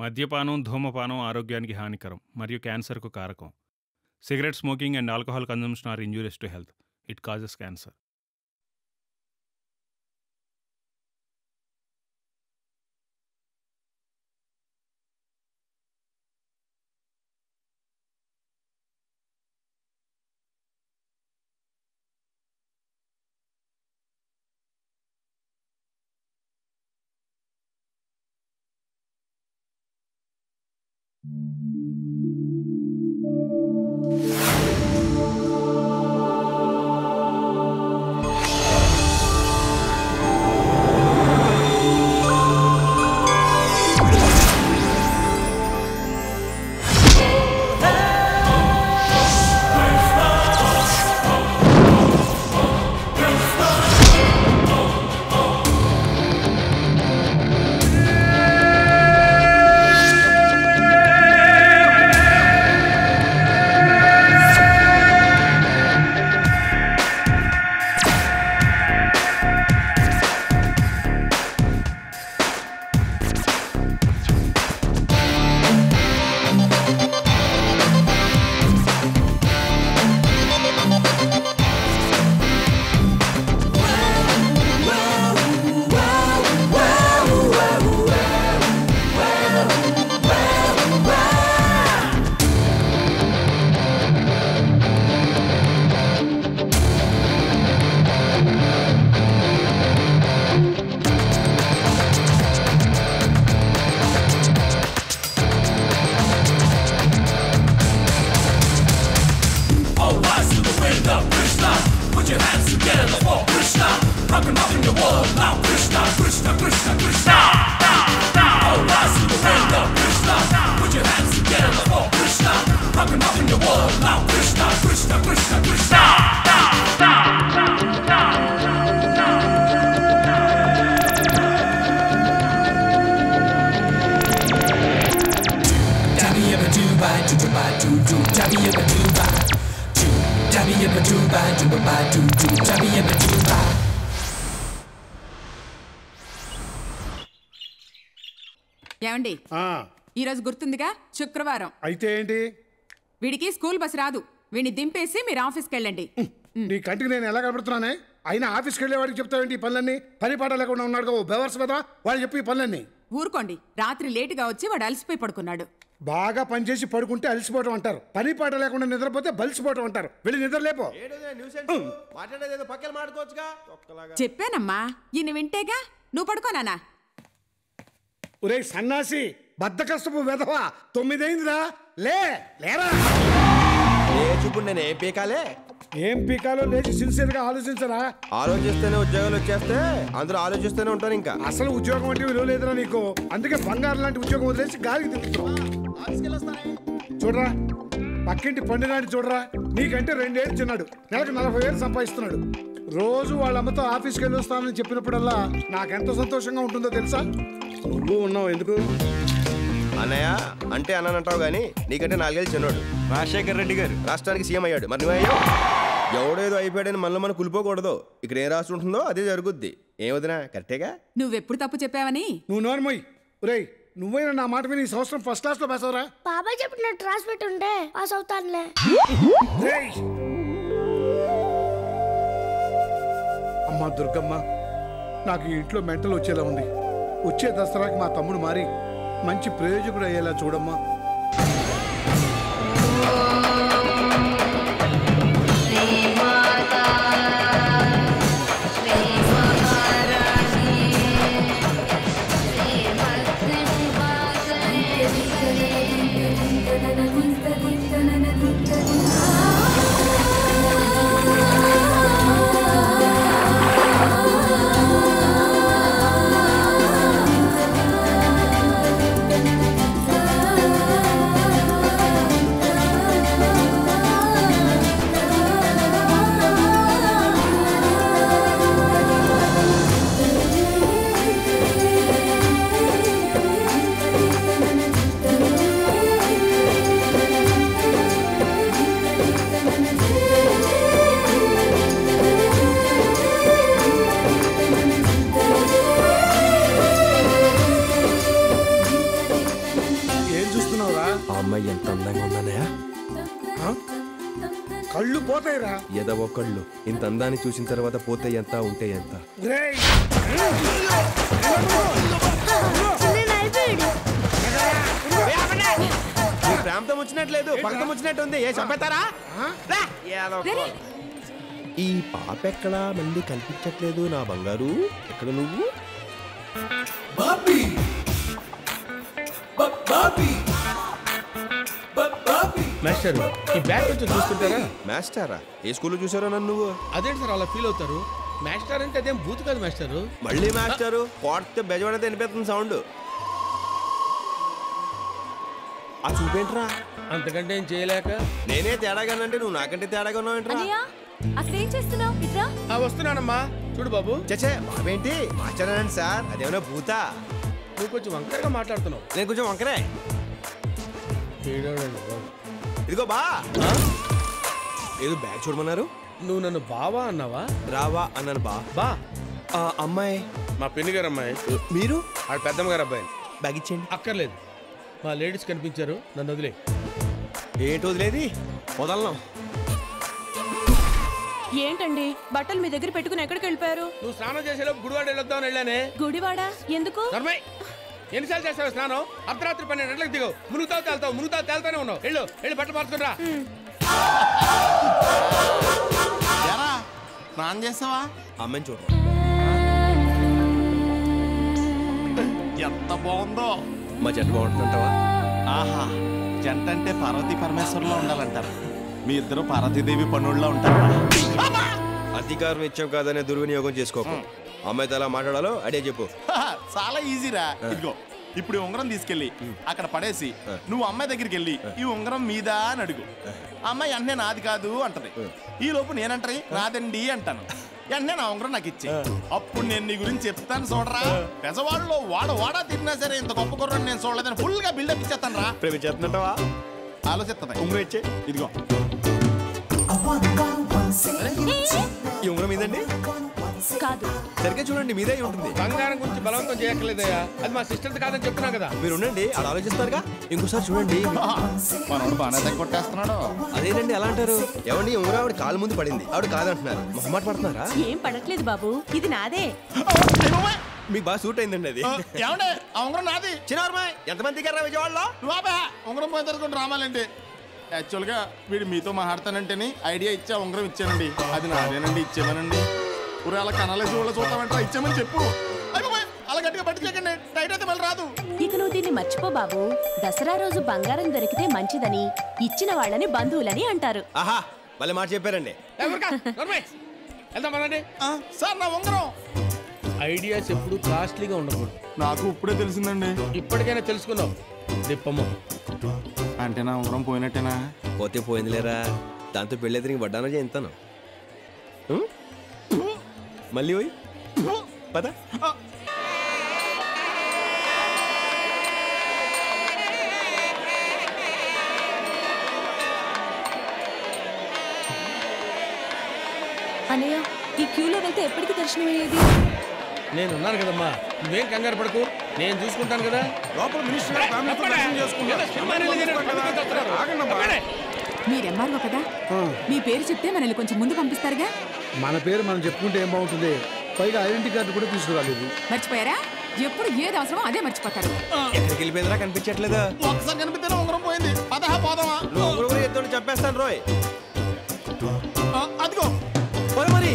మద్యపానం, ధూమపానం ఆరోగ్యానికి హానికరం మరియు క్యాన్సర్కు కారకం. Cigarette smoking and alcohol consumption are injurious to health. It causes cancer. ఏమండి, ఈరోజు గుర్తుందిగా శుక్రవారం. అయితే ఏంటి, వీడికి స్కూల్ బస్ రాదు. వీడిని దింపేసి మీరు ఆఫీస్కి వెళ్ళండి. నీ కంటికి నేను ఎలా కనబడుతున్నానే? అయినా ఆఫీస్కి వెళ్ళే వాడికి చెప్తావేంటి పనులన్నీ? పని పాట లేకుండా ఉన్నాడు బెవర్స్ కదా వాడు చెప్పి పనులన్నీ. ఊరుకోండి, రాత్రి లేటుగా వచ్చి వాడు అలసిపోయి పడుకున్నాడు. బాగా పనిచేసి పడుకుంటే అలసిపోవటం అంటారు, పని పాట లేకుండా నిద్రపోతే బలిసిపోవటం అంటారు. వెళ్ళి నిద్రలేపో. చెప్పానమ్మా, ఈయన వింటేగా. నువ్వు పడుకోనా? ఒరే సన్నాసి, బద్దకష్టపు వెధవా, 9 అయిందిరా, లేరా. ఇప్పుడు నేను ఏం పీకాలే? ఏం పీకాలో లేచి సిన్సియర్ గా ఆలోచించరా? ఆలోచిస్తేనే ఉద్యోగాలు వచ్చేస్తే అందరూ ఆలోచిస్తూనే ఉంటారు. ఇంకా అసలు ఉద్యోగం అంటే విలువ లేదురా నీకు. అందుకే బంగారు లాంటి ఉద్యోగం వదిలేసి గాలికి తిప్పుతున్నావు. చూడరా, పక్కింటి పండుగాని చూడరా, నీకంటే 2 ఏళ్ళు చిన్నాడు, నెలకు 40,000 సంపాదిస్తున్నాడు. రోజు వాళ్ళ అమ్మతో ఆఫీస్కి వెళ్ళొస్తానని చెప్పినప్పుడల్లా నాకెంత సంతోషంగా ఉంటుందో తెలుసా? నువ్వు ఉన్నావు ఎందుకు? అన్నయ్య అంటే అన్నానంటావు కానీ నీకంటే 4 ఏళ్ళు చిన్నోడు. రాజశేఖర్ రెడ్డి గారు రాష్ట్రానికి సీఎం అయ్యాడు, మరి నువ్వు ఎవడేదో అయిపోయాడని మనలో మనం కులిపోకూడదు. ఇక్కడ ఏం రాష్ట్రం ఉంటుందో అదే జరుగుద్ది. ఏం వదినా, కరెక్టేగా? నువ్వెప్పుడు తప్పు చెప్పావని నువ్వు నోర్మోయ్. ఒరే నువ్వైనా నా మాట మీద ఈ సంవత్సరం ఫస్ట్ క్లాస్ లో పాస్ అవరా. బాబాయ్ చెప్పినట్టు క్లాస్ పెట్టి ఉంటే పాస్ అవుతానులే. అమ్మా దుర్గమ్మ, నాకు ఈ ఇంట్లో మెంటల్ వచ్చేలా ఉంది. వచ్చే దసరాకి మా తమ్ముడు మారి మంచి ప్రయోజకుడు అయ్యేలా చూడమ్మా. కళ్ళు పోతాయిరా. ఎదవో కళ్ళు ఇంత అందాన్ని చూసిన తర్వాత పోతే ఎంత ఉంటే ఎంత. ప్రాంతం వచ్చినట్లేదు పక్కం వచ్చినట్టుంది. ఏ చంపేస్తారా? ఈ పాప ఎక్కడా మళ్ళీ కనిపించట్లేదు. నా బంగారు ఎక్కడ నువ్వు? మాస్టర్ ఈ బ్యాగ్ కొంచెం చూసుకుంటారా? మాస్టారా? ఏ స్కూల్లో చూసారా నన్ను నువ్వు? అదేంటి సార్ అలా ఫీల్ అవుతారు? మాస్టర్ అంటే అదేం బూత్ కాదు మాస్టర్. మళ్ళీ మాస్టారు కోట బెజవాడ తినిపిస్తుంది సౌండ్. ఆ చూపేంట్రా అంతకంటే ఏం చేయలేక నేనే తేడాగానంటే నువ్వు నాకంటే తేడాగా ఉన్నావు ఏంట్రా? వస్తున్నానమ్మా. చూడు బాబు. చచ్చే బాబేంటి మాస్టర్ సార్ అదేమన్నా భూతా? నువ్వు కొంచెం వంకరగా మాట్లాడుతున్నావు. నేను కొంచెం వంకరే. ఇదిగో బా ఏదో బ్యాగ్ చూడమన్నారు. నువ్వు నన్ను బావా అన్నావా? రావా అన్నాను. బా బా అమ్మాయి మా పెళ్లి గారు అమ్మాయి. మీరు? ఆ పెద్దమ్మ గారు అబ్బాయి. బ్యాగ్ ఇచ్చేయండి. అక్కర్లేదు మా లేడీస్ కనిపించారు నన్ను వదిలే. ఏంటి వదిలేది? వదలను. ఏంటండి బట్టలు మీ దగ్గర పెట్టుకుని ఎక్కడికి వెళ్ళిపోయారు? నువ్వు స్నానం చేసేలోపు గుడివాడ వెళ్ళొద్దామని వెళ్ళానే. గుడివాడ ఎందుకు? ఎన్నిసార్లు చేస్తావు స్నానం? అర్ధరాత్రి 12 గంటలకు దిగవు. మునుగుతావు తేలుతావు మునుగుతావు తేలుతానే ఉన్నావు. వెళ్ళు వెళ్ళి బట్టలు మార్చుకురా. స్నానం చేస్తావా? అమ్మని చూడు ఎంత బాగుందో. మా జంట బాగుంటుందంటావా? ఆహా జంట అంటే పార్వతీ పరమేశ్వర్లో ఉండాలంటారు. మీ ఇద్దరు పార్వతీదేవి పనుల్లో ఉంటారా? అధికారం ఇచ్చాం కాదనే దుర్వినియోగం చేసుకోకు. అమ్మాయితో ఎలా మాట్లాడాలో అడే చెప్పు. చాలా ఈజీరా. ఇదిగో ఇప్పుడు ఉంగరం తీసుకెళ్ళి అక్కడ పడేసి నువ్వు అమ్మాయి దగ్గరికి వెళ్ళి ఈ ఉంగరం మీదా అని అడుగు. అమ్మాయి అన్నే నాది కాదు అంటది. ఈ లోపు నేనంటాను నాదండి అంటాను. అన్నే నా ఉంగరం నాకు ఇచ్చే. అప్పుడు నేను నీ గురించి చెప్తాను చూడరా. పెజవాడలో వాడా తిన్నా సరే ఇంత గొప్ప కుర్రని నేను చూడలేదని ఫుల్ గా బిల్డప్ ఇచ్చేస్తాను రా. ప్రేమించేస్తానంటావా? ఆలోచిస్తా. ఉంగరం ఇచ్చే. ఇదిగో ఈ ఉంగరం మీదండి కాదు. సరిగ్గా చూడండి మీదే ఉంటుంది. బంగారం గురించి బలవంతం చేయక్కర్లేదయ్యా. అది మా సిస్టర్ది కాదని చెప్తున్నా కదా. మీరు ఉండండి అలా ఆలోచిస్తారుగా. ఇంకోసారి చూడండి. మనోడు బాగా తగ్గొట్టేస్తున్నాడు. అదేనండి ఎలా అంటారు? ఏమండి ఈ ఉంగరం ఆవిడ కాలు ముందు పడింది ఆవిడ కాదంటున్నారు. మొహమాట పడుతున్నారా? ఏం పడట్లేదు బాబు ఇది నాదే. మీకు బాగా సూట్ అయిందండి అది. ఏమండి ఆ ఉంగరం నాది. చిన్నారమ్మాయి ఎంతమంది దిగారా విజయవాడలో? బాబా ఉంగరం పోయిన తర్వాత రామాలండి. యాక్చువల్గా వీడు మీతో మాట్లాడతానంటేనే ఐడియా ఇచ్చా ఉంగరం ఇచ్చానండి. అది నాదేనండి ఇచ్చేమనండి. ఊరే అలా కనాలేసి వాళ్ళు చూస్తామంటే ఇచ్చామని చెప్పు. అలా గట్టిగా పట్టుకోకండి టైట్ అయితే మళ్ళీ రాదు. ఇక నువ్వు దీన్ని మర్చిపో బాబు. దసరా రోజు బంగారం దొరికితే మంచిదని ఇచ్చిన వాళ్ళని బంధువులని అంటారు. ఆహా మళ్ళీ మాట చెప్పారండి. సార్ నా ఉంగరం. ఐడియాస్ ఎప్పుడు కాస్ట్లీగా ఉండకూడదు. నాకు ఇప్పుడే తెలిసిందండి. ఇప్పటికైనా తెలుసుకున్నావు దిప్పమ్మ. అంటే నా ఉంగరం పోయినట్టేనా? పోతే పోయింది లేరా. దాంతో పెళ్ళి తిరిగి పడ్డానో చేస్తాను మళ్ళీ పోయి పద. అనయ్య ఈ క్యూలో వెళ్తే ఎప్పటికీ దర్శనం అయ్యేది. నేనున్నాను కదమ్మా నువ్వేం కంగారు పడకు. నేను చూసుకుంటాను కదా. మీరెమ్మారు కదా మీ పేరు చెప్తే మనల్ని కొంచెం ముందు పంపిస్తారుగా. మన పేరు మనం చెప్పుకుంటే ఏం బాగుంటుంది. పైగా ఐడెంటిటీ కార్డు కూడా తీసుకురాలేదు. మర్చిపోయారా? ఎప్పుడు ఏది అవసరమో అదే మర్చిపోతారు. ఎక్కడికి వెళ్ళిపోయిందిరా కనిపించట్లేదు. ఒకసారి కనిపిస్తేనే ఉంగరం పోయింది. పదహా పోదామా? ఎత్తుని చెప్పేస్తాను రోయ్. అదిగో మరి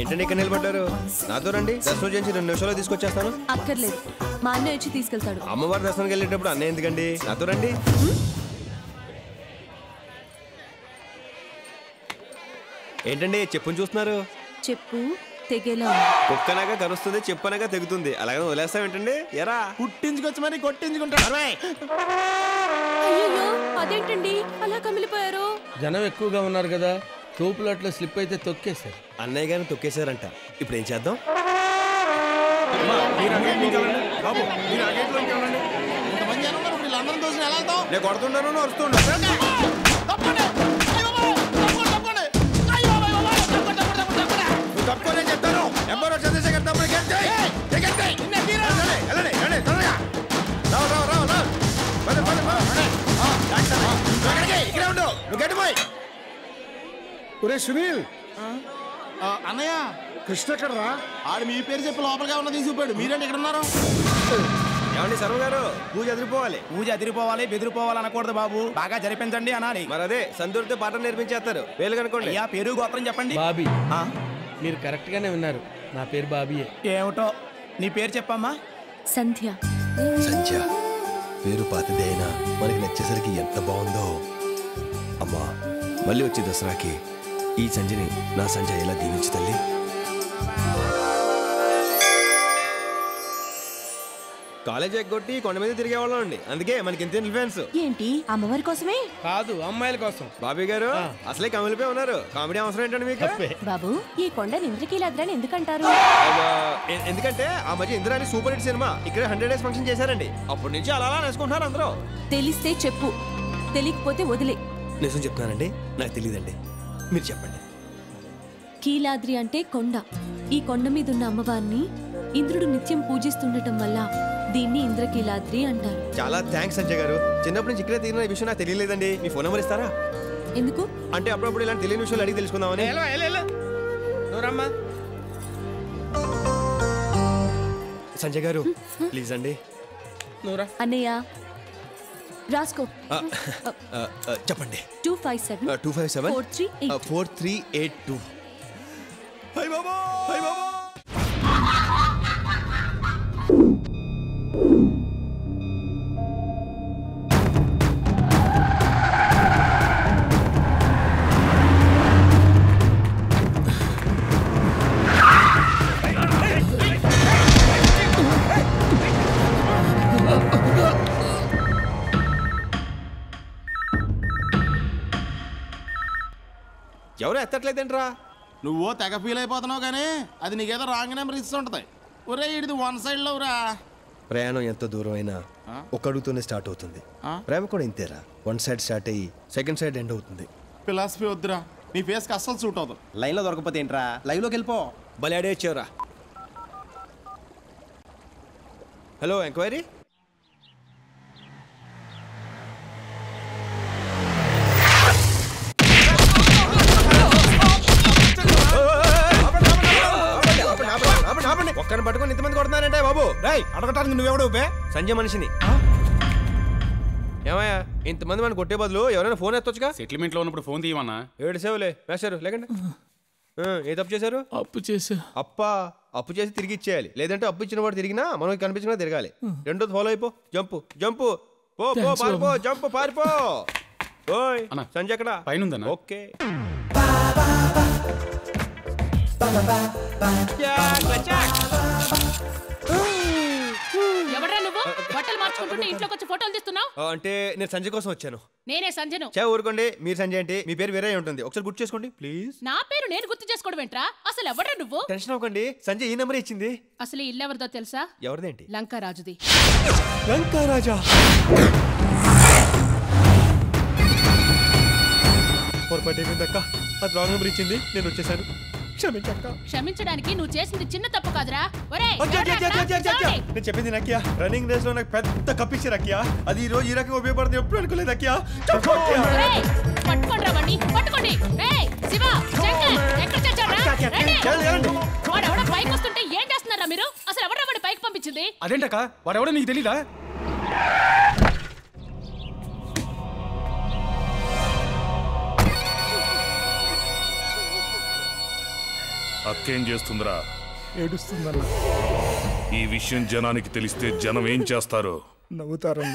ఏంటంటే ఇక్కడ నిలబడ్డారు? నాతో రండి దర్శనం చేసి 2 నిమిషాలు తీసుకొచ్చేస్తాను. అక్కర్లేదు మా అన్నయ్య వచ్చి తీసుకెళ్తాడు. అమ్మవారి దర్శనంకి వెళ్ళేటప్పుడు అన్నయ్య ఎందుకండి? నాతో రండి. ఏంటండి చెప్పుని చూస్తున్నారు? చెప్పు తెగేలా కుక్కనగా కరుస్తుంది చెప్పనగా తెగుతుంది. అలాగే వదిలేస్తామేంటండి? ఎరా పుట్టించుకొచ్చి మరి కొట్టించుకుంటారు. అదేంటండి అలా కమిలిపోయారు? జనం ఎక్కువగా ఉన్నారు కదా తోపులు అట్లా స్లిప్ అయితే తొక్కేశారు. అన్నయ్య గారిని తొక్కేశారంట. ఇప్పుడు ఏం చేద్దాం? నువ్వు గట్టిపోయి ఒరే సునీల్ అన్నయ్య కృష్ణ ఎక్కడరా? ఆడు మీ పేరు చెప్పి లోపలిగా ఉన్న తీసుకుపోయాడు. మీరేంటి ఇక్కడ ఉన్నారు? ఏమండి సర్వ గారు, పూజ అదిరిపోవాలి. పూజ అదిరిపోవాలి, బెదిరిపోవాలి అనకూడదు బాబు. బాగా జరిపించండి అనాలి. మరి అదే సంతూరితో పాఠం నేర్పించేస్తారు. పేరు కనుకోండి. అయ్యా పేరు గోత్రం చెప్పండి. బాబీ. మీరు కరెక్ట్ గానే ఉన్నారు. నా పేరు బాబీయే. ఏమిటో నీ పేరు చెప్పమ్మా. సంధ్య. సంధ్య పేరు పాతదే అయినా మనకి నచ్చేసరికి ఎంత బాగుందో. అమ్మా మళ్ళీ వచ్చే దసరాకి ఈ సంజయ్ని నా సంజయ్ ఎలా దీవించు తల్లి. కాలేజ్ ఎగ్గొట్టి కొండ మీద తిరిగేవాళ్ళం అండి, అందుకే మనకి ఇంత ఇన్ఫ్లుయెన్స్. ఏంటి అమ్మవారి కోసమే కాదు, అమ్మాయిల కోసం. బాబీ గారు అసలే కమిలిపోయి ఉన్నారు, కామెడీ అవసరం ఏంటండి మీకు? బాబు ఈ కొండని ఇంద్రకీలాద్రని ఎందుకంటారు? ఎందుకంటే ఆ మధ్య ఇంద్రాని సూపర్ హిట్ సినిమా ఇక్కడ 100 days ఫంక్షన్ చేశారండి. అప్పటి నుంచి అలా నేర్చుకుంటున్నారు అందరూ. తెలిస్తే చెప్పు, తెలియకపోతే వదిలే. నిజం చెప్తానండి, నాకు తెలియదండి, మీరు చెప్పండి. కీలాద్రి అంటే కొండ. ఈ కొండ మీద ఉన్న అమ్మవారిని ఇంద్రుడు నిత్యం పూజిస్తుండటం వల్ల దీన్ని ఇంద్రకీలాద్రి అంటారు. చాలా థ్యాంక్స్ సంజయ్ గారు. చిన్నప్పటి నుంచి ఇక్కడే తిరిగిన విషయం నాకు తెలియలేదండి. మీ ఫోన్ నెంబర్ ఇస్తారా? ఎందుకు అంటే అప్పుడప్పుడు ఇలాంటి తెలియని విషయాలు అడిగి తెలుసుకుందామని. సంజయ్ గారు ప్లీజ్ అండి. అన్నయ్య రాస్కో చెప్పండి. 257 257 438382. హై బాబా, హై బాబా. ఎవరు ఎత్తట్లేదంట్రా? నువ్వో తెగ ఫీల్ అయిపోతున్నావు కానీ అది నీకేదో రాంగ్ నెంబర్ ఇస్తుంటది. ఒరే ఇది వన్ సైడ్ లో రా. ప్రయాణం ఎంత దూరం అయినా ఒక అడుగుతోనే స్టార్ట్ అవుతుంది. ప్రేమ కూడా ఇంతేరా, వన్ సైడ్ స్టార్ట్ అయ్యి సెకండ్ సైడ్ ఎండ్ అవుతుంది. ఫిలాసఫీ వద్దురా, నీ ఫేస్ కి అస్సలు సూట్ అవుతుంది. లైన్ లో దొరకపోతే ఏంట్రా, లైవ్ లోకి వెళ్ళిపో. భలే ఐడియా ఇచ్చావురా. Hello enquiry. ఒక్కని పట్టుకుని ఇంతమంది కొడుతున్నానంటే బాబు. రై అడగటానికి నువ్వెవడు? సంజయ్ మనిషిని. ఏమయ్యా ఇంతమంది మనం కొట్టే బదులు ఎవరైనా ఫోన్ ఎత్తొచ్చుగా. సెటిల్మెంట్ లో ఉన్నప్పుడు ఫోన్ తీయమన్నా. ఏడుసేవులే వేశారు లేకండి. ఏ తప్పు చేశారు? అప్పు చేశా. అప్పు చేసి తిరిగి ఇచ్చేయాలి, లేదంటే అప్పు ఇచ్చిన వాడు తిరిగినా మనకి కనిపించకుండా తిరగాలి. రెండోది ఫాలో అయిపో. జంపు జంపు పో పో పారిపో, జంపు పారిపో. ఓయ్ సంజయ్ అక్కడ పైన. ఓకే అంటే నేను సంజయ్ కోసం వచ్చాను. నేనే సంజయ్. చే ఊరుకోండి, మీరు సంజయ్ అంటే మీ పేరు వేరే ఉంటుంది, ఒకసారి గుర్తు చేసుకోండి ప్లీజ్. నా పేరు నేను గుర్తు చేసుకోవడమేంట్రా? అసలు ఎవడ్రా నువ్వు? టెన్షన్ అవ్వకండి, సంజయ్ ఈ నెంబర్ ఇచ్చింది. అసలు ఈ ఇల్లు ఎవరిదో తెలుసా? ఎవరిదేంటి? లంకా రాజుది. లంకా రాజా పొరపాటేమిందక్క, అది రాంగ్ నెంబర్ ఇచ్చింది. నేను వచ్చేసాను. క్షమించడానికి నువ్వు చేసింది చిన్న తప్పు కాదురా. నేను చెప్పింది నక్యా. రన్నింగ్ రేస్ లో నాకు పెద్ద కప్పించి రక్యా, అది ఈ రోజు ఈ రకంగా ఉపయోగపడుతుంది ఎప్పుడు అనుకోలేదు. అక్యా పైకి వస్తుంటే ఏం చేస్తున్నారా మీరు? అసలు ఎవడ వాడి పైకి పంపించింది? అదేంటక్క వాడెవడో నీకు తెలీదా? అక్కేం చేస్తుందిరా? ఏడుస్తుందన్న. ఈ విషయం జనానికి తెలిస్తే జనం ఏం చేస్తారు? నవ్వుతారన్న.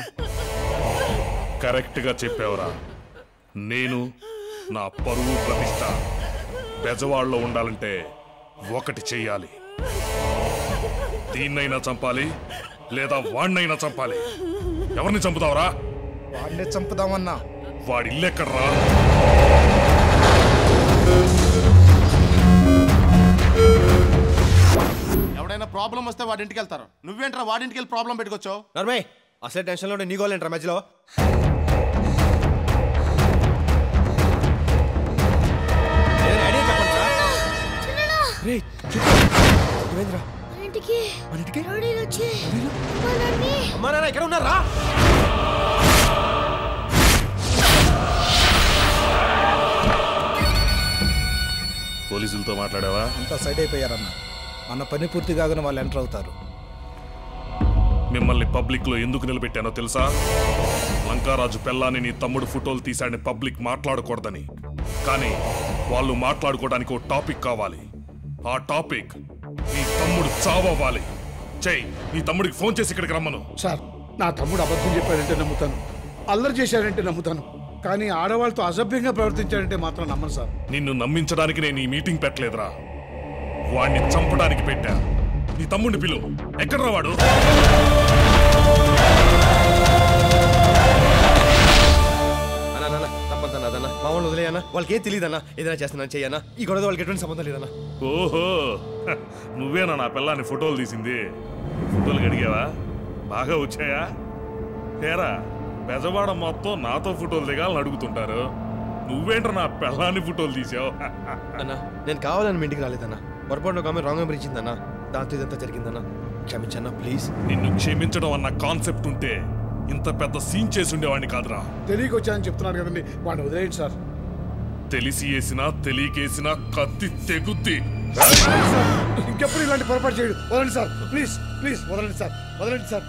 కరెక్ట్గా చెప్పావురా. నేను నా పరువు ప్రతిష్ట బెజవాడలో ఉండాలంటే ఒకటి చెయ్యాలి. దీన్నైనా చంపాలి, లేదా వాణ్ణైనా చంపాలి. ఎవరిని చంపుతావురా? వాడినే చంపుదామన్నా. వాడి ఇల్లెక్కడరా? ఎవడైనా ప్రాబ్లం వస్తే వాడింటికి వెళ్తారు, నువ్వేంట్రా వాడింటికి వెళ్ళి ప్రాబ్లం పెట్టుకొచ్చావు? నర్మయ్ అసలే టెన్షన్లో నీ గోలేంట్రా మధ్యలో. అమ్మా నాన్న ఇక్కడ ఉన్నారా? వాళ్ళతో మాట్లాడావా? అంతా సైడ్ అయిపోయారన్న. మన పని పూర్తి కాగానే వాళ్ళు ఎంటర్ అవుతారు. మిమ్మల్ని పబ్లిక్లో ఎందుకు నిలబెట్టానో తెలుసా? లంకారాజు పెళ్ళాన్ని నీ తమ్ముడు ఫోటోలు తీశాడని పబ్లిక్ మాట్లాడకూడదని. కానీ వాళ్ళు మాట్లాడుకోవడానికి ఓ టాపిక్ కావాలి. ఆ టాపిక్ నీ తమ్ముడు చావవ్వాలి. చెయ్, నీ తమ్ముడికి ఫోన్ చేసి ఇక్కడికి రమ్మను. సార్, నా తమ్ముడు అబద్ధం చెప్పాడంటే నమ్ముతాను, అల్లరి చేశాడంటే నమ్ముతాను, కానీ ఆడవాళ్ళతో అసభ్యంగా ప్రవర్తించాడంటే మాత్రం నమ్మను సార్. నిన్ను నమ్మించడానికి నేను ఈ మీటింగ్ పెట్టలేదురా, వాడిని చంపడానికి పెట్టా. నీ తమ్ముడిని పిలు. ఎక్కడ రావాడు? అన్నా మా వాళ్ళు వదిలేయన్నా, వాళ్ళకి ఏం తెలియదన్నా, ఏదైనా చేస్తున్నాను చెయ్యన్నా, ఈ గొడవ వాళ్ళకి ఎటువంటి సంబంధం లేదన్నా. ఓహో, నువ్వేనా నా పిల్లాన్ని ఫోటోలు తీసింది? ఫోటోలు అడిగావా? బాగా వచ్చాయా? తేరా బెజవాడ మొత్తం నాతో ఫోటోలు దిగాలని అడుగుతుంటారు, నువ్వేంటో నా పిల్లాన్ని ఫోటోలు తీసావు? అన్నా, నేను కావాలని మీ ఇంటికి రాలేదన్నా, పొరపాటు ఒక ఆమె రాంగ్ నెంబర్ ఇచ్చిందన్నా, దాంతో ఇదంతా జరిగిందన్నా, క్షమించన్నా ప్లీజ్. నిన్ను క్షమించడం అన్న కాన్సెప్ట్ ఉంటే ఇంత పెద్ద సీన్ చేసి ఉండేవాడిని కాదురా. తెలియకొచ్చాయని చెప్తున్నాడు కదండి, వాడిని వదిలేయండి సార్. తెలిసి వేసినా తెలియకేసినా కత్తి తెగుద్ది. ఇంకెప్పుడు ఇలాంటి పొరపాటు చేయడు. వదలండి సార్, ప్లీజ్ ప్లీజ్ వదలండి సార్, వదలండి సార్.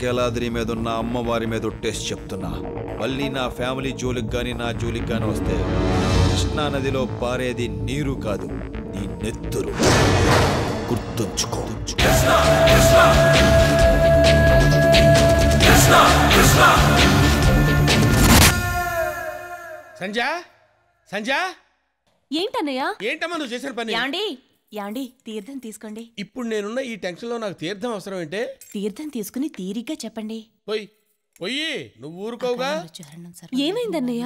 కేలాద్రి మీద ఉన్న అమ్మవారి మీద టెస్ట్ చెప్తున్నా, మళ్ళీ నా ఫ్యామిలీ జోలికి కానీ నా జోలికి కానీ వస్తే కృష్ణా నదిలో పారేది నీరు కాదు, నీ నెత్తురు. గుర్తుంచుకో. సంజా, సంజా ఏంటన్నయ్యా? ఏంటమ్మా నువ్వు చేసిన పని? యాండి, తీర్థం తీసుకోండి. ఇప్పుడు నేనున్న ఈ టెన్షన్లో నాకు తీర్థం అవసరం ఏంటే? తీర్థం తీసుకుని తీరిగ్గా చెప్పండి. నువ్వు ఊరుకోగా? ఏమైందన్నయ్య?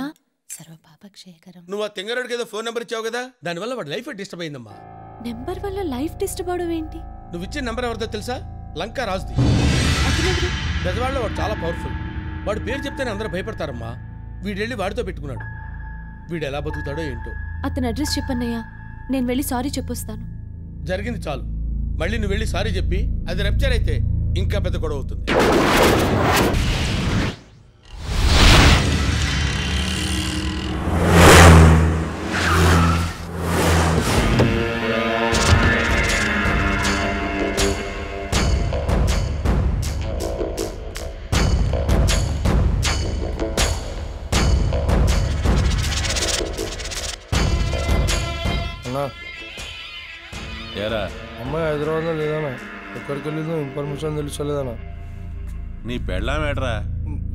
నువ్వు ఆ తింగరుడికి ఏదో ఫోన్ నెంబర్ ఇచ్చావు కదా, దానివల్ల వాడి లైఫ్ డిస్టర్బ్ అయిందమ్మా. నెంబర్ వల్ల లైఫ్ డిస్టర్బ్ అవడం ఏంటి? నువ్వు ఇచ్చిన నెంబర్ ఎవరితో తెలుసా? లంకా రాజుది. పెద్దవాళ్ళు వాడు చాలా పవర్ఫుల్, వాడు పేరు చెప్తేనే అందరూ భయపడతారమ్మా. వీడెళ్ళి వాడితో పెట్టుకున్నాడు, వీడు ఎలా బతుకుతాడో ఏంటో. అతని అడ్రస్ చెప్పన్నయ్యా, నేను వెళ్ళి సారీ చెప్పొస్తాను. జరిగింది చాలు, మళ్ళీ నువ్వు వెళ్ళి సారీ చెప్పి అది రప్చర్ అయితే ఇంకా పెద్ద గొడవ అవుతుంది. అమ్మాయి హైదరాబాద్లో లేదన్నా? ఎక్కడికి వెళ్ళేదో ఇన్ఫర్మేషన్ తెలుస్తలేదన్నా. నీ పెళ్ళాం ఏడ్రా?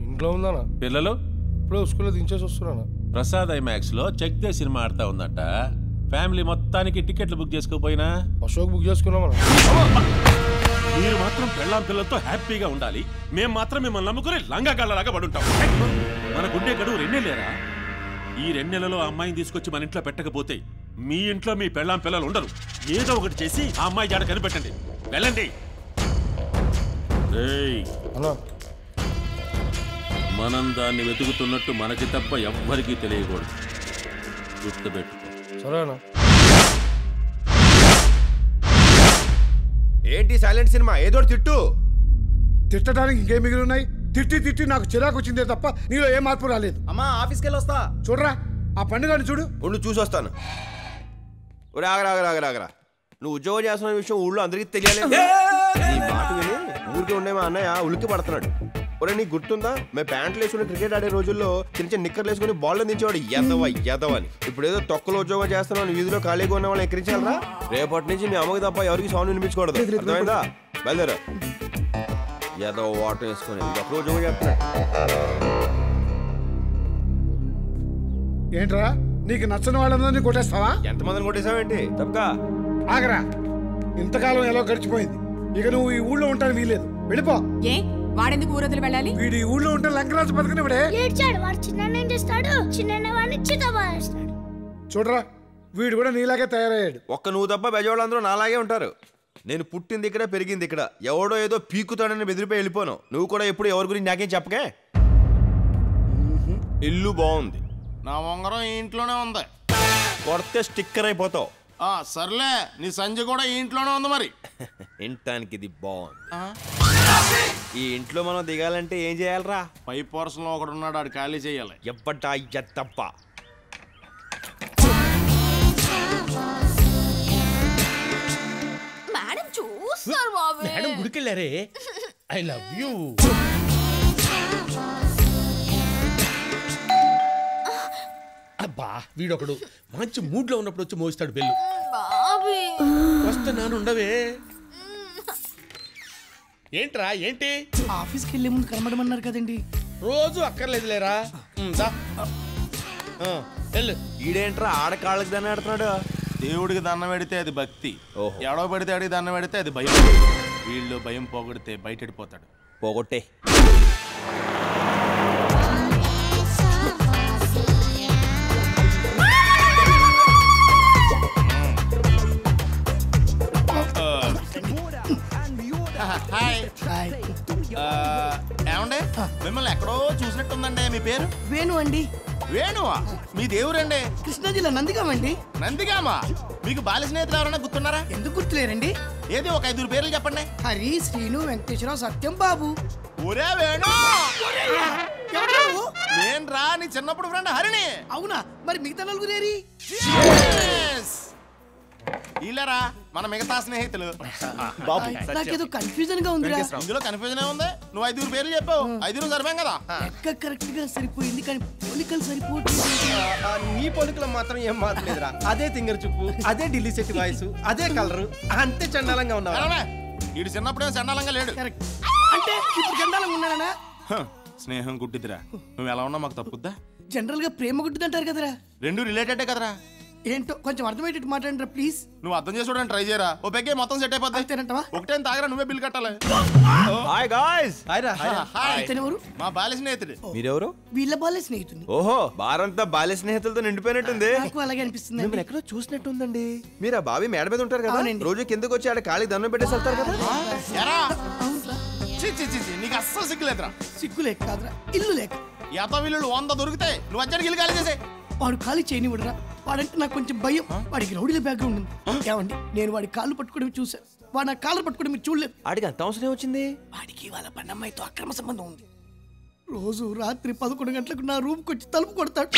ఇంట్లో ఉందన్నా. పిల్లలు ఇప్పుడు స్కూల్లో దించేసి వస్తున్నా. ప్రసాద్ ఐమాక్స్లో చెక్ దే సినిమా ఆడుతూ ఉందట. ఫ్యామిలీ మొత్తానికి టికెట్లు బుక్ చేసుకోపోయినా అశోక్ బుక్ చేసుకున్నాం. మీరు మాత్రం పెళ్ళాం పిల్లలతో హ్యాపీగా ఉండాలి, మేము మాత్రం మిమ్మల్ని నమ్ముకుని లంగా గల్లలాగా పడుంటాం. మన గుండె గడువు 2 నెలలేరా? ఈ 2 నెలల్లో అమ్మాయిని తీసుకొచ్చి మన ఇంట్లో పెట్టకపోతే మీ ఇంట్లో మీ పెళ్ళాం పిల్లలు ఉండరు. ఏదో ఒకటి చేసి ఆ అమ్మాయి జాడ కనిపెట్టండి. వెళ్ళండి. మనం దాన్ని వెతుకుతున్నట్టు మనకి తప్ప ఎవ్వరికీ తెలియకూడదు, గుర్తుపెట్టు. సరేనా? ఏంటి సైలెంట్ సినిమా? ఏదో తిట్టు. తిట్టడానికి ఇంకేం మిగిలి ఉన్నాయి? తిట్టి తిట్టి నాకు చిరాకు వచ్చిందే తప్ప నీలో ఏ మార్పు రాలేదు. అమ్మా ఆఫీస్కి వెళ్ళి వస్తా. చూడరా ఆ పండుగను చూడు. ఉండు చూసి వస్తాను. ఆగరా, నువ్వు ఉద్యోగం చేస్తున్న విషయం ఊళ్ళో అందరికీ తెలియలేదు. నీ మాట విని ఊరికే ఉండే మా అన్నయ్య ఉలిక్కి పడుతున్నాడు. ఒరే నీకు గుర్తుందా, మేము ప్యాంట్లు వేసుకుని క్రికెట్ ఆడే రోజుల్లో చిన్న చిన్న నిక్కర్లు వేసుకుని బాల్లో దించేవాడు ఎదవ అని. ఇప్పుడు ఏదో తొక్కలో ఉద్యోగం చేస్తున్నాను, వీధిలో ఖాళీగా ఉన్న వాళ్ళని ఎక్కించాలరా. రేపటి నుంచి మీ అమ్మకి తప్ప ఎవరికి సౌండ్ వినిపించకూడదు, అర్థమైందా? బయలుదేరా. ఎదవ వాటర్ వేసుకొని తొక్కలో ఉద్యోగం చేస్తున్నా. ఏంట్రా నీకు నచ్చిన వాళ్ళందరినీ కొట్టేస్తావా? ఎంతమందిని కొట్టేసావేంటి? తప్పక ఆగరా, ఇంతకాలం ఎలా గడిచిపోయింది. ఇక నువ్వు ఈ ఊళ్ళో ఉంటాను వీలేదు, వెళ్ళిపో. ఏ వాడెందుకు ఊరొదిలి వెళ్ళాలి? వీడు ఈ ఊళ్ళో ఉంటాను. లంకరాజు బతుకునేవాడే ఏడ్చాడు. వాడు చిన్ననే చేస్తాడు, చిన్ననే వాడిని చితబాయిస్తాడు. చూడరా వీడు కూడా నీలాగే తయారయ్యాడు. ఒక్క నువ్వు తప్ప బెజవాళ్ళందరూ నాలాగే ఉంటారు. నేను పుట్టింది ఇక్కడ, పెరిగింది ఇక్కడ. ఎవడో ఏదో పీకుతాడని బెదిరిపోయి వెళ్ళిపోను. నువ్వు కూడా ఎప్పుడు ఎవరి గురించి నాకేం చెప్పకే. ఇల్లు బాగుంది, నా ఉంగరం ఈ ఇంట్లోనే ఉంది. కొడితే స్టిక్కర్ అయిపోతావు. సర్లే నీ సంజయ్ కూడా ఈ ఇంట్లోనే ఉంది. మరి ఇంటానికి ఇది బాగుంది. ఈ ఇంట్లో మనం దిగాలంటే ఏం చేయాలరా? పై పోర్సంలో ఒకడు ఉన్నాడు, ఆడు ఖాళీ చేయాలి. ఎప్పటా తప్ప మేడం చూస్తారు బాబు. మేడం గుడికెళ్ళారే. I love you. అబ్బా వీడొకడు మంచి మూడ్లో ఉన్నప్పుడు వచ్చి మోస్తాడు బెల్లు. వస్తా నాన్న ఉండవే. ఏంట్రా ఏంటి? ఆఫీస్కి వెళ్ళే ముందు కనబడమన్నారు కదండి. రోజు అక్కర్లేదు లేరా. ఈడేంట్రా ఆడకాళ్ళకి దండం పెడుతున్నాడు. దేవుడికి దండం పెడితే అది భక్తి, ఎడవ పెడితే అడిగి దండం పెడితే అది భయం. వీళ్ళు భయం పోగొడితే బయటడిపోతాడు. పోగొట్టే. ఏమండి మిమ్మల్ని ఎక్కడో చూసినట్టుందండి. మీ పేరు? వేణు అండి. వేణువా? మీ దేవురండి? కృష్ణా జిల్లా నందిగామండి. నందిగామా? మీకు బాల్య స్నేహితులు ఎవరైనా గుర్తున్నారా? ఎందుకు గుర్తులేరండి. ఏది ఒక 5 పేర్లు చెప్పండి. హరి, శ్రీను, వెంకటేశ్వరరావు, సత్యం, బాబు. ఒరే వేణు నేను రా నీ చిన్నప్పుడు ఫ్రెండ్ హరిని. అవునా? మరి మిగతా నలుగురేరి? ఇలారా మన మిగతా స్నేహితులు. నాకేదో కన్ఫ్యూజన్ గా ఉంది. ఇందులో కన్ఫ్యూజన్ ఏముంది? నువ్వు 5 పేర్లు చెప్పావు, 5 సరిపోయాం కదా. లెక్క కరెక్ట్ గా సరిపోయింది కానీ పోలికలు సరిపోతుంది. నీ పోలికలు మాత్రం ఏం మారలేదురా. అదే తింగర్ చుప్పు, అదే ఢిల్లీ సెట్ వాయిస్, అదే కలరు, అంతే చండాలంగా ఉన్నావు. వీడు చిన్నప్పుడేమో చండాలంగా లేడు అంటే ఇప్పుడు చండాలంగా ఉన్నానా? స్నేహం గుడ్డిదిరా. నువ్వు ఎలా ఉన్నా మాకు తప్పుద్దా? జనరల్ గా ప్రేమ గుడ్డిది అంటారు కదరా. 2 రిలేటెడే కదరా. ఏంటో కొంచెం అర్థమయ్యేటట్టు మాట్లాడరా ప్లీజ్. నువ్వు అర్థం చేసుకోవడానికి ట్రై చేయరా. ఓ పెగ్గే మొత్తం సెట్ అయిపోతాంటావా? ఒకటేం తాగరా, నువ్వే బిల్ కట్టాలి. Hi guys. హాయ్ రా. హాయ్. ఇతనెవరు? మా బాల్య స్నేహితుడు. మీరెవరు? వీళ్ళ బాల్య స్నేహితుడు. ఓహో బారంతా బాల్య స్నేహితులతో నిండిపోయినట్టుంది. నాకు అలాగే అనిపిస్తుంది. మిమ్మల్ని ఎక్కడో చూసినట్టు ఉందండి. మీరు ఆ బావి మేడ మీద ఉంటారు కదా రోజు, కిందకు వచ్చి ఆడ కాళీ దండం పెట్టేసి వెళ్తారు కదా. నీకు అస్సలు సిగ్గులేదురా. సిగ్గులేక కాదురా, ఇల్లు లేక. యాత వీళ్ళు 100 దొరుకుతాయి, నువ్వు వచ్చానికి ఇల్లు ఖాళీ చేసే. వాడు ఖాళీ చేయనివ్వడరా. వాడంటే నాకు కొంచెం భయం. వాడికి రౌడీల బ్యాక్గ్రౌండ్ ఉంది. ఏమండి నేను వాడి కాళ్ళు పట్టుకోవడం చూశాను, వాడు నా కాళ్ళు పట్టుకోవడం మీరు చూడలేదు. వాడికి అంత అవసరం వచ్చింది? వాడికి వాళ్ళ పన్నమ్మాయితో అక్రమ సంబంధం ఉంది. రోజు రాత్రి 11 గంటలకు నా రూమ్కి వచ్చి తలుపు కొడతాడు.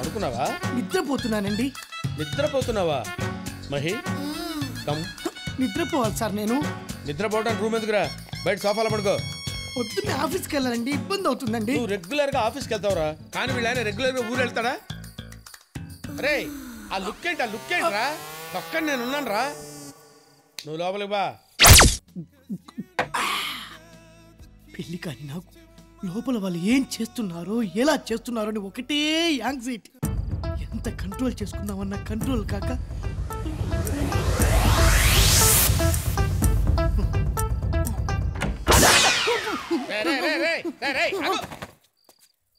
పడుకున్నావా? నిద్రపోతున్నానండి. నిద్రపోతున్నావా? మహి కమ్. నిద్రపోవాలి సార్. నేను నిద్రపోవడానికి రూమ్ ఎందుకురా, బయట సోఫాలో పడుకో. పొద్దున్న ఆఫీస్కి వెళ్ళాలండి, ఇబ్బంది అవుతుందండి. నువ్వు రెగ్యులర్గా ఆఫీస్కి వెళ్తావురా, కానీ వీళ్ళైనా రెగ్యులర్గా ఊరు వెళ్తాడా? అరే ఆ లుక్ ఏంటి? ఆ లుక్ ఏంట్రా? పక్కన నేనున్నాను రా, నువ్వు లోపలికి బా. పెళ్ళి కానీ నాకు లోపల వాళ్ళు ఏం చేస్తున్నారో ఎలా చేస్తున్నారో అని ఒకటే యాంగ్జైటీ. ఎంత కంట్రోల్ చేసుకుందామన్న కంట్రోల్ కాక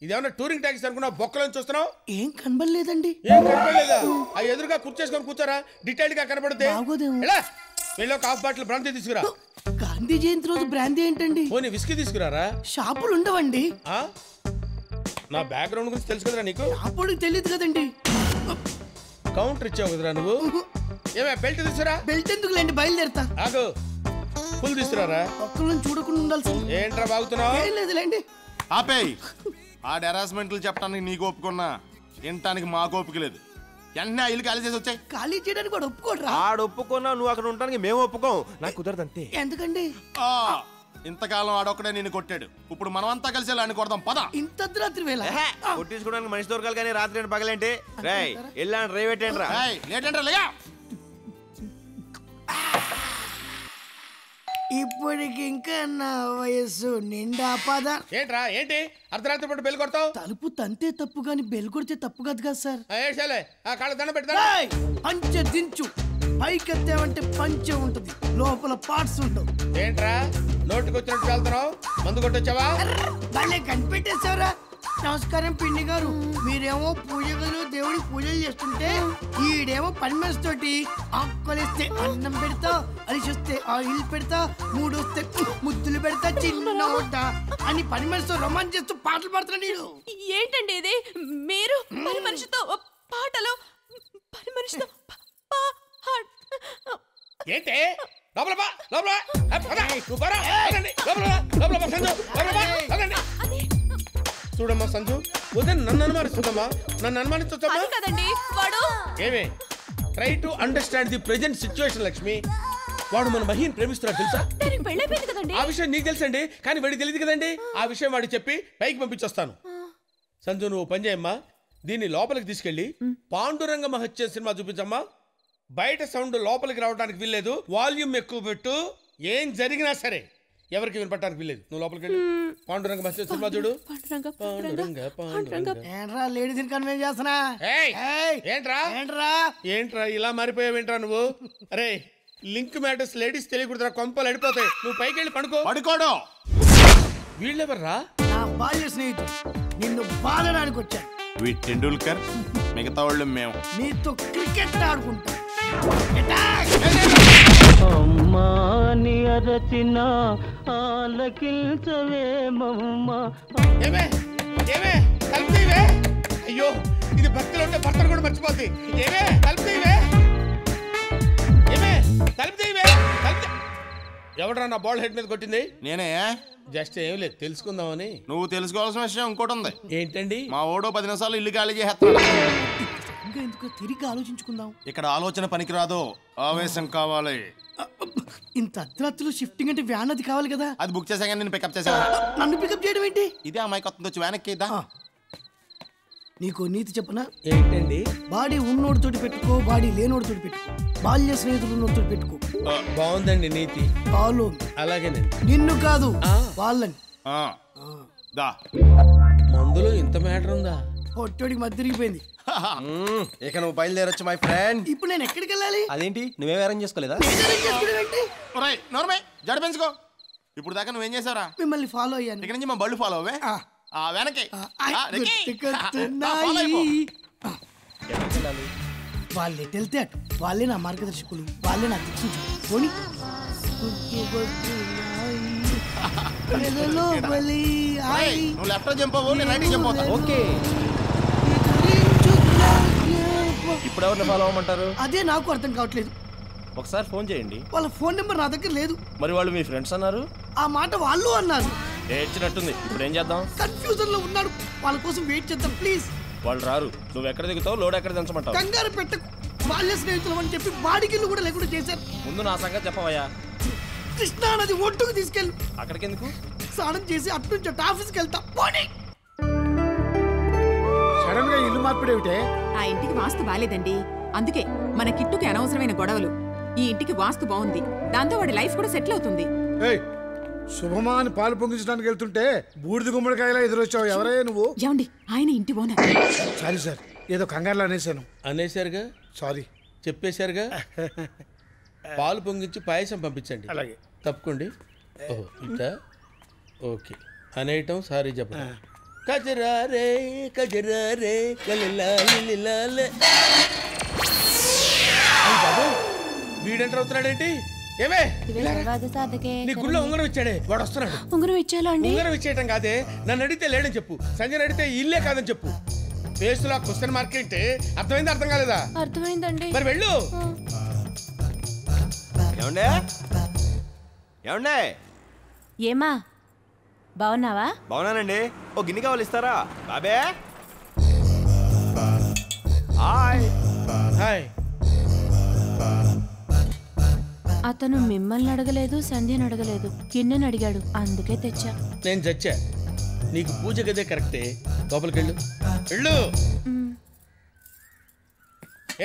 ఇదేమన్నా టూరింగ్ టాక్సీ అనుకున్నా? బొక్కలో చూస్తున్నావు, ఏం కనబడలేదండి. ఏం కనబడలేదా? ఆ ఎదురుగా కుర్చేసుకొని కూర్చోరా, డీటెయిల్ గా కనబడితే. వెళ్ళొక హాఫ్ బాటిల్ బ్రాంతి తీసుకురా. గాంధీ జయంతి రోజు బ్రాంతి ఏంటండి? పోనీ విస్కీ తీసుకురారా. షాపులు ఉండవండి. నా బ్యాక్గ్రౌండ్ గురించి తెలుసు కదరా నీకు? అప్పుడు తెలియదు కదండి. కౌంటర్ ఇచ్చావు కదరా నువ్వు. ఏమే బెల్ట్ తీసుకురా. బెల్ట్ ఎందుకులేండి, బయలుదేరతా. నాకు ఫుల్ తీసుకురారా. ఒక్కళ్ళని చూడకుండా ఉండాల్సి. ఏంట్రా బాగుతున్నావు? ఆపేయ్. ఆ హెరాస్మెంట్లు చెప్పడానికి నీకు ఒప్పుకున్నా తినటానికి మాకు ఒప్పుకోలేదు. వెంటనే ఇల్లు ఖాళీ చేసి వచ్చాయి. ఖాళీ చేయడానికి వాడు ఒప్పుకోరా? ఆడు ఒప్పుకున్నా నువ్వు అక్కడ ఉండడానికి మేము ఒప్పుకోం. నాకు కుదరదు అంతే. ఎందుకండి? ఇంతకాలం ఆడొక్కడే నిన్ను కొట్టాడు, ఇప్పుడు మనం అంతా కలిసి వెళ్ళి కొడదాం పద. ఇంత రాత్రి వేళ కొట్టించుకోవడానికి మనిషి దొరకాలి కానీ రాత్రి పగలేంటే. రాయ్ వెళ్ళా డ్రైవ్ ఏంట్రా లేటంట్రా. లేగా ఇప్పటికి ఇంకా నా వయసు నిండా పద. ఏంట్రా ఏంటి అర్ధరాత్రి పూట బెల్ కొడతావు? తలుపు తంతే తప్పు గాని బెల్ కొడితే తప్పు కాదు కదా సార్. పంచె దించు, పైకి ఎత్తామంటే పంచె ఉంటది, లోపల పార్ట్స్ ఉంటావు. ఏంట్రా నోటికి వచ్చినట్టు వెళ్తున్నావు? మందు కొట్టొచ్చావా? భలే కనిపెట్టేశావురా. నమస్కారం పిండి గారు, మీరేమో పూజలు దేవుడి పూజలు చేస్తుంటే ఈడేమో పని మనిషి తోటి ఆకులేస్తే అన్నం పెడతా, అలిసిస్తే ఆయిల్ పెడతా, మూడు వస్తే ముద్దులు పెడతా, చిన్న వంట అని పని మనిషితో రొమాన్స్ చేస్తూ పాటలు పాడుతున్నా. నేను ఏంటండి ఇది? మీరు పని మనిషితో పాటలు, పని మనిషితో ఏంటే? లోపల లోపల లోపల చూడమ్మా సంజు, ఉదయం నన్ను అనుమానిస్తుందమ్మా, నన్ను అనుమానిస్తుందమ్మా. ఏమే try to understand the present situation Lakshmi. వాడు మన మహిని ప్రేమిస్తున్నాడు తెలుసా? ఆ విషయం నీకు తెలుసండి కానీ వాడికి తెలియదు కదండి. ఆ విషయం వాడికి చెప్పి పైకి పంపించొస్తాను. సంజు నువ్వు పని చేయమ్మా, దీన్ని లోపలికి తీసుకెళ్ళి పాండురంగ మహత్య సినిమా చూపించమ్మా. బయట సౌండ్ లోపలికి రావడానికి వీల్లేదు, వాల్యూమ్ ఎక్కువ పెట్టు. ఏం జరిగినా సరే ఎవరికి వినపడటానికి వీల్లేదు. నువ్వు లోపలికి వెళ్ళి పాండురంగ మహత్య సినిమా చూడు. ఏంట్రా ఇలా మారిపోయావేంట్రా నువ్వు? అరే లింక్ మ్యాటర్స్ లేడీస్ తెలియకూడదురా, కొంపలు అడిపోతాయి. నువ్వు పైకి వెళ్ళి పడుకో. పడుకోడు. వీళ్ళెవర్రా? బాల్య స్నేహితుడు, నిన్ను బాధడానికి వచ్చా. వీడు టెండూల్కర్, మిగతా వాళ్ళు మేము. నీతో క్రికెట్ ఆడుకుంటాం. అమ్మాని అరచిన ఆలకిల్చవేమమ్మా. ఏమే ఏమే తల్పివే. అయ్యో ఇది భక్తిలో ఉంటే భర్తను కూడా మర్చిపోద్ది. ఏమే తల్పివే, ఏమే తల్పివే. ఎవడరా నా బాల్ హెడ్ మీద కొట్టింది? నేనే. జస్ట్ ఏం లేదు, తెలుసుకుందామని. నువ్వు తెలుసుకోవాల్సిన విషయం ఇంకోటి ఉంది. ఏంటండి? మా ఓడో 10 నిమిషాలు ఇల్లు ఖాళీ చేస్తాడు. ఎందుకు తిరిగి ఆలోచించుకుందాం. ఇక్కడ ఆలోచన పనికిరాదు, ఆవేశం కావాలి. ఇంత అర్ధరాత్రులు షిఫ్టింగ్ అంటే వ్యాన్ అది కావాలి కదా. అది బుక్ చేశాక నేను పికప్ చేశాను. నన్ను పికప్ చేయడం ఏంటి? ఇదే అమ్మాయి కొత్త వచ్చి వ్యాన్ ఎక్కేదా. నీకు నీతి చెప్పనా? ఏంటండి? బాడీ ఉన్నోడు తోటి పెట్టుకో, బాడీ లేనోడు తోటి పెట్టుకో, బాల్య స్నేహితులు ఉన్నోడు పెట్టుకో. బాగుందండి నీతి. బాలు అలాగే. నిన్ను కాదు వాళ్ళని. మందులో ఇంత మ్యాటర్ ఉందా? పొట్టోడికి మధ్య తిరిగిపోయింది. ఇక నువ్వు బయలుదేరొచ్చు మై ఫ్రెండ్. ఇప్పుడు నేను ఎక్కడికి వెళ్ళాలి? అదేంటి నువ్వేం అరేంజ్ చేసుకోలేదా? జడ పెంచుకో. ఇప్పుడు దాకా నువ్వేం చేసావురా? మిమ్మల్ని ఫాలో అయ్యాను. ఇక్కడ నుంచి మా బళ్ళు ఫాలో అవే. వెనకే వాళ్ళు ఎటు వెళ్తే అటు, వాళ్ళే నా మార్గదర్శకులు, వాళ్ళే నా దిక్సూచులు. ఇప్పుడు ఎవరిని ఫాలో అవ్వమంటారు? అదే నాకు అర్థం కావట్లేదు. ఒకసారి ఫోన్ చేయండి. వాళ్ళ ఫోన్ నెంబర్ నా దగ్గర లేదు. మరి వాళ్ళు మీ ఫ్రెండ్స్ అన్నారు. ఆ మాట వాళ్ళు అన్నారు. ఏడ్చినట్టుంది. ఇప్పుడు ఏం చేద్దాం? కన్ఫ్యూజన్ లో ఉన్నాడు, వాళ్ళ కోసం వెయిట్ చేద్దాం. ప్లీజ్. వాళ్ళు రారు, నువ్వు ఎక్కడ దిగుతావు, లోడ్ ఎక్కడ దించమంటావు. కంగారు పెట్టకు, బాల్య స్నేహితులు అని చెప్పి బాడికిల్లు కూడా లేకుండా చేశారు. ముందు నా సంగతి చెప్పవయ్యా. కృష్ణా నది ఒడ్డుకు తీసుకెళ్ళు. అక్కడికి ఎందుకు? స్నానం చేసి అటు నుంచి అటు ఆఫీస్కి వెళ్తా. సడన్ గా ఇల్లు మార్పిడేమిటే? ఆ ఇంటికి వాస్తు బాలేదండి, అందుకే మన కిట్టుకి అనవసరమైన గొడవలు. ఈ ఇంటికి వాస్తు బాగుంది, దాంతో వాడి లైఫ్ కూడా సెటిల్ అవుతుంది. శుభమాని పాలు పొంగించడానికి వెళ్తుంటే బూడిద గుమ్మడికాయలా ఎదురొచ్చావు. ఎవరే నువ్వు? ఏమండి, ఆయన ఇంటి ఓనర్. సారీ సార్, ఏదో కంగారులో అనేశాను. అనేశారుగా, సారీ చెప్పేశారుగా. పాలు పొంగించి పాయసం పంపించండి. అలాగే, తప్పకోండి. ఓహో ఇట్టా, ఓకే. అనేయటం సారీ చెప్పండి. కజరారే కజరారే కలలాలిలాలే. వీడెంటర్ అవుతున్నాడేంటి? ఏమే నీ గుళ్ళో ఉంగరం ఇచ్చాడే వాడు, వస్తున్నాడు. ఉంగరం ఇచ్చాలో అండి? ఉంగరం ఇచ్చేయటం కాదే, నన్ను అడిగితే లేడని చెప్పు, సంజయ్ అడిగితే ఇల్లే కాదని చెప్పు. ఫేస్లో క్వశ్చన్ మార్క్ ఏంటి? అర్థమైంది, అర్థం కాలేదా? అర్థమైందండి. మరి వెళ్ళు. ఏమా బాగున్నావా? బాగున్నానండి. ఓ గిన్నె కావాలి, ఇస్తారా? బాబే హాయ్ హాయ్. అతను మిమ్మల్ని అడగలేదు, సంధ్యని అడగలేదు, గిన్నెని అడిగాడు, అందుకే తెచ్చా. నేను చచ్చా, నీకు పూజ గదే కరెక్టే. లోపలికెళ్ళు, వెళ్ళు.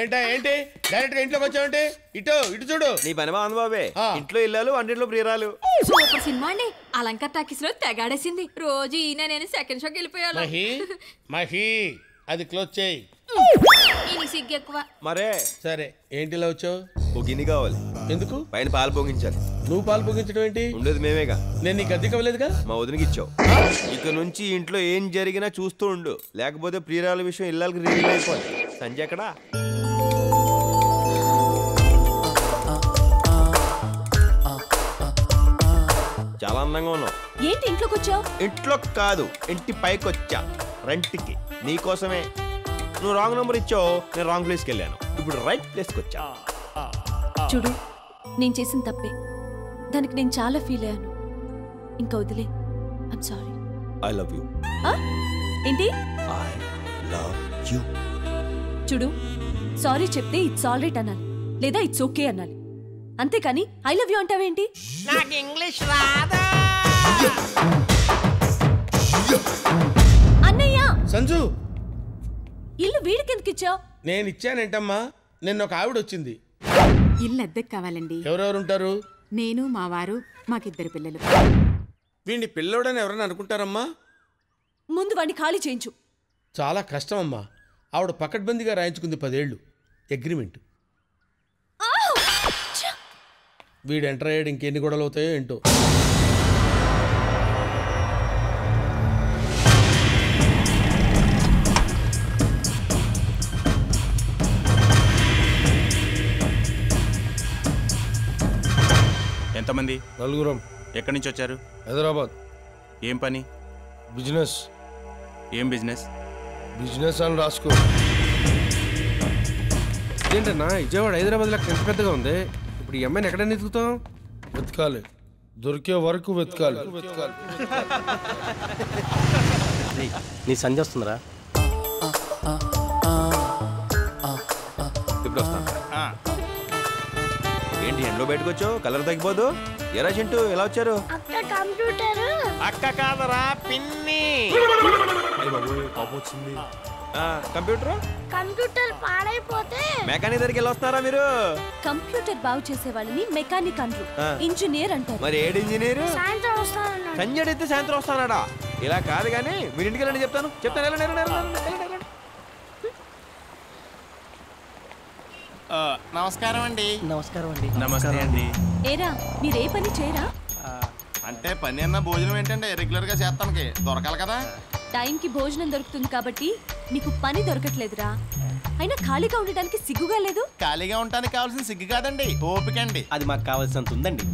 ఏంటా ఏంటి డైరెక్ట్ గా ఇంట్లోకి వచ్చావంటే? ఇటు ఇటు చూడు. నీ పని బాగుంది బాబే, ఇంట్లో ఇల్లాలు, అన్నింట్లో ప్రియరాలు. సూపర్ సినిమా అండి, అలంకార టాకీస్ లో తెగాడేసింది. రోజు ఈయన నేను సెకండ్ షోకి వెళ్ళిపోయాను. మహి మహి, అది క్లోజ్ చేయి. సిగ్గు ఎక్కువ. మరే సరే, ఏంటి ఇలా వచ్చావు? ఓ గిన్నె కావాలి. ఎందుకు? పైన పాలు పొంగించాలి. నువ్వు పాలు పొంగించడం ఏంటి? ఉండేది మేమేగా. నేను నీకు అద్దెకి ఇవ్వలేదుగా, మా వదినకి ఇచ్చావు. ఇక నుంచి ఇంట్లో ఏం జరిగినా చూస్తూ ఉండు, లేకపోతే ప్రియరాల విషయం ఇళ్ళకి రిలీజ్ అయిపోతుంది. సంజయ్ ఎక్కడా? చాలా అందంగా ఉన్నావు. ఏంటి ఇంట్లోకి వచ్చావు? ఇంట్లో కాదు, ఇంటి పైకి వచ్చా, రెంట్కి. నీకోసమే. నువ్వు రాంగ్ నెంబర్ ఇచ్చావు, నేను రాంగ్ ప్లేస్కి వెళ్ళాను. ఇప్పుడు రైట్ ప్లేస్కి వచ్చా. చూడు, నేను చేసిన తప్పే, దానికి నేను చాలా ఫీల్ అయ్యాను. ఇంకా వదిలే, I'm sorry. I love you. ఏంటి? I love you. చూడు, సారీ చెప్తే ఇట్స్ ఆల్ రైట్ అనాలి, లేదా ఇట్స్ ఓకే అనాలి, అంతేకాని ఐ లవ్ యూ అంటావేంటి? నాకు ఇంగ్లీష్ రాదా అన్నయ్య? సంజు, ఇల్లు వీడికి ఎందుకు ఇచ్చావు? నేను ఇచ్చానేంటమ్మా, నిన్న ఒక ఆవిడ వచ్చింది. ఇల్లు అద్దెకి కావాలండి. ఎవరెవరు ఉంటారు? నేను, మా వారు, మాకిద్దరు పిల్లలు. వీడిని పిల్లోడని ఎవరైనా అనుకుంటారమ్మా? ముందు వాడిని ఖాళీ చేయించు. చాలా కష్టం అమ్మా, ఆవిడ పకడ్బందీగా రాయించుకుంది 10 ఏళ్ళు అగ్రిమెంట్. వీడు ఎంటర్ అయ్యాడు, ఇంకెన్ని గొడవలు అవుతాయో ఏంటో. ఎంతమంది? 4. ఎక్కడి నుంచి వచ్చారు? హైదరాబాద్. ఏం పని? బిజినెస్. ఏం బిజినెస్? బిజినెస్ అని రాసుకో. ఏంటన్నా విజయవాడ హైదరాబాద్లో ఎంత పెద్దగా ఉంది. ఇప్పుడు ఈ అమ్మాయిని ఎక్కడైనా వెతుకుతాం. వెతకాలి, దొరికే వరకు వెతకాలి. నీ సంజ వస్తుందిరా, ఇప్పుడు వస్తా. ఏంటి ఎండ్లో బయటకు వచ్చావు? కలర్ తగ్గిపోదు. ఎరా చింటూ, ఎలా వచ్చారు? అక్క కాదరా, పిన్ని. కంప్యూటర్ కంప్యూటర్ పాడైపోతే మెకానిక్ దగ్గరికి ఎలా వస్తారా మీరు? కంప్యూటర్ బాగు చేసే వాళ్ళని మెకానిక్ అంటారు, ఇంజనీర్ అంటారు. మరి ఏడు ఇంజనీర్? సంజయ్ అడిగితే సాయంత్రం వస్తానడా? ఇలా కాదు కానీ మీరు ఇంటికి వెళ్ళండి, చెప్తాను చెప్తాను. ఎలా? నమస్కారం అండి. నమస్కారం అండి. నమస్కారం అండి. ఏరా మీరే పని చేయరా? అంటే పని అన్న భోజనం ఏంటంటే రెగ్యులర్ గా చేస్తానికి దొరకాలి కదా. టైంకి భోజనం దొరుకుతుంది కాబట్టి మీకు పని దొరకట్లేదురా. అయినా ఖాళీగా ఉండడానికి సిగ్గుగా లేదు? ఖాళీగా ఉండడానికి కావాల్సిన సిగ్గు కాదండి, ఓపిక అండి. అది మాకు కావాల్సినంత ఉందండి.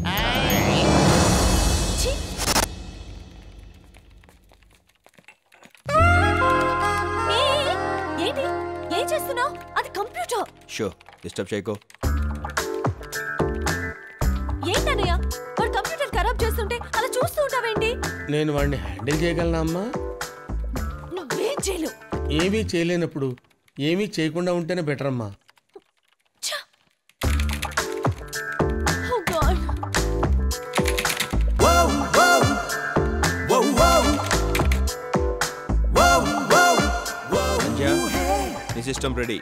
ఏంటి ఏం చేస్తున్నావు? అది కంప్యూటర్. Show disturb చేయకో. ఏంటన్నయ్య వాడు కంప్యూటర్ ఖరాబ్ చేస్తుంటే అలా చూస్తూ ఉంటావేంటి? నేను వాడిని హ్యాండిల్ చేయగలనా అమ్మా? నువ్వేం చేయలేవు. ఏమీ చేయలేనప్పుడు ఏమీ చేయకుండా ఉంటేనే బెటర్ అమ్మా. System ready.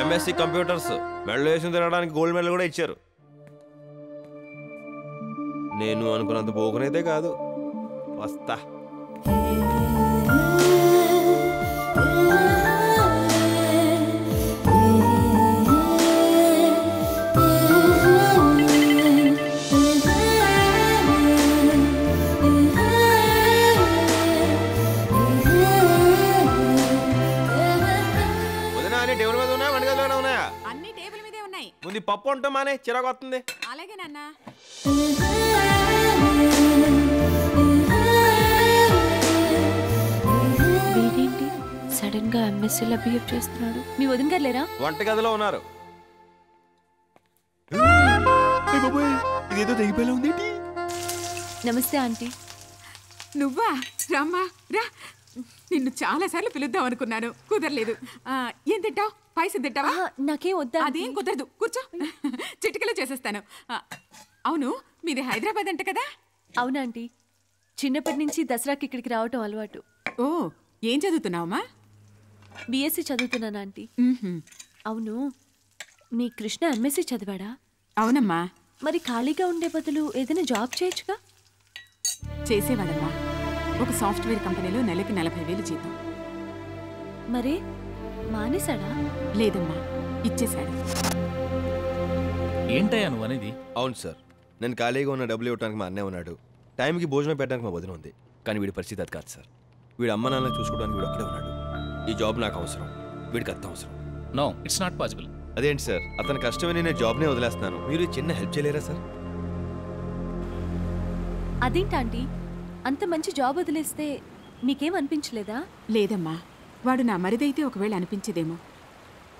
MSc computers medal వేసి తినడానికి గోల్డ్ మెడల్ కూడా ఇచ్చారు. నేను అనుకున్నంత పోకనైతే కాదు. వస్తా. ముందు పప్పు ఉంటాం మానే చిరాకు వస్తుంది. అలాగే నాన్న. సడన్ గా ఎంఎస్సీలా బిహేవ్ చేస్తున్నాడు. మీ వదిన గారు లేరా? వంటగదిలో ఉన్నారు. ఇదేదో తెగిపోయేలా ఉంది. నమస్తే ఆంటీ. నువ్వా? రామ్మా రా. నిన్ను చాలా సార్లు పిలుద్దాం అనుకున్నాను, కుదరలేదు. ఏం తింటావు? పైసలు తింటావా? నాకేం వద్దా? అదేం కుదరదు, కూర్చో, చిటికలో చేసేస్తాను. అవును, మీది హైదరాబాద్ అంట కదా? అవునా ఆంటీ, చిన్నప్పటి నుంచి దసరాకి ఇక్కడికి రావటం అలవాటు. ఓ, ఏం చదువుతున్నావమ్మా? బిఎస్సీ చదువుతున్నాను ఆంటీ. అవును, మీ కృష్ణ ఎంఎస్సీ చదివాడా? అవునమ్మా. మరి ఖాళీగా ఉండే బదులు ఏదైనా జాబ్ చేయొచ్చుగా? చేసేవాడమ్మా, ఒక సాఫ్ట్వేర్ కంపెనీలో నెలకి 40,000 జీతం. మరే మానేశాడా? లేదమ్మా, ఇచ్చేశాడు. ఏంటయ్యా నువ్వు అనేది? అవును సార్, నేను ఖాళీగా ఉన్న డబ్బులు ఇవ్వడానికి మా అన్నయ్య ఉన్నాడు, టైంకి భోజనం పెట్టడానికి మా వదిన ఉంది. కానీ వీడి పరిస్థితి అది కాదు సార్. వీడి అమ్మ నాన్న చూసుకోవడానికి వీడు అక్కడే ఉన్నాడు. ఈ జాబ్ నాకు అవసరం, వీడికి అర్థం అవసరం. No, it's not possible. అదేంటి సార్, అతని కష్టమని నేను జాబ్నే వదిలేస్తున్నాను. మీరు చిన్న హెల్ప్ చేయలేరా సార్? అదేంటి, అంత మంచి జాబ్ వదిలేస్తే మీకేం అనిపించలేదా? లేదమ్మా, వాడు నా మరిదైతే ఒకవేళ అనిపించేదేమో,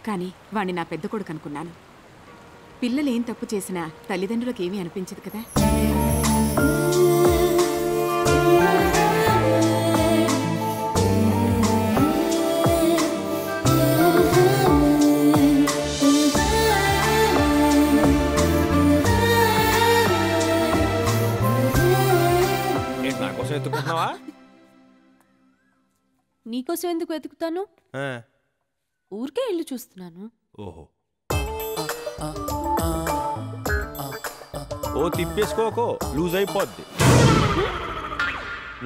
కానీ వాడిని నా పెద్ద కొడుకు అనుకున్నాను. పిల్లలు ఏం తప్పు చేసినా తల్లిదండ్రులకు ఏమీ అనిపించదు కదా. నీకోసం ఎందుకు వెతుకుతాను, ఊరికే ఇల్లు చూస్తున్నాను. ఓహో, ఓ తిప్పేసుకోకో, లూజ్ అయిపోద్ది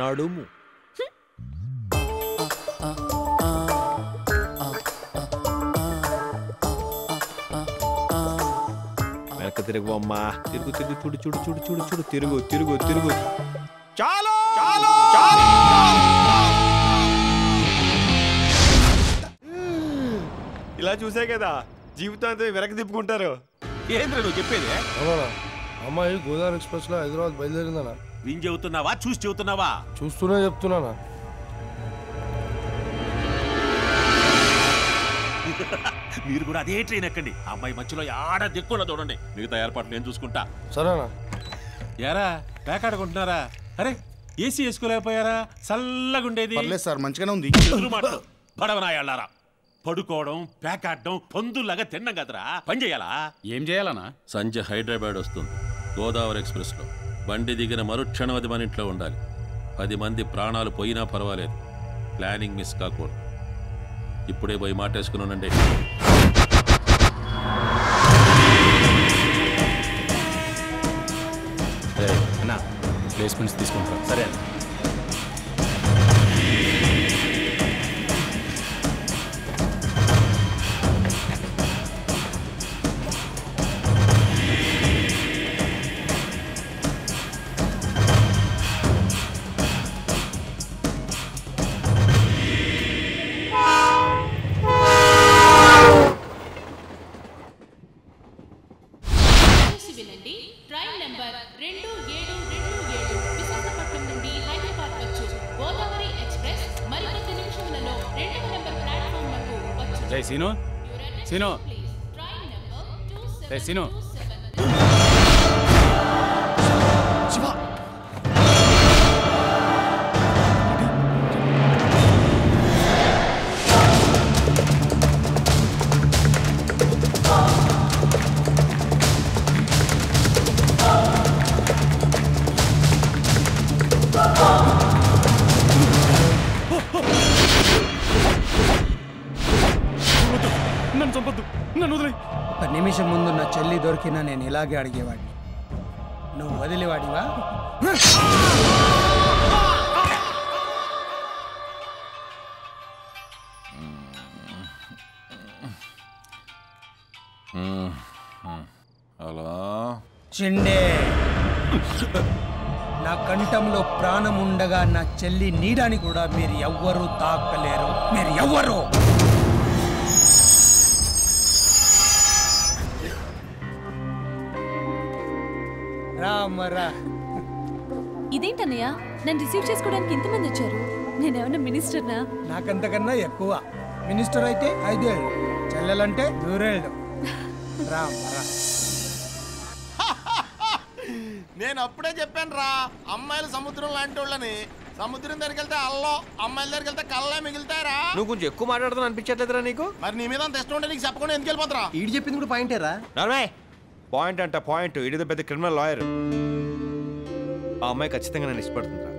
నడుము. వెనక తిరుగు అమ్మా, తిరుగు తిరుగు, చూడు చూడు చూడు చూడు చూడు, తిరుగు తిరుగు తిరుగు. చాలు చాలు చాలు, ఇలా చూసే కదా జీవితాంతం వెనక తిప్పుకుంటారు. ఏంద్ర నువ్వు చెప్పేది? అమ్మాయి గోదావరి ఎక్స్ప్రెస్ లో హైదరాబాద్ బయలుదేరిందనా? నేను చెబుతున్నావా? చూసి చెబుతున్నావా? చూస్తూనే చెప్తున్నానా? మీరు కూడా అదే ట్రైన్ ఎక్కండి. అమ్మాయి మధ్యలో ఆడ దిక్కున చూడండి, మిగతా ఏర్పాట్లు నేను చూసుకుంటా. సరేనా? యారా పేకాడుకుంటున్నారా? అరే ఏసీ వేసుకోలేకపోయారా? చల్లగా ఉండేది. పర్లేదు సార్, మంచిగానే ఉంది. బడవనాయాళ్ళారా, పడుకోవడం ప్యాక్ ఆడడం పందుల్లాగా తిన్నాం కదరా, పని చేయాలా? ఏం చేయాలన్నా? సంజయ్ హైదరాబాద్ వస్తుంది గోదావరి ఎక్స్ప్రెస్ లో. బండి దిగిన మరుక్షణం అది మన ఇంట్లో ఉండాలి. 10 మంది ప్రాణాలు పోయినా పర్వాలేదు, ప్లానింగ్ మిస్ కాకూడదు. ఇప్పుడే పోయి మాటేసుకున్నానండి. సరే అన్నా, ప్లేస్మెంట్స్ తీసుకుంటాం. సరే అన్న. సీను, సీను, సంపద్దు నన్ను వదిలేయ్. ఒక నిమిషం ముందు నా చెల్లి దొరికినా నేను ఇలాగే అడిగేవాడిని. నువ్వు వదిలేవాడివా? హలో చిండే, నా కంఠంలో ప్రాణం ఉండగా నా చెల్లి నీడని కూడా మీరు ఎవ్వరూ తాకలేరు. మీరు ఎవ్వరు? రామరా, ఇదేంటన్నయ్య నన్ను రిసీవ్ చేసుకోవడానికి ఇంతమంది వచ్చారు? నేనేమన్నా మినిస్టర్నా? నాకంతకన్నా ఎక్కువ. మినిస్టర్ అయితే 5 ఏళ్ళు, చెల్లెలంటే 2 ఏళ్ళు. రామరా, నేను అప్పుడే చెప్పాను రా, అమ్మాయిలు సముద్రం లాంటి వాళ్ళని. సముద్రం దగ్గరికి వెళ్తే అల్లో, అమ్మాయిల దగ్గరికి వెళ్తే కళ్ళే మిగులుతారా? నువ్వు కొంచెం ఎక్కువ మాట్లాడుతున్నా అనిపించట్లేదురా నీకు? మరి నీ మీద అంత ఇష్టం ఉంటే నీకు చెప్పకుండా ఎందుకు వెళ్ళిపోతారా? ఈడు చెప్పింది కూడా పాయింటేరా. పాయింట్ అంట పాయింట్. ఈడిదో పెద్ద క్రిమినల్ లాయర్. ఆ అమ్మాయి ఖచ్చితంగా నన్ను ఇష్టపడుతుందిరా.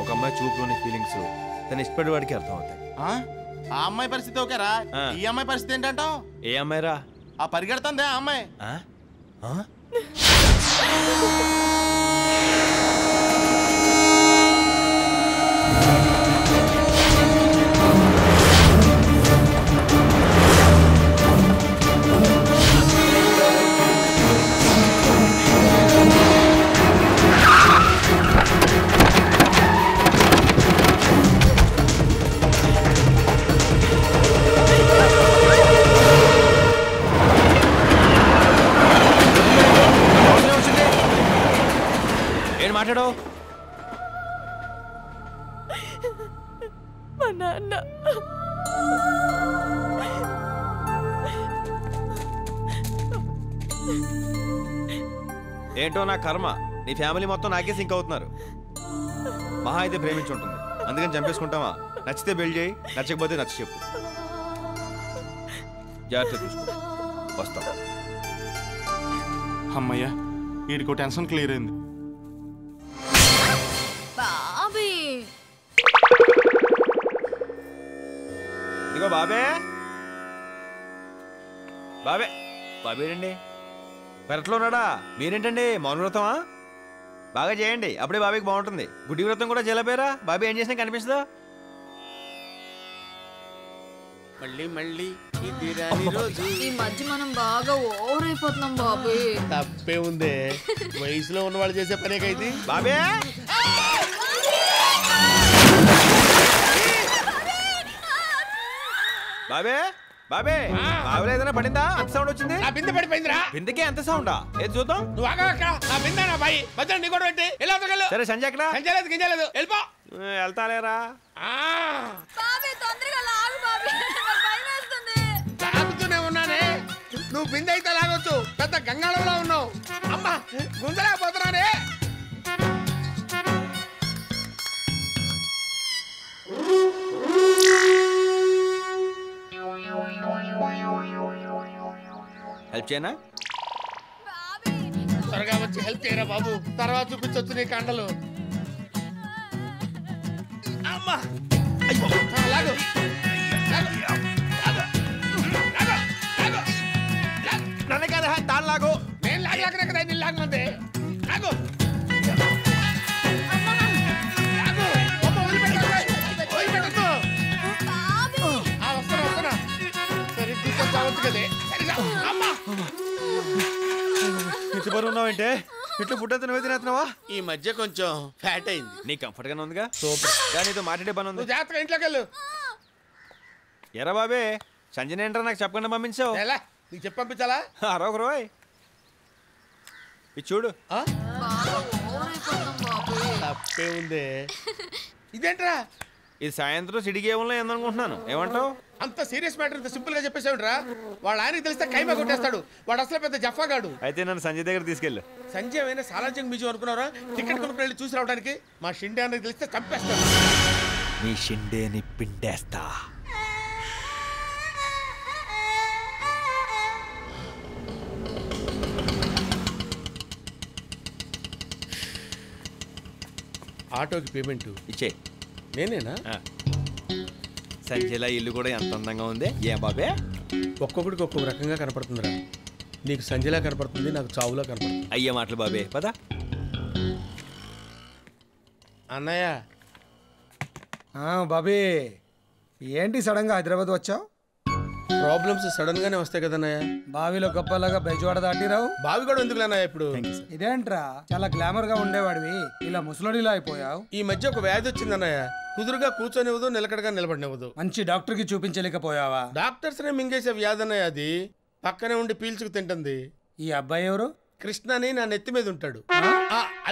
ఒక అమ్మాయి చూపులోని ఫీలింగ్స్ తను ఇష్టపడే వాడికి అర్థం అవుతాయి. ఆ అమ్మాయి పరిస్థితి ఓకేరా, ఈ అమ్మాయి పరిస్థితి ఏంటంట? ఏ అమ్మాయి రా? ఆ పరిగెడుతుందే ఆ అమ్మాయి. ఏంటో నా కర్మ, నీ ఫ్యామిలీ మొత్తం నాకే సింక్ అవుతున్నారు. మహా అయితే ప్రేమించి ఉంటుంది, అందుకని చంపేసుకుంటావా? నచ్చితే బిల్డ్ చేయి, నచ్చకపోతే నచ్చ చెప్పు. జాగ్రత్త చూసుకో, వస్తా. అమ్మయ్య, వీడికో టెన్షన్ క్లియర్ అయింది. ఇదిగో బాబే, బాబే బాబేనండి. పెరట్లో ఉన్నాడా? మీరేంటండి మౌన వ్రతమా? బాగా చేయండి, అప్పుడే బాబాయ్కి బాగుంటుంది. గుడ్డి వ్రతం కూడా చేయలేపోయారా? బాబాయ్ ఏం చేసినా కనిపిస్తుందా? మళ్ళీ మళ్ళీ ఈ మధ్య మనం బాగా ఓవర్ అయిపోతున్నాం బాబాయ్. తప్పే ఉందే, వయసులో ఉన్నవాళ్ళు చేసే పనేకైతే. బాబే బాబే బాబే, బాబులో ఏదైనా పడిందా? అంత సౌండ్ వచ్చింది. నా బిందె పడిపోయిందిరా. బిందెకే అంత సౌండా? ఏది చూద్దాం. నువ్వు ఆగా, నా బిందె నా బాయి మధ్యలో నీ కూడా పెట్టి ఎలా తగ్గలు. సరే సంజయ్ ఎక్కడ? సంజయ్ లేదు, గింజ లేదు, వెళ్ళిపో. వెళ్తాలేరా తాగుతూనే ఉన్నానే. నువ్వు బిందె అయితే లాగొచ్చు, పెద్ద గంగాళంలో ఉన్నావు. అమ్మా గుంజలేకపోతున్నానే. హెల్ప్ చేయనా? త్వరగా వచ్చి హెల్ప్ చేయరా బాబు, తర్వాత చూపించవచ్చు నీ కండలు. నన్ను కదా తాను లాగు. నేను లాగలేకనే కదా నేను లాగమంది. లాగు ఉన్నావంటే ఇట్లా ఫుడ్ అయితే నువ్వే తినేస్తున్నావా? ఈ మధ్య కొంచెం ఫ్యాట్ అయింది. నీ కంఫర్ట్ గానే ఉందిగా, సూపర్. దానితో మాట్లాడే పని ఉంది, జాగ్రత్తగా ఇంట్లోకి వెళ్ళు. ఎరా బాబే, సంజయ్ ఏంట్రా నాకు చెప్పకుండా పంపించావు? నీకు చెప్పి పంపించాలా? అరొక రోయ్ ఇది చూడు. తప్పే ఉంది. ఇదేంట్రా ఇది? సాయంత్రం సిడికేమో ఏందనుకుంటున్నాను, ఏమంటావు? అంత సీరియస్ మ్యాటర్ ఇంత సింపుల్ గా చెప్పేసాడురా. వాళ్ళ ఆయనకి తెలిస్తే కైమా కొట్టేస్తాడు, వాడు అసలు పెద్ద జఫాగాడు. అయితే నన్ను సంజయ్ దగ్గర తీసుకెళ్ళు. సంజయ్ అయినా సాలార్జంగ్ మ్యూజియం అనుకున్నారా? టికెట్ కొనుక్కుని వెళ్ళి చూసి రావడానికి. మా షిండే అనేది తెలిస్తే చంపేస్తాడు. నీ షిండేని పిండేస్తా. ఆటోకి పేమెంట్ ఇచ్చే నేనేనా? సంజయ్ ఇల్లు కూడా ఎంత అందంగా ఉంది. ఏ బాబే ఒక్కొక్కడికి ఒక్కొక్క రకంగా కనపడుతుందిరా. నీకు సంజయలా కనపడుతుంది, నాకు చావులా కనపడుతుంది. అయ్యే మాటలు బాబే, పదా అన్నయ్య. బాబే ఏంటి సడన్గా హైదరాబాద్ వచ్చావు? ప్రాబ్లమ్స్ సడన్ గానే వస్తాయి కదన్నయ్య. బావిలో గొప్పలాగా బెజవాడ దాటిరావు. బావి కూడా ఎందుకు లేనయ్య ఇప్పుడు? ఇదేంట్రా చాలా గ్లామర్ గా ఉండేవాడివి, ఇలా ముసలోడిలా అయిపోయావు. ఈ మధ్య ఒక వ్యాధి వచ్చింది అన్నయ్య, కుదురుగా కూర్చొనివ్వదు, నిలకడగా నిలబడినవ్వదు. మంచి డాక్టర్ కి చూపించలేకపోయావా? డాక్టర్స్ నే మింగేసే వ్యాధి అన్నయ్య, అది పక్కనే ఉండి పీల్చుకు తింటుంది. ఈ అబ్బాయి ఎవరు? కృష్ణ అని నా నెత్తి మీద ఉంటాడు,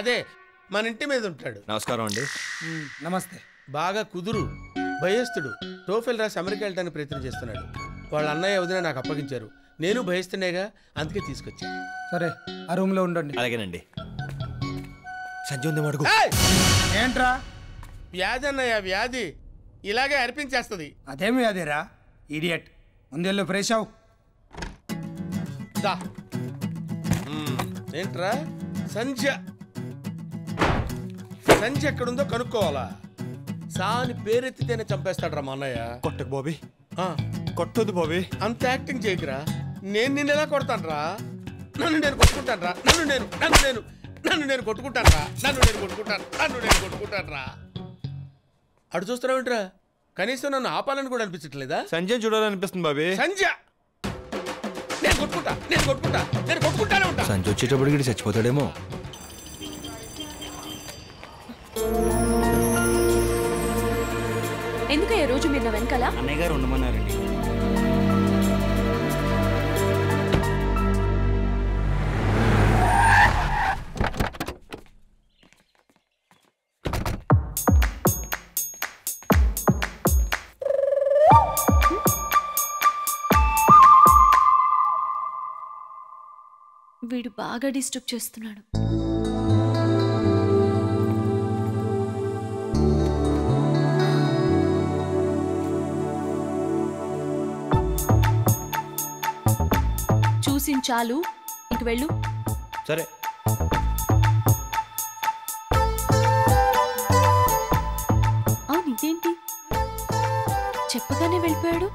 అదే మన ఇంటి మీద ఉంటాడు. నమస్కారం అండి. నమస్తే. బాగా కుదురు, భయస్తుడు. టోఫెల్ రాసి అమెరికా వెళ్ళడానికి ప్రయత్నం చేస్తున్నాడు. వాళ్ళ అన్నయ్య వదిన నాకు అప్పగించారు. నేను భయస్తున్నాగా అందుకే తీసుకొచ్చాను. సరే, ఆ రూమ్ లో ఉండండి. అలాగేనండి. సంజయ్ ఏంట్రా? వ్యాధి అన్నయ్య, వ్యాధి ఇలాగే అర్పించేస్తుంది. అదేం వ్యాధిరా ఇడియట్, ముందెళ్ళు ఫ్రెష్ అవు. ఏంట్రా సంజయ్, సంజయ్ ఎక్కడుందో కనుక్కోవాలా? సాని పేరెత్తితేనే చంపేస్తాడ్రా మా అన్నయ్య. కొట్టకు బాబీ, కొట్టదు బాబీ, అంత యాక్టింగ్ చేయకురా. నేను నిన్న ఎలా కొడతాను రా? నన్ను నేను కొట్టుకుంటాను రా. అటు చూస్తున్నావేంట్రా? కనీసం నన్ను ఆపాలని కూడా అనిపించట్లేదా? సంజయ్ చూడాలనిపిస్తుంది బాబీ. సంజయ్ నేను కొట్టుకుంటా. సంజయ్ వచ్చేటప్పుడు చచ్చిపోతాడేమో. ఎందుకు ఏ రోజు మీరు వెనకాల? అన్నయ్య గారు ఉండమన్నారండి. వీడు బాగా డిస్టర్బ్ చేస్తున్నాడు. చూసిన చాలు, ఇంక వెళ్ళు. సరే. అవును, ఇదేంటి చెప్పగానే వెళ్ళిపోయాడు?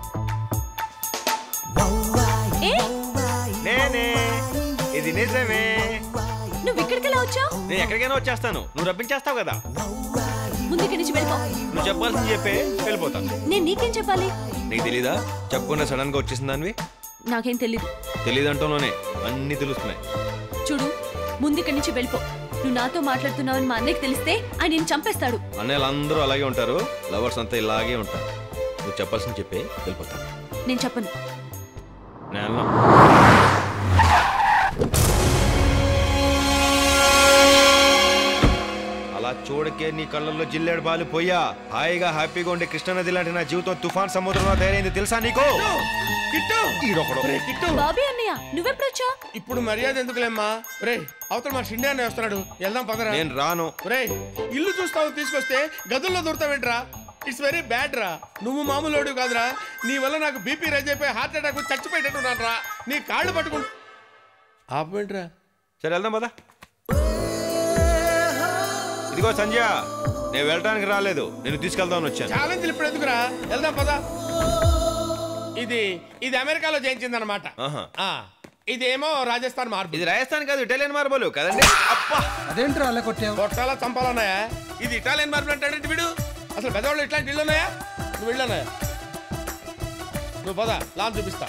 ఇది నిజమే. నువ్వు ఇక్కడికెలా వచ్చావు? నేను ఎక్కడికైనా వచ్చేస్తాను, నువ్వు రప్పించేస్తావు కదా. ముందు ఇక్కడి నుంచి వెళ్ళిపో. నువ్వు చెప్పాల్సింది చెప్పే, వెళ్ళిపోతాను. నేను నీకేం చెప్పాలి? నీకు తెలీదా? చెప్పకుండా సడన్ గా వచ్చేసిందానివి. నాకేం తెలీదు. తెలీదంటూనే అన్ని తెలుస్తున్నాయి. చూడు, ముందు ఇక్కడి నుంచి వెళ్ళిపో. నువ్వు నాతో మాట్లాడుతున్నావని మా అన్నయ్యకి తెలిస్తే ఆయన నిన్ను చంపేస్తాడు. అన్నయ్యలందరూ అలాగే ఉంటారు, లవర్స్ అంతా ఇలాగే ఉంటారు. నువ్వు చెప్పాల్సింది చెప్పే, వెళ్ళిపోతాను. నేను చెప్పను. అలా చూడకే, నీ కళ్ళల్లో జిల్లేడు బాలు పోయా. హాయిగా హ్యాపీగా ఉండే కృష్ణానది లాంటి నా జీవితం తుఫాన్ సముద్రంలో తయారైంది తెలుసా నీకు? ఇప్పుడు మర్యాద ఎందుకులేమ్మా? రే అవతల మా షిండే అనే వస్తున్నాడు, వెళ్దాం పదరా. నేను రాను. రే ఇల్లు చూస్తావు, తీసుకొస్తే గదుల్లో దొరుకుతావేంట్రా? ఇట్స్ వెరీ బ్యాడ్ రా. నువ్వు మామూలు కాదురా, నీ వల్ల నాకు బీపీ రైజ్ అయిపోయి హార్ట్ అటాక్ చచ్చిపోయేటట్టున్నాను రా. నీ కాళ్ళు పట్టుకుంటు ఆపేంట్రా. సరే వెళ్దాం పదా. ఇదిగో సంజయ్, నేను వెళ్ళడానికి రాలేదు, నేను తీసుకెళ్దామని వచ్చాను. ఛాలెంజ్లు ఇప్పుడు ఎందుకురా, వెళ్దాం పదా. ఇది అమెరికాలో జయించింది అనమాట. ఇదేమో రాజస్థాన్ మార్బుల్. ఇది రాజస్థాన్ కాదు, ఇటాలియన్ మార్బుల్ కదండి. అదేంట్రా అలా కొట్టావు? కొట్టాలా చంపాలన్నాయా? ఇది ఇటాలియన్ మార్బుల్ అంటాడంటే వీడు. అసలు పెద్దవాళ్ళు ఇట్లాంటి ఇళ్ళు ఉన్నాయా? నువ్వు వెళ్ళన్నాయా? నువ్వు పదా, లాన్ చూపిస్తా.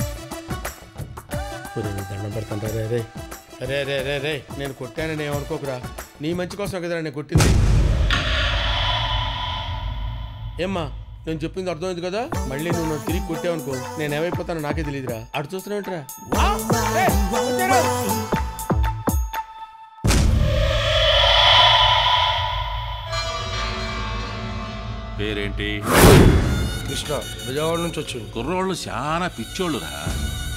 దండం పెడతాను రే రే రే రే రే రే నేను కొట్టానని ఏమనుకోకురా, నీ మంచి కోసం కదా నేను కొట్టింది. ఏమ్మా, నేను చెప్పింది అర్థమైంది కదా? మళ్ళీ నువ్వు తిరిగి కొట్టావనుకో, నేను ఏమైపోతానో నాకే తెలియదురా. అటు చూస్తున్నావుంటరా? పేరేంటి? కృష్ణ. విజయవాడ నుంచి వచ్చింది. కుర్రోళ్ళు చాలా పిచ్చోళ్ళురా.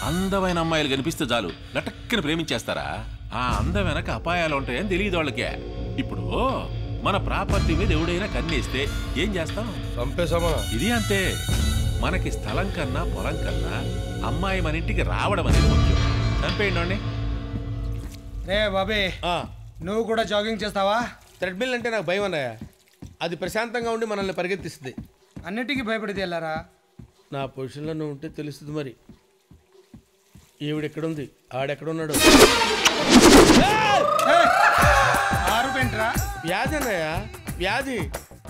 అందమైన అమ్మాయిలు కనిపిస్తే చాలు లటక్కని ప్రేమించేస్తారా. ఆ అందం వెనక అపాయాలు ఉంటాయని తెలియదు వాళ్ళకే. ఇప్పుడు మన ప్రాపర్టీ మీద ఎవడైనా కన్నేస్తే ఏం చేస్తాం? చంపేశామా? ఇది అంతే. మనకి స్థలం కన్నా, పొలం కన్నా అమ్మాయి మన ఇంటికి రావడం అనేది ముఖ్యం. చంపేయండి. రే బాబే, నువ్వు కూడా జాగింగ్ చేస్తావా? థ్రెడ్మిల్ అంటే నాకు భయం అన్నాయా. అది ప్రశాంతంగా ఉండి మనల్ని పరిగెత్తిస్తుంది. అన్నిటికీ భయపడితే వెళ్ళారా? నా పొజిషన్లో నువ్వు ఉంటే తెలుస్తుంది. మరి ఈవిడెక్కడుంది ఆడెక్కడున్నాడు వ్యాధి అన్నయ్య వ్యాధి.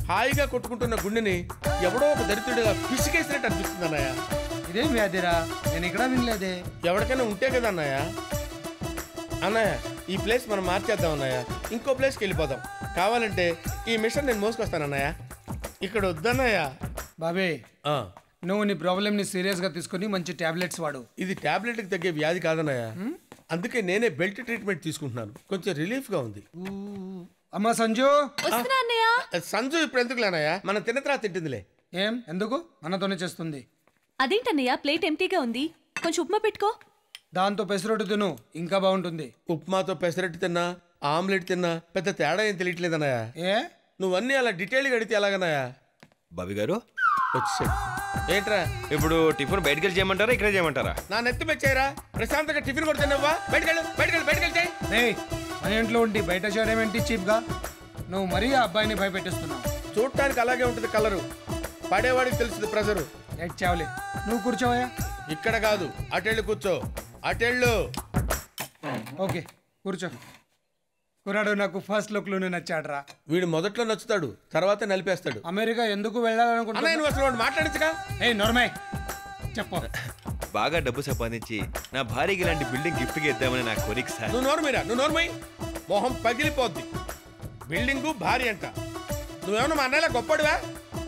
హాయిగా కొట్టుకుంటున్న గుండెని ఎవడో ఒక దరిద్రుడిగా పిసికేసినట్టు అనిపిస్తుంది అన్నయ్య. ఇదేం వ్యాధిరా, నేను ఇక్కడ వినలేదే. ఎవరికైనా ఉంటే కదా అన్నయ్య. అన్నయ్య ఈ ప్లేస్ మనం మార్చేద్దాం అన్నయ్య, ఇంకో ప్లేస్కి వెళ్ళిపోదాం. కావాలంటే ఈ మిషన్ నేను మోసుకొస్తాను అన్నయ్య, ఇక్కడ వద్దన్నయ్య. బాబే నువ్వు నీ ప్రాబ్లమ్ని సీరియస్గా తీసుకుని మంచి టాబ్లెట్స్ వాడు. ఇది టాబ్లెట్కి తగ్గే వ్యాధి కాదన్నయ్య, అందుకే నేనే బెల్ట్ ట్రీట్మెంట్ తీసుకుంటున్నాను, కొంచెం రిలీఫ్గా ఉంది. అమ్మా సంజు, సంజు ఇప్పుడు ఎందుకులేనయ్యా, మనం తిన్న తర్వాత తింటుందిలే. ఏం ఎందుకు మనతోనే చేస్తుంది. అదేంటన్నయ్యా ప్లేట్ ఎంటీగా ఉంది, కొంచెం ఉప్మా పెట్టుకో, దాంతో పెసరట్టు తిను ఇంకా బాగుంటుంది. ఉప్మాతో పెసరట్టు తిన్నా ఆమ్లెట్ తిన్నా పెద్ద తేడా ఏం తెలియట్లేదన్నయ్యా. ఏ నువ్వన్నీ అలా డీటెయిల్గా అడిగితే ఎలాగన్నాయా. బాబీ గారు వచ్చేసాడు ఏంట్రా ఇప్పుడు టిఫిన్ బయటకు వెళ్ళి చేయమంటారా ఇక్కడే చేయమంటారా. నా నెత్తి మెచ్చారా, ప్రశాంతంగా టిఫిన్ కూడా తిన్నావా. బయటకెళ్ళు బయటకెళ్ళి బయటకెళ్ళి మన ఇంట్లో ఉండి బయట చేయడం ఏంటి చీప్గా. నువ్వు మరీ ఆ అబ్బాయిని భయపెట్టిస్తున్నావు. చూడటానికి అలాగే ఉంటుంది కలరు, పడేవాడికి తెలుస్తుంది ప్రెజరు. చావులే నువ్వు కూర్చోవయ్యా. ఇక్కడ కాదు అటెళ్ళు కూర్చో, అటెళ్ళు. ఓకే కూర్చో. కుర్రాడు నాకు ఫస్ట్ లుక్ లోనే నచ్చాడు రా. వీడు మొదట్లో నచ్చుతాడు తర్వాత నలిపేస్తాడు. అమెరికా ఎందుకు వెళ్ళాలనుకుంటున్నా. చెప్పు. బాగా డబ్బు సంపాదించి నా భార్యకి ఇలాంటి బిల్డింగ్ గిఫ్ట్ ఇద్దామని నా కోరిక సార్. నువ్వు నోర్మైరా, నువ్వు నోర్మై, మొహం పగిలిపోద్ది. బిల్డింగు భార్య అంట, నువ్వేమన్నా మా అన్నయ్య గొప్పడువా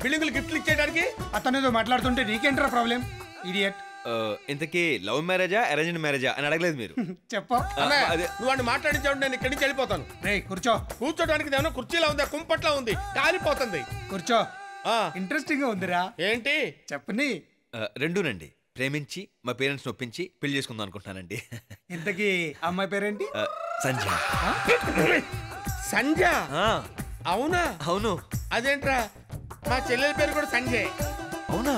బిల్డింగులు గిఫ్ట్లు ఇచ్చేయడానికి. అతను మాట్లాడుతుంటే నీకేంట్రా ప్రాబ్లం ఇడియట్. ఇంతకీ లవ్ మ్యారేజా అరేంజ్డ్ మ్యారేజా అని అడగలేదు మీరు. చెప్పా నువ్వు మాట్లాడించావు, నేను ఇక్కడి నుంచి వెళ్ళిపోతాను. కూర్చో. కూర్చోడానికి ఏమన్నా కుర్చీలా ఉందా కుంపట్లా ఉంది, కాలిపోతుంది. కూర్చో. ఇంట్రెస్టింగ్ గా ఉందిరా. ఏంటి చెప్పని. రెండునండి, ప్రేమించి మా పేరెంట్స్ నొప్పించి పెళ్లి చేసుకుందాం అనుకుంటున్నానండి. ఇంతకీ అమ్మాయి పేరేంటి? సంజయ్. సంజయ్ అవునా? అవును. అదేంట్రా మా చెల్లెల పేరు కూడా సంజయ్. అవునా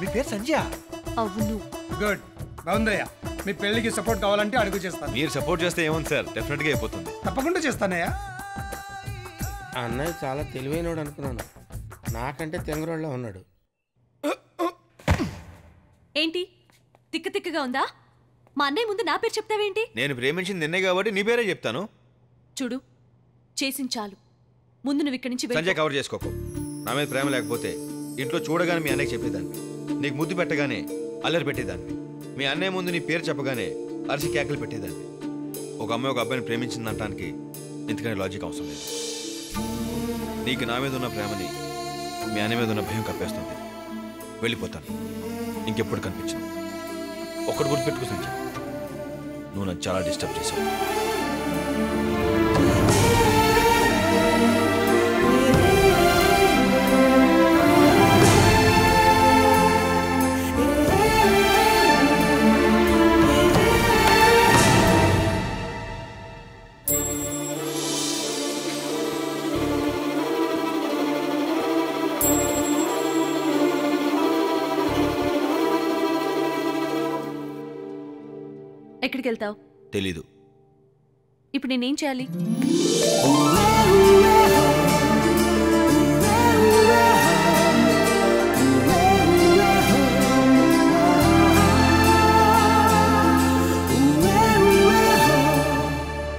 మీ పేరు సంజయ్? అవును. గుడ్ బాగుందయ్యా. మీ పెళ్లికి సపోర్ట్ కావాలంటే అడుగు చేస్తాను. మీరు సపోర్ట్ చేస్తే ఏముంది సార్, డెఫినెట్గా అయిపోతుంది. తప్పకుండా చేస్తానయ్యా. అన్నయ్య చాలా తెలివైనోడు అనుకున్నాను, నాకంటే తెంగరోళ్ళ ఉన్నాడు. ఏంటి తిక్క తిక్కగా ఉందా? మా అన్నయ్య ముందు నా పేరు చెప్తావేంటి? నేను ప్రేమించింది నిన్నే కాబట్టి నీ పేరే చెప్తాను. చూడు చేసింది చాలు, ముందు నువ్వు ఇక్కడి నుంచి సంజయ్ కవర్ చేసుకోకు. నా మీద ప్రేమ లేకపోతే ఇంట్లో చూడగానే మీ అన్నయ్య చెప్పేదాన్ని, నీకు ముద్దు పెట్టగానే అల్లరి పెట్టేదాన్ని, మీ అన్నయ్య ముందు నీ పేరు చెప్పగానే అరిసి కేకలు పెట్టేదాన్ని. ఒక అమ్మాయి ఒక అబ్బాయిని ప్రేమించింది అనడానికి ఎందుకనే లాజిక్ అవసరం లేదు. నీకు నా మీద ఉన్న ప్రేమని మీ అన్నయ్య మీద ఉన్న భయం కప్పేస్తుంది. వెళ్ళిపోతాను, ఇంకెప్పుడు కనిపించను. ఒక్కటి గుర్తుపెట్టుకో సంజయ్, నువ్వు నన్ను చాలా డిస్టర్బ్ చేశావు. ఎక్కడికి వెళ్తావు తెలీదు, ఇప్పుడు నేనేం చేయాలి?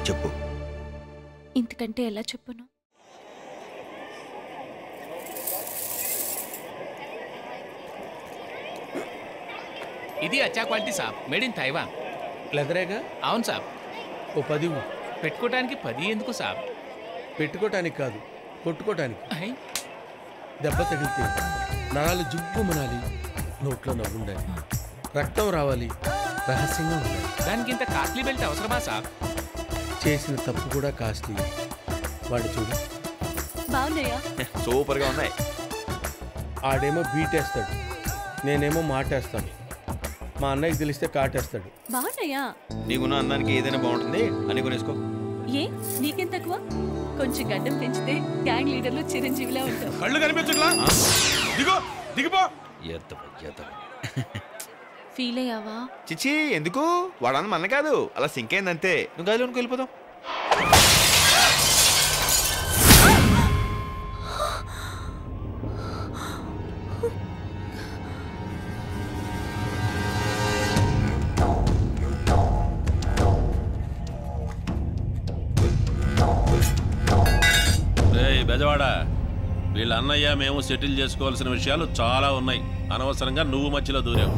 చెప్పు. ఇంతకంటే ఎలా చెప్పను? ఇది అచ్చా క్వాలిటీ సాబ్, మేడ్ ఇన్ తైవాన్. లెదరేగా? అవును సాబ్. ఓ 10 పెట్టుకోవటానికి. 10 ఎందుకు సాబ్? పెట్టుకోవటానికి కాదు కొట్టుకోవటానికి. దెబ్బ తగిలితే నాలు జుబ్బు మనాలి, నోట్లో నవ్వుండాలి, రక్తం రావాలి, రహస్యంగా ఉండాలి. దానికి ఇంత కాస్ట్లీ బెల్ట్ అవసరమా సాబ్? చేసిన తప్పు కూడా కాస్ట్లీ. వాడు చూడు బాగున్నాయా? సూపర్గా ఉన్నాయి. ఆడేమో బీటేస్తాడు, నేనేమో మాటేస్తాను, మా అన్నయ్యకి తెలిస్తే కాటేస్తాడు. బాగున్నాయా? నీకున్న అందానికి ఏదైనా బాగుంటుంది అని కొనేసుకో. ఏ నీకేం తక్కువ? కొంచెం గడ్డం పెంచితే గ్యాంగ్ లీడర్లు చిరంజీవిలా ఉంటారు. కళ్ళు కనిపించట్లా? దిగో దిగిపో. ఫీల్ అయ్యావా? చిచి ఎందుకు, వాడని మన కాదు అలా సింక్ అయిందంతే. నువ్వు గదిలోనికి వెళ్ళిపోతావు. వీళ్ళ అన్నయ్య మేము సెటిల్ చేసుకోవాల్సిన విషయాలు చాలా ఉన్నాయి, అనవసరంగా నువ్వు మధ్యలో దూరావు.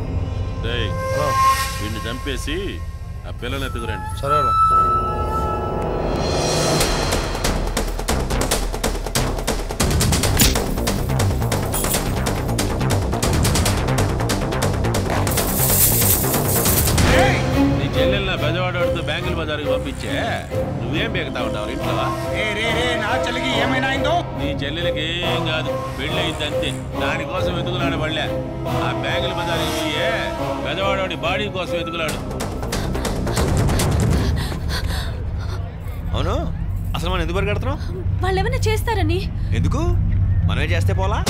వీడిని చంపేసి ఆ పిల్లని ఎత్తుకురండి. సరే పంపించే నువ్వేం బేగుతా ఉంటావు ఇంట్లో? నీ చెల్లెలకి ఏం కాదు, పెళ్లి అయింది అంతే. దానికోసం వెతుకులాడు పడలే, ఆ బ్యాంకుల బజారుకి పోయే పెదవాడవాడి బాడీ కోసం వెతుకులాడు. అవును, అసలు మనం ఎందుకు పరిగెడుతున్నాం? వాళ్ళు ఏమైనా చేస్తారని. ఎందుకు, మనమే చేస్తే పోలా?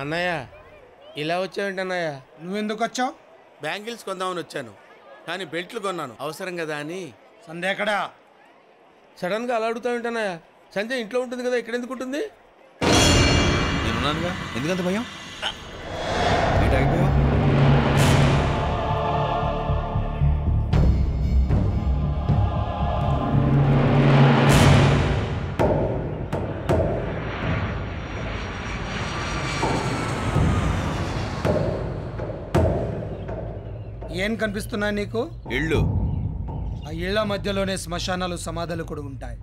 అన్నయ్య, ఇలా వచ్చావేంటి అన్నయ్య? నువ్వెందుకు వచ్చావు? బ్యాంగిల్స్ కొందామని వచ్చాను, కానీ బెల్ట్లు కొన్నాను అవసరం కదా అని. సంధ్య ఎక్కడా? సడన్గా అలా అడుగుతావేంటి అన్నయ్య? సంధ్య ఇంట్లో ఉంటుంది కదా, ఇక్కడ ఎందుకు ఉంటుంది? నేనున్నానుగా, ఎందుకంత భయం? ఏం కనిపిస్తున్నాయి నీకు? ఇళ్ళు. ఆ ఇళ్ల మధ్యలోనే శ్మశానాలు, సమాధులు కూడా ఉంటాయి.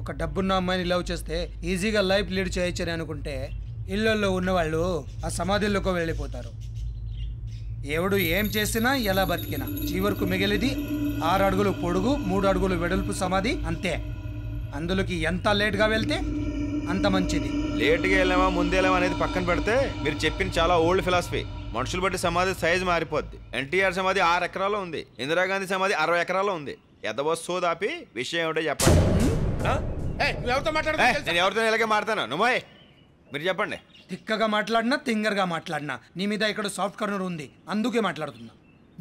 ఒక డబ్బున్న అమ్మాయిని లవ్ చేస్తే ఈజీగా లైఫ్ లీడ్ చేయొచ్చని అనుకుంటే ఇళ్ళల్లో ఉన్నవాళ్ళు ఆ సమాధుల్లోకి వెళ్ళిపోతారు. ఎవడు ఏం చేసినా, ఎలా బతికినా చివరకు మిగిలిది 6 అడుగులు పొడుగు, 3 అడుగులు వెడల్పు సమాధి, అంతే. అందులోకి ఎంత లేట్గా వెళ్తే అంత మంచిది. లేట్గా వెళ్ళామా ముందేలామా అనేది పక్కన పెడితే, మీరు చెప్పిన చాలా ఓల్డ్ ఫిలాసఫీ. మనుషులు బట్టి సమాధి సైజ్ మారిపోద్ది. ఎన్టీఆర్ సమాధి 6 ఎకరాల్లో ఉంది, ఇందిరాగాంధీ సమాధి 60 ఎకరాల్లో ఉంది. ఎదవస్తూ దాపి విషయం ఏమిటో చెప్పండి. ఎవరితో ఇలాగే మారుతాను నువ్వే. మీరు చెప్పండి. తిక్కగా మాట్లాడినా తింగర్గా మాట్లాడినా నీ మీద ఇక్కడ సాఫ్ట్ కార్నర్ ఉంది, అందుకే మాట్లాడుతున్నా.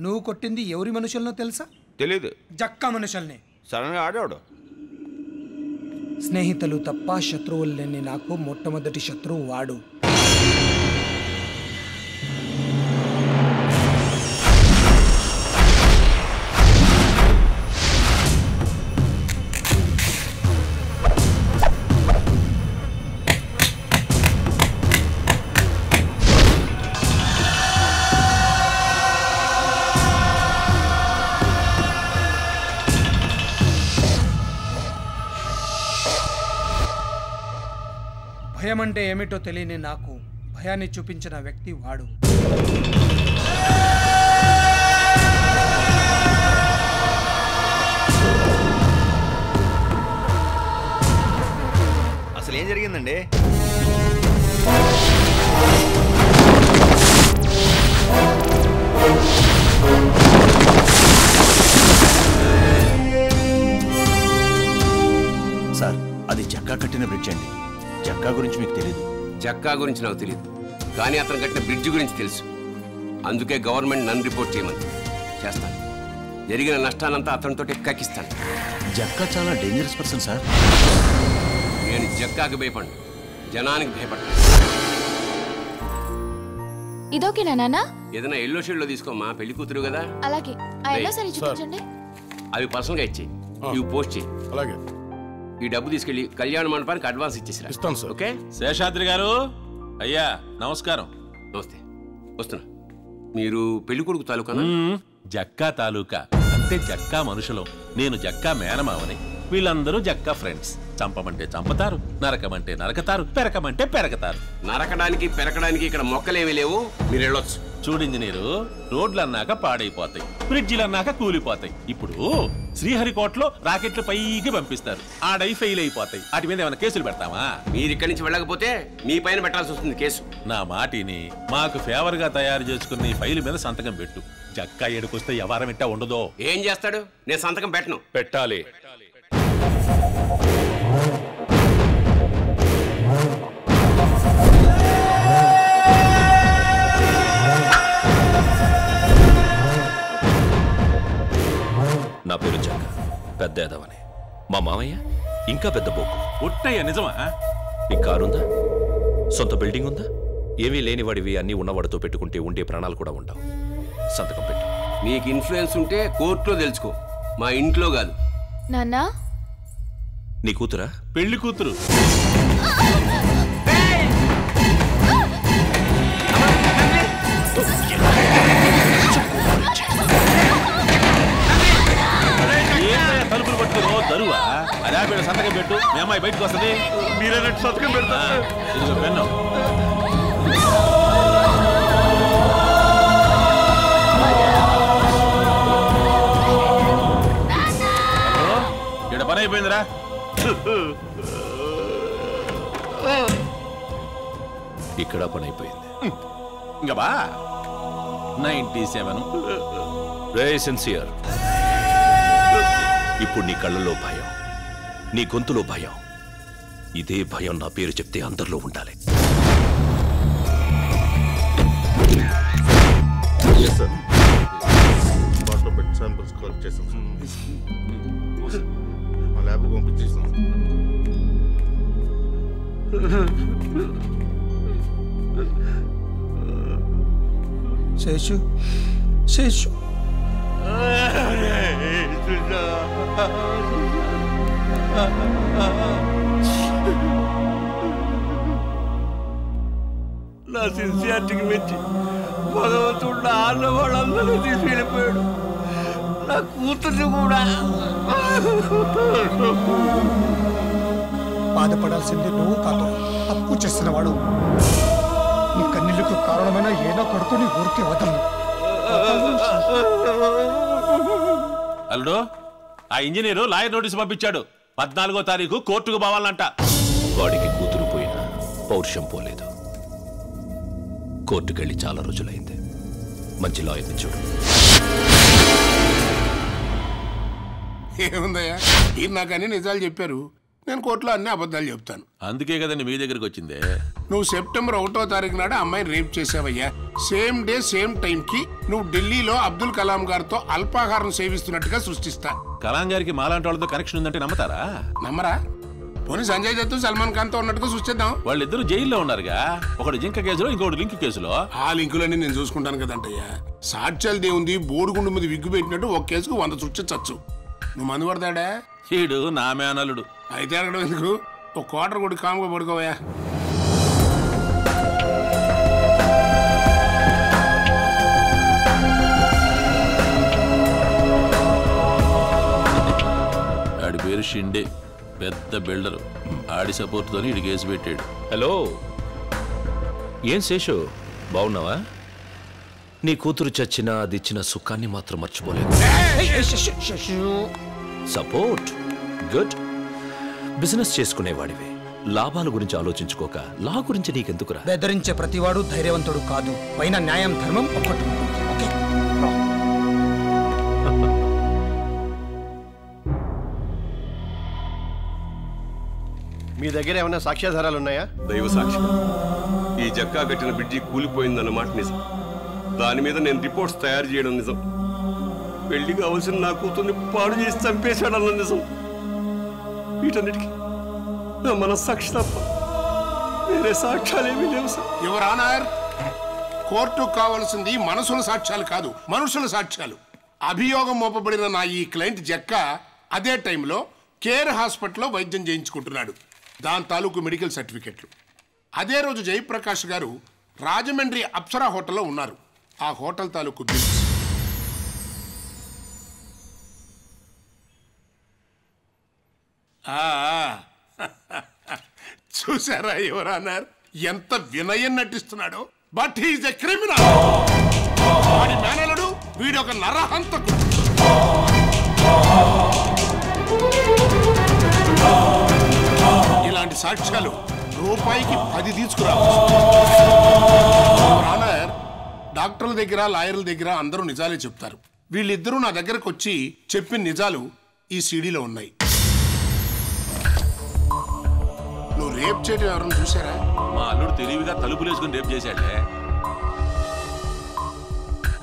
నువ్వు కొట్టింది ఎవరి మనుషులనో తెలుసా? తెలీదు. జక్క మనుషుల్ని. సడన్గా ఆడాడు. స్నేహితులు తప్ప శత్రువులు లేని నాకు మొట్టమొదటి శత్రువు వాడు. భయం అంటే ఏమిటో తెలియని నాకు భయాన్ని చూపించిన వ్యక్తి వాడు. అసలు ఏం జరిగిందండి? సార్, అది చక్కా కట్టిన బ్రిడ్జ్ అండి. జక్కా గురించి మీకు తెలియదు. జక్కా గురించి నాకు తెలియదు, కానీ అతను కట్టిన బ్రిడ్జ్ గురించి తెలుసు. అందుకే గవర్నమెంట్ నన్ను రిపోర్ట్ చేయమని చేస్తాను. జరిగిన నష్టాలంతా అతనితో ఎక్కాకిస్తాను. జక్కా చాలా డేంజరస్ పర్సన్ సార్. నేను జక్కాకి భయపడ్డా, జనానికి భయపడ్డా. ఇదోకేనా నాన్న? ఏదైనా ఎల్లో షేడ్ లో తీసుకోమా, పెళ్లి కూతురు కదా. అలాగే. అవి పర్సనల్ గా ఇచ్చేయి, ఇవి పోస్ట్ చేయి. అలాగే. ఈ డబ్బు తీసుకెళ్లి కళ్యాణ మండపానికి అడ్వాన్స్ ఇచ్చేసి. ఓకే శేషాద్రి గారు. అయ్యా నమస్కారం. నమస్తే. వస్తున్నా. మీరు పెళ్లి కొడుకు తాలూకానా? జక్కా తాలూకా అంటే జక్కా మనుషులు. నేను జక్కా మేనమావని, వీళ్ళందరూ జక్కా ఫ్రెండ్స్. చంపమంటే చంపతారు, నరకమంటే నరకతారు, పెరకమంటే పెరకతారు. నరకడానికి పెరకడానికి ఇక్కడ మొక్కలేమీ లేవు, మీరు వెళ్ళొచ్చు. చూడు ఇంజనీరు, రోడ్లు అన్నాక పాడైపోతాయి, బ్రిడ్జిలు అన్నాక కూలిపోతాయి. ఇప్పుడు శ్రీహరికోటలో రాకెట్లు పైకి పంపిస్తారు, ఆడై ఫెయిల్ అయిపోతాయి. వాటి మీద ఏమైనా కేసులు పెడతామా? మీరు ఇక్కడి నుంచి వెళ్ళకపోతే మీ పైన పెట్టాల్సి వస్తుంది కేసు. నా మాటిని, మాకు ఫేవర్ గా తయారు చేసుకుని ఫైల్ మీద సంతకం పెట్టు. జక్కా ఏడుకొస్తే ఎవరం ఇట్టా ఉండదో. ఏం చేస్తాడు? నేను సంతకం పెట్టను. పెట్టాలి. నా పేరు జక్క, పెద్ద యాదవని. మా మామయ్య ఇంకా పెద్ద బొక్కు. ఒట్టయ్య నిజమా? ఈ కారుందా, సొంత బిల్డింగ్ ఉందా, ఏమీ లేనివాడివి అన్నీ ఉన్నవాడితో పెట్టుకుంటే ఉండే ప్రాణాలు కూడా ఉండవు. సంతకం పెట్టు. నీకు ఇన్ఫ్లుయెన్స్ ఉంటే కోర్టులో తెలుసుకో, మా ఇంట్లో కాదు. నాన్నా, నీ కూతురా? పెళ్లి కూతురు. తలుపులు పట్టుకో తరువా. అదే బిడ్డ సంతకం పెట్టు, మీ అమ్మాయి బయటకు వస్తుంది. మీరే సంతకం పెడతా. పెన్ను. ఇక్కడ పని అయిపోయిందిరా. ఇక్కడ పని అయిపోయింది. ఇంకా బా 97 సిన్సియర్. ఇప్పుడు నీ కళ్ళలో భయం, నీ గొంతులో భయం. ఇదే భయం నా పేరు చెప్తే అందరిలో ఉండాలి. శేషు, శేషు. నా సిన్సియారిటీకి మెచ్చి భగవంతుడు ఆడవాళ్ళందరూ తీసి వెళ్ళిపోయాడు. నా కూతురు కూడా. బాధపడాల్సింది నువ్వు కాదు, తప్పు చేసిన వాడు. నీ కన్నీళ్లకు కారణమైన ఏదో కొడుకుని ఊరికి వదలను. అల్లుడు, ఆ ఇంజనీరు లాయర్ నోటీసు పంపించాడు, 14వ తారీఖు కోర్టుకు పోవాలంట. వాడికి కూతురు పోయినా పౌరుషం పోలేదు. కోర్టుకెళ్ళి చాలా రోజులైంది. మంచి లాయర్ని చూడు. ఏముందయ్యా, మీరు నాకు అన్ని నిజాలు చెప్పారు, నేను కోర్టులో అన్ని అబద్ధాలు చెప్తాను. అందుకే కదండి మీ దగ్గరికి వచ్చిందే. నువ్వు సెప్టెంబర్ 1వ తారీఖు నాడు అమ్మాయిని రేప్ చేసావయ్యా. సేమ్ డే సేమ్ టైంకి నువ్వు ఢిల్లీలో అబ్దుల్ కలాం గారితో అల్పాహారం సేవిస్తున్నట్టుగా సృష్టిస్తా. కలాం గారికి మాలాంటి వాళ్ళతో కనెక్షన్ ఉందంటే నమ్మతారా? నమ్మరా? పోనీ సంజయ్ దత్ సల్మాన్ ఖాన్ తో ఉన్నట్టుగా సృష్టిద్దాం. వాళ్ళిద్దరు జైల్లో ఉన్నారుగా, ఒకడు జింక కేసులో ఇంకోటి లింక్ కేసులో. ఆ లింకులన్నీ నేను చూసుకుంటాను కదంటయ్యా. సాక్ష్యాలు దేవుంది, బోడిగుండు మీద విగ్గు పెట్టినట్టు ఒక కేసుకు 100 సృష్టించచ్చు. నువ్వు మందు పడతాడా? ఈడు నా మేనల్లుడు. అయితే అడగడం ఎందుకు, ఒక కోటర్ కూడా కాముగా పడుకోవయా. ఆడి పేరు షిండే, పెద్ద బిల్డరు. ఆడి సపోర్ట్తోనే ఇడి కేసు పెట్టాడు. హలో, ఏం శేషు బాగున్నావా? నీ కూతురు చచ్చినా అది ఇచ్చిన సుఖాన్ని మాత్రం మర్చిపోలేదు. Support good. బిజినెస్ చేసుకునేవాడివి, లాభాల గురించి ఆలోచించుకోక లా గురించి నీకెందుకురా? బెదిరించే ప్రతివాడు ధైర్యవంతుడు కాదు, పైన న్యాయం ధర్మం ఒక్కటి. మీ దగ్గర ఏమైనా సాక్ష్యాధారాలు ఉన్నాయా? దైవ సాక్షి ఈ జక్కా కట్టిన బ్రిడ్జి కూలిపోయిందన్నమాట నిజం. దాని మీద నేను రిపోర్ట్స్ తయారు చేయడం నిజం. పెళ్లి కావాల్సిన నా కూతుర్ని పాడు చేసి చంపేశాడన్న నిజం. వీటన్నిటికీ నా మనస్సాక్షి తప్ప వేరే సాక్ష్యాలేమీ లేవు సార్. యువర్ ఆనర్, కోర్టు కావాల్సింది మనసుల సాక్ష్యాలు కాదు, మనుషుల సాక్ష్యాలు. అభియోగం మోపబడిన నా ఈ క్లయింట్ జక్క అదే టైంలో కేర్ హాస్పిటల్లో వైద్యం చేయించుకుంటున్నాడు. దాని తాలూకు మెడికల్ సర్టిఫికెట్లు. అదే రోజు జయప్రకాష్ గారు రాజమండ్రి అప్సరా హోటల్లో ఉన్నారు. ఆ హోటల్ తాలూకు బిల్స్. చూసారా ఎవరన్నా ఎంత వినయం నటిస్తున్నాడో. But he's a criminal. వాడి మేనలుడు, వీడొక నరహంతకుడు. ఇలాంటి సాక్ష్యాలు రూపాయికి 10 తీసుకురావాలి. డాక్టర్ల దగ్గర లాయర్ల దగ్గర అందరూ నిజాలే చెప్తారు. వీళ్ళిద్దరూ నా దగ్గరకు వచ్చి చెప్పిన నిజాలు ఈ సీడీలో ఉన్నాయి. నువ్వు రేప్ చేయడం ఎవరైనా చూసారా? మా అల్లుడు తెలివిగా తలుపులేసుకుని రేప్ చేశాడే.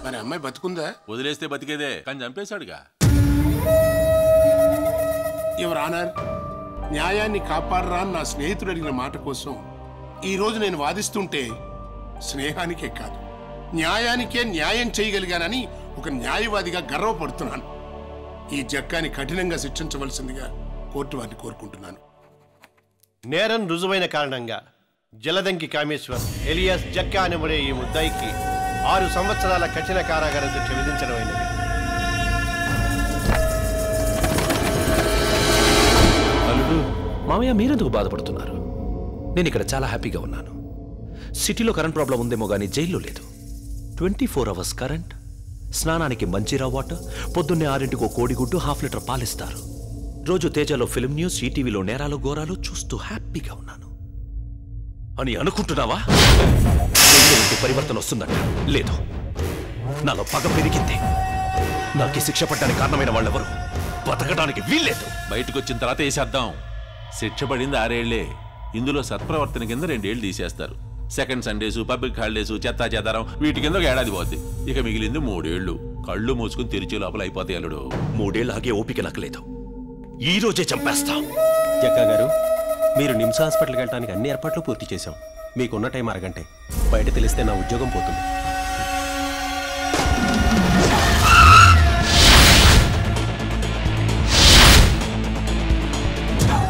మరి అమ్మాయి బతుకుందా? వదిలేస్తే బతికేదే, కానీ చంపేశాడుగా. యువర్ ఆనర్, న్యాయాన్ని కాపాడరా అని నా స్నేహితుడు అడిగిన మాట కోసం ఈరోజు నేను వాదిస్తుంటే స్నేహానికే కాదు న్యాయానికే న్యాయం చేయగలిగానని ఒక న్యాయవాదిగా గర్వపడుతున్నాను. ఈ జక్కాని కఠినంగా శిక్షించవలసిందిగా కోర్టు వారిని కోరుకుంటున్నాను. నేరం రుజువైన కారణంగా జలదంకి కామేశ్వర్ ఎలియాస్ జక్కా అనబడే ఈ ముద్దాయికి 6 సంవత్సరాల కఠిన కారాగార శిక్ష విధించడమైనది. మామయ్య, మీరెందుకు బాధపడుతున్నారు? నేను ఇక్కడ చాలా హ్యాపీగా ఉన్నాను. సిటీలో కరెంట్ ప్రాబ్లం ఉందేమో కానీ జైల్లో లేదు. 24 అవర్స్ కరెంట్, స్నానానికి మంజీరా వాటర్, పొద్దున్నే 6ంటికి ఒక కోడిగుడ్డు, ½ లీటర్ పాలిస్తారు. రోజు తేజలో ఫిల్మ్ న్యూస్, ఈటీవీలో నేరాలు ఘోరాలు చూస్తూ హ్యాపీగా ఉన్నాను అని అనుకుంటున్నావా? పరివర్తన వస్తుందంట? లేదు. నాలో పగ పెరిగింది. నాకు శిక్ష పడ్డానికి కారణమైన వాళ్ళెవరు బతకడానికి వీల్లేదు. బయటకు వచ్చిన తర్వాత వేసేద్దాం. శిక్ష పడింది 6 ఏళ్లే. ఇందులో సత్ప్రవర్తన కింద 2 ఏళ్లు తీసేస్తారు. సెకండ్ సండేసు, పబ్లిక్ హాలిడేసు, చెత్తాచెదారం వీటి కింద 1 ఏడాది పోద్ది. ఇక మిగిలింది 3 ఏళ్లు. కళ్ళు మూసుకుని తెరిచే లోపల అయిపోతాయి అల్లుడు. 3 ఏళ్ళు ఆగే ఓపిక నాకు లేదు. ఈ రోజే చంపేస్తాం. జక్కా గారు, మీరు నిమ్స్ హాస్పిటల్కి వెళ్ళడానికి అన్ని ఏర్పాట్లు పూర్తి చేశాం. మీకున్న టైం అరగంటే. బయట తెలిస్తే నా ఉద్యోగం పోతుంది.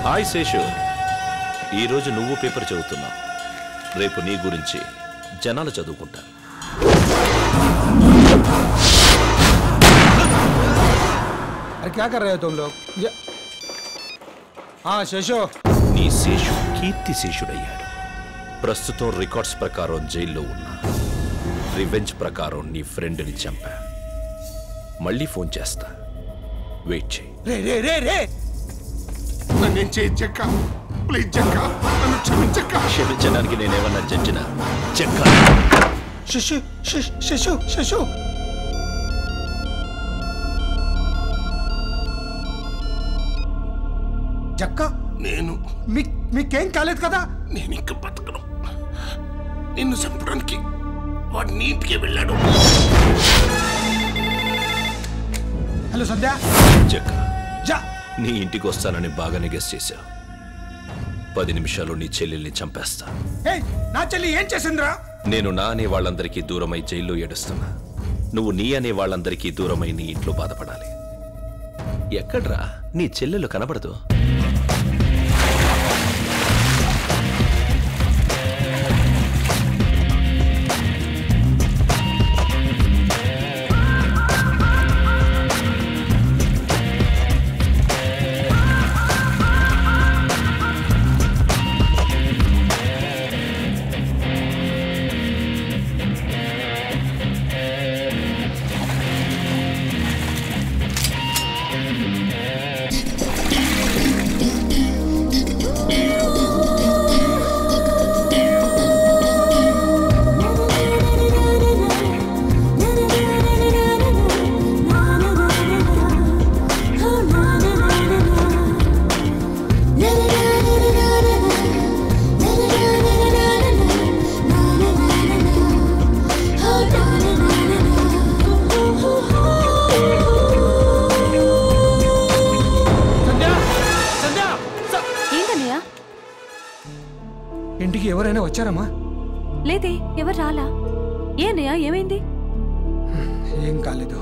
హాయ్ శేషు, ఈరోజు నువ్వు పేపర్ చదువుతున్నావు, రేపు నీ గురించి జనాలు చదువుకుంటారు. అరే క్యా కర్ రహే హో తుమ్ లోగ్? ఆ శేషు, నీ శేషు కీర్తి శేషుడయ్యాడు. ప్రస్తుతం రికార్డ్స్ ప్రకారం జైల్లో ఉన్నా. రివెంజ్ ప్రకారం నీ ఫ్రెండ్ని చంపా. మళ్ళీ ఫోన్ చేస్తా, వెయిట్ చేయి. రే నేను చెక్క ప్లీజ్ చెక్క, నన్ను క్షమించక్క. క్షమించడానికి నేనేమన్నా చెట్టినా చెక్క? శిశు జక్క, నేను మీకేం కాలేదు కదా? నేను ఇంకా బతకను. నిన్ను చంపడానికి వాడు నీటికి వెళ్ళాడు. హలో సంధ్య, నీ ఇంటికి వస్తానని బాగానే గెస్ చేశావు. 10 నిమిషాలు నీ చెల్లెల్ని చంపేస్తా. నా చెల్లి ఏం చేసిందిరా? నేను నా అనే వాళ్ళందరికీ దూరమై జైల్లో ఏడుస్తున్నా. నువ్వు నీ అనే వాళ్ళందరికీ దూరమై నీ ఇంట్లో బాధపడాలి. ఎక్కడ్రా నీ చెల్లెలు కనబడదు? ఇంటికి ఎవరైనా వచ్చారమ్మా? లేదే, ఎవరు రాలా. ఏనయ్యా, ఏమైంది? ఏం కాలేదు.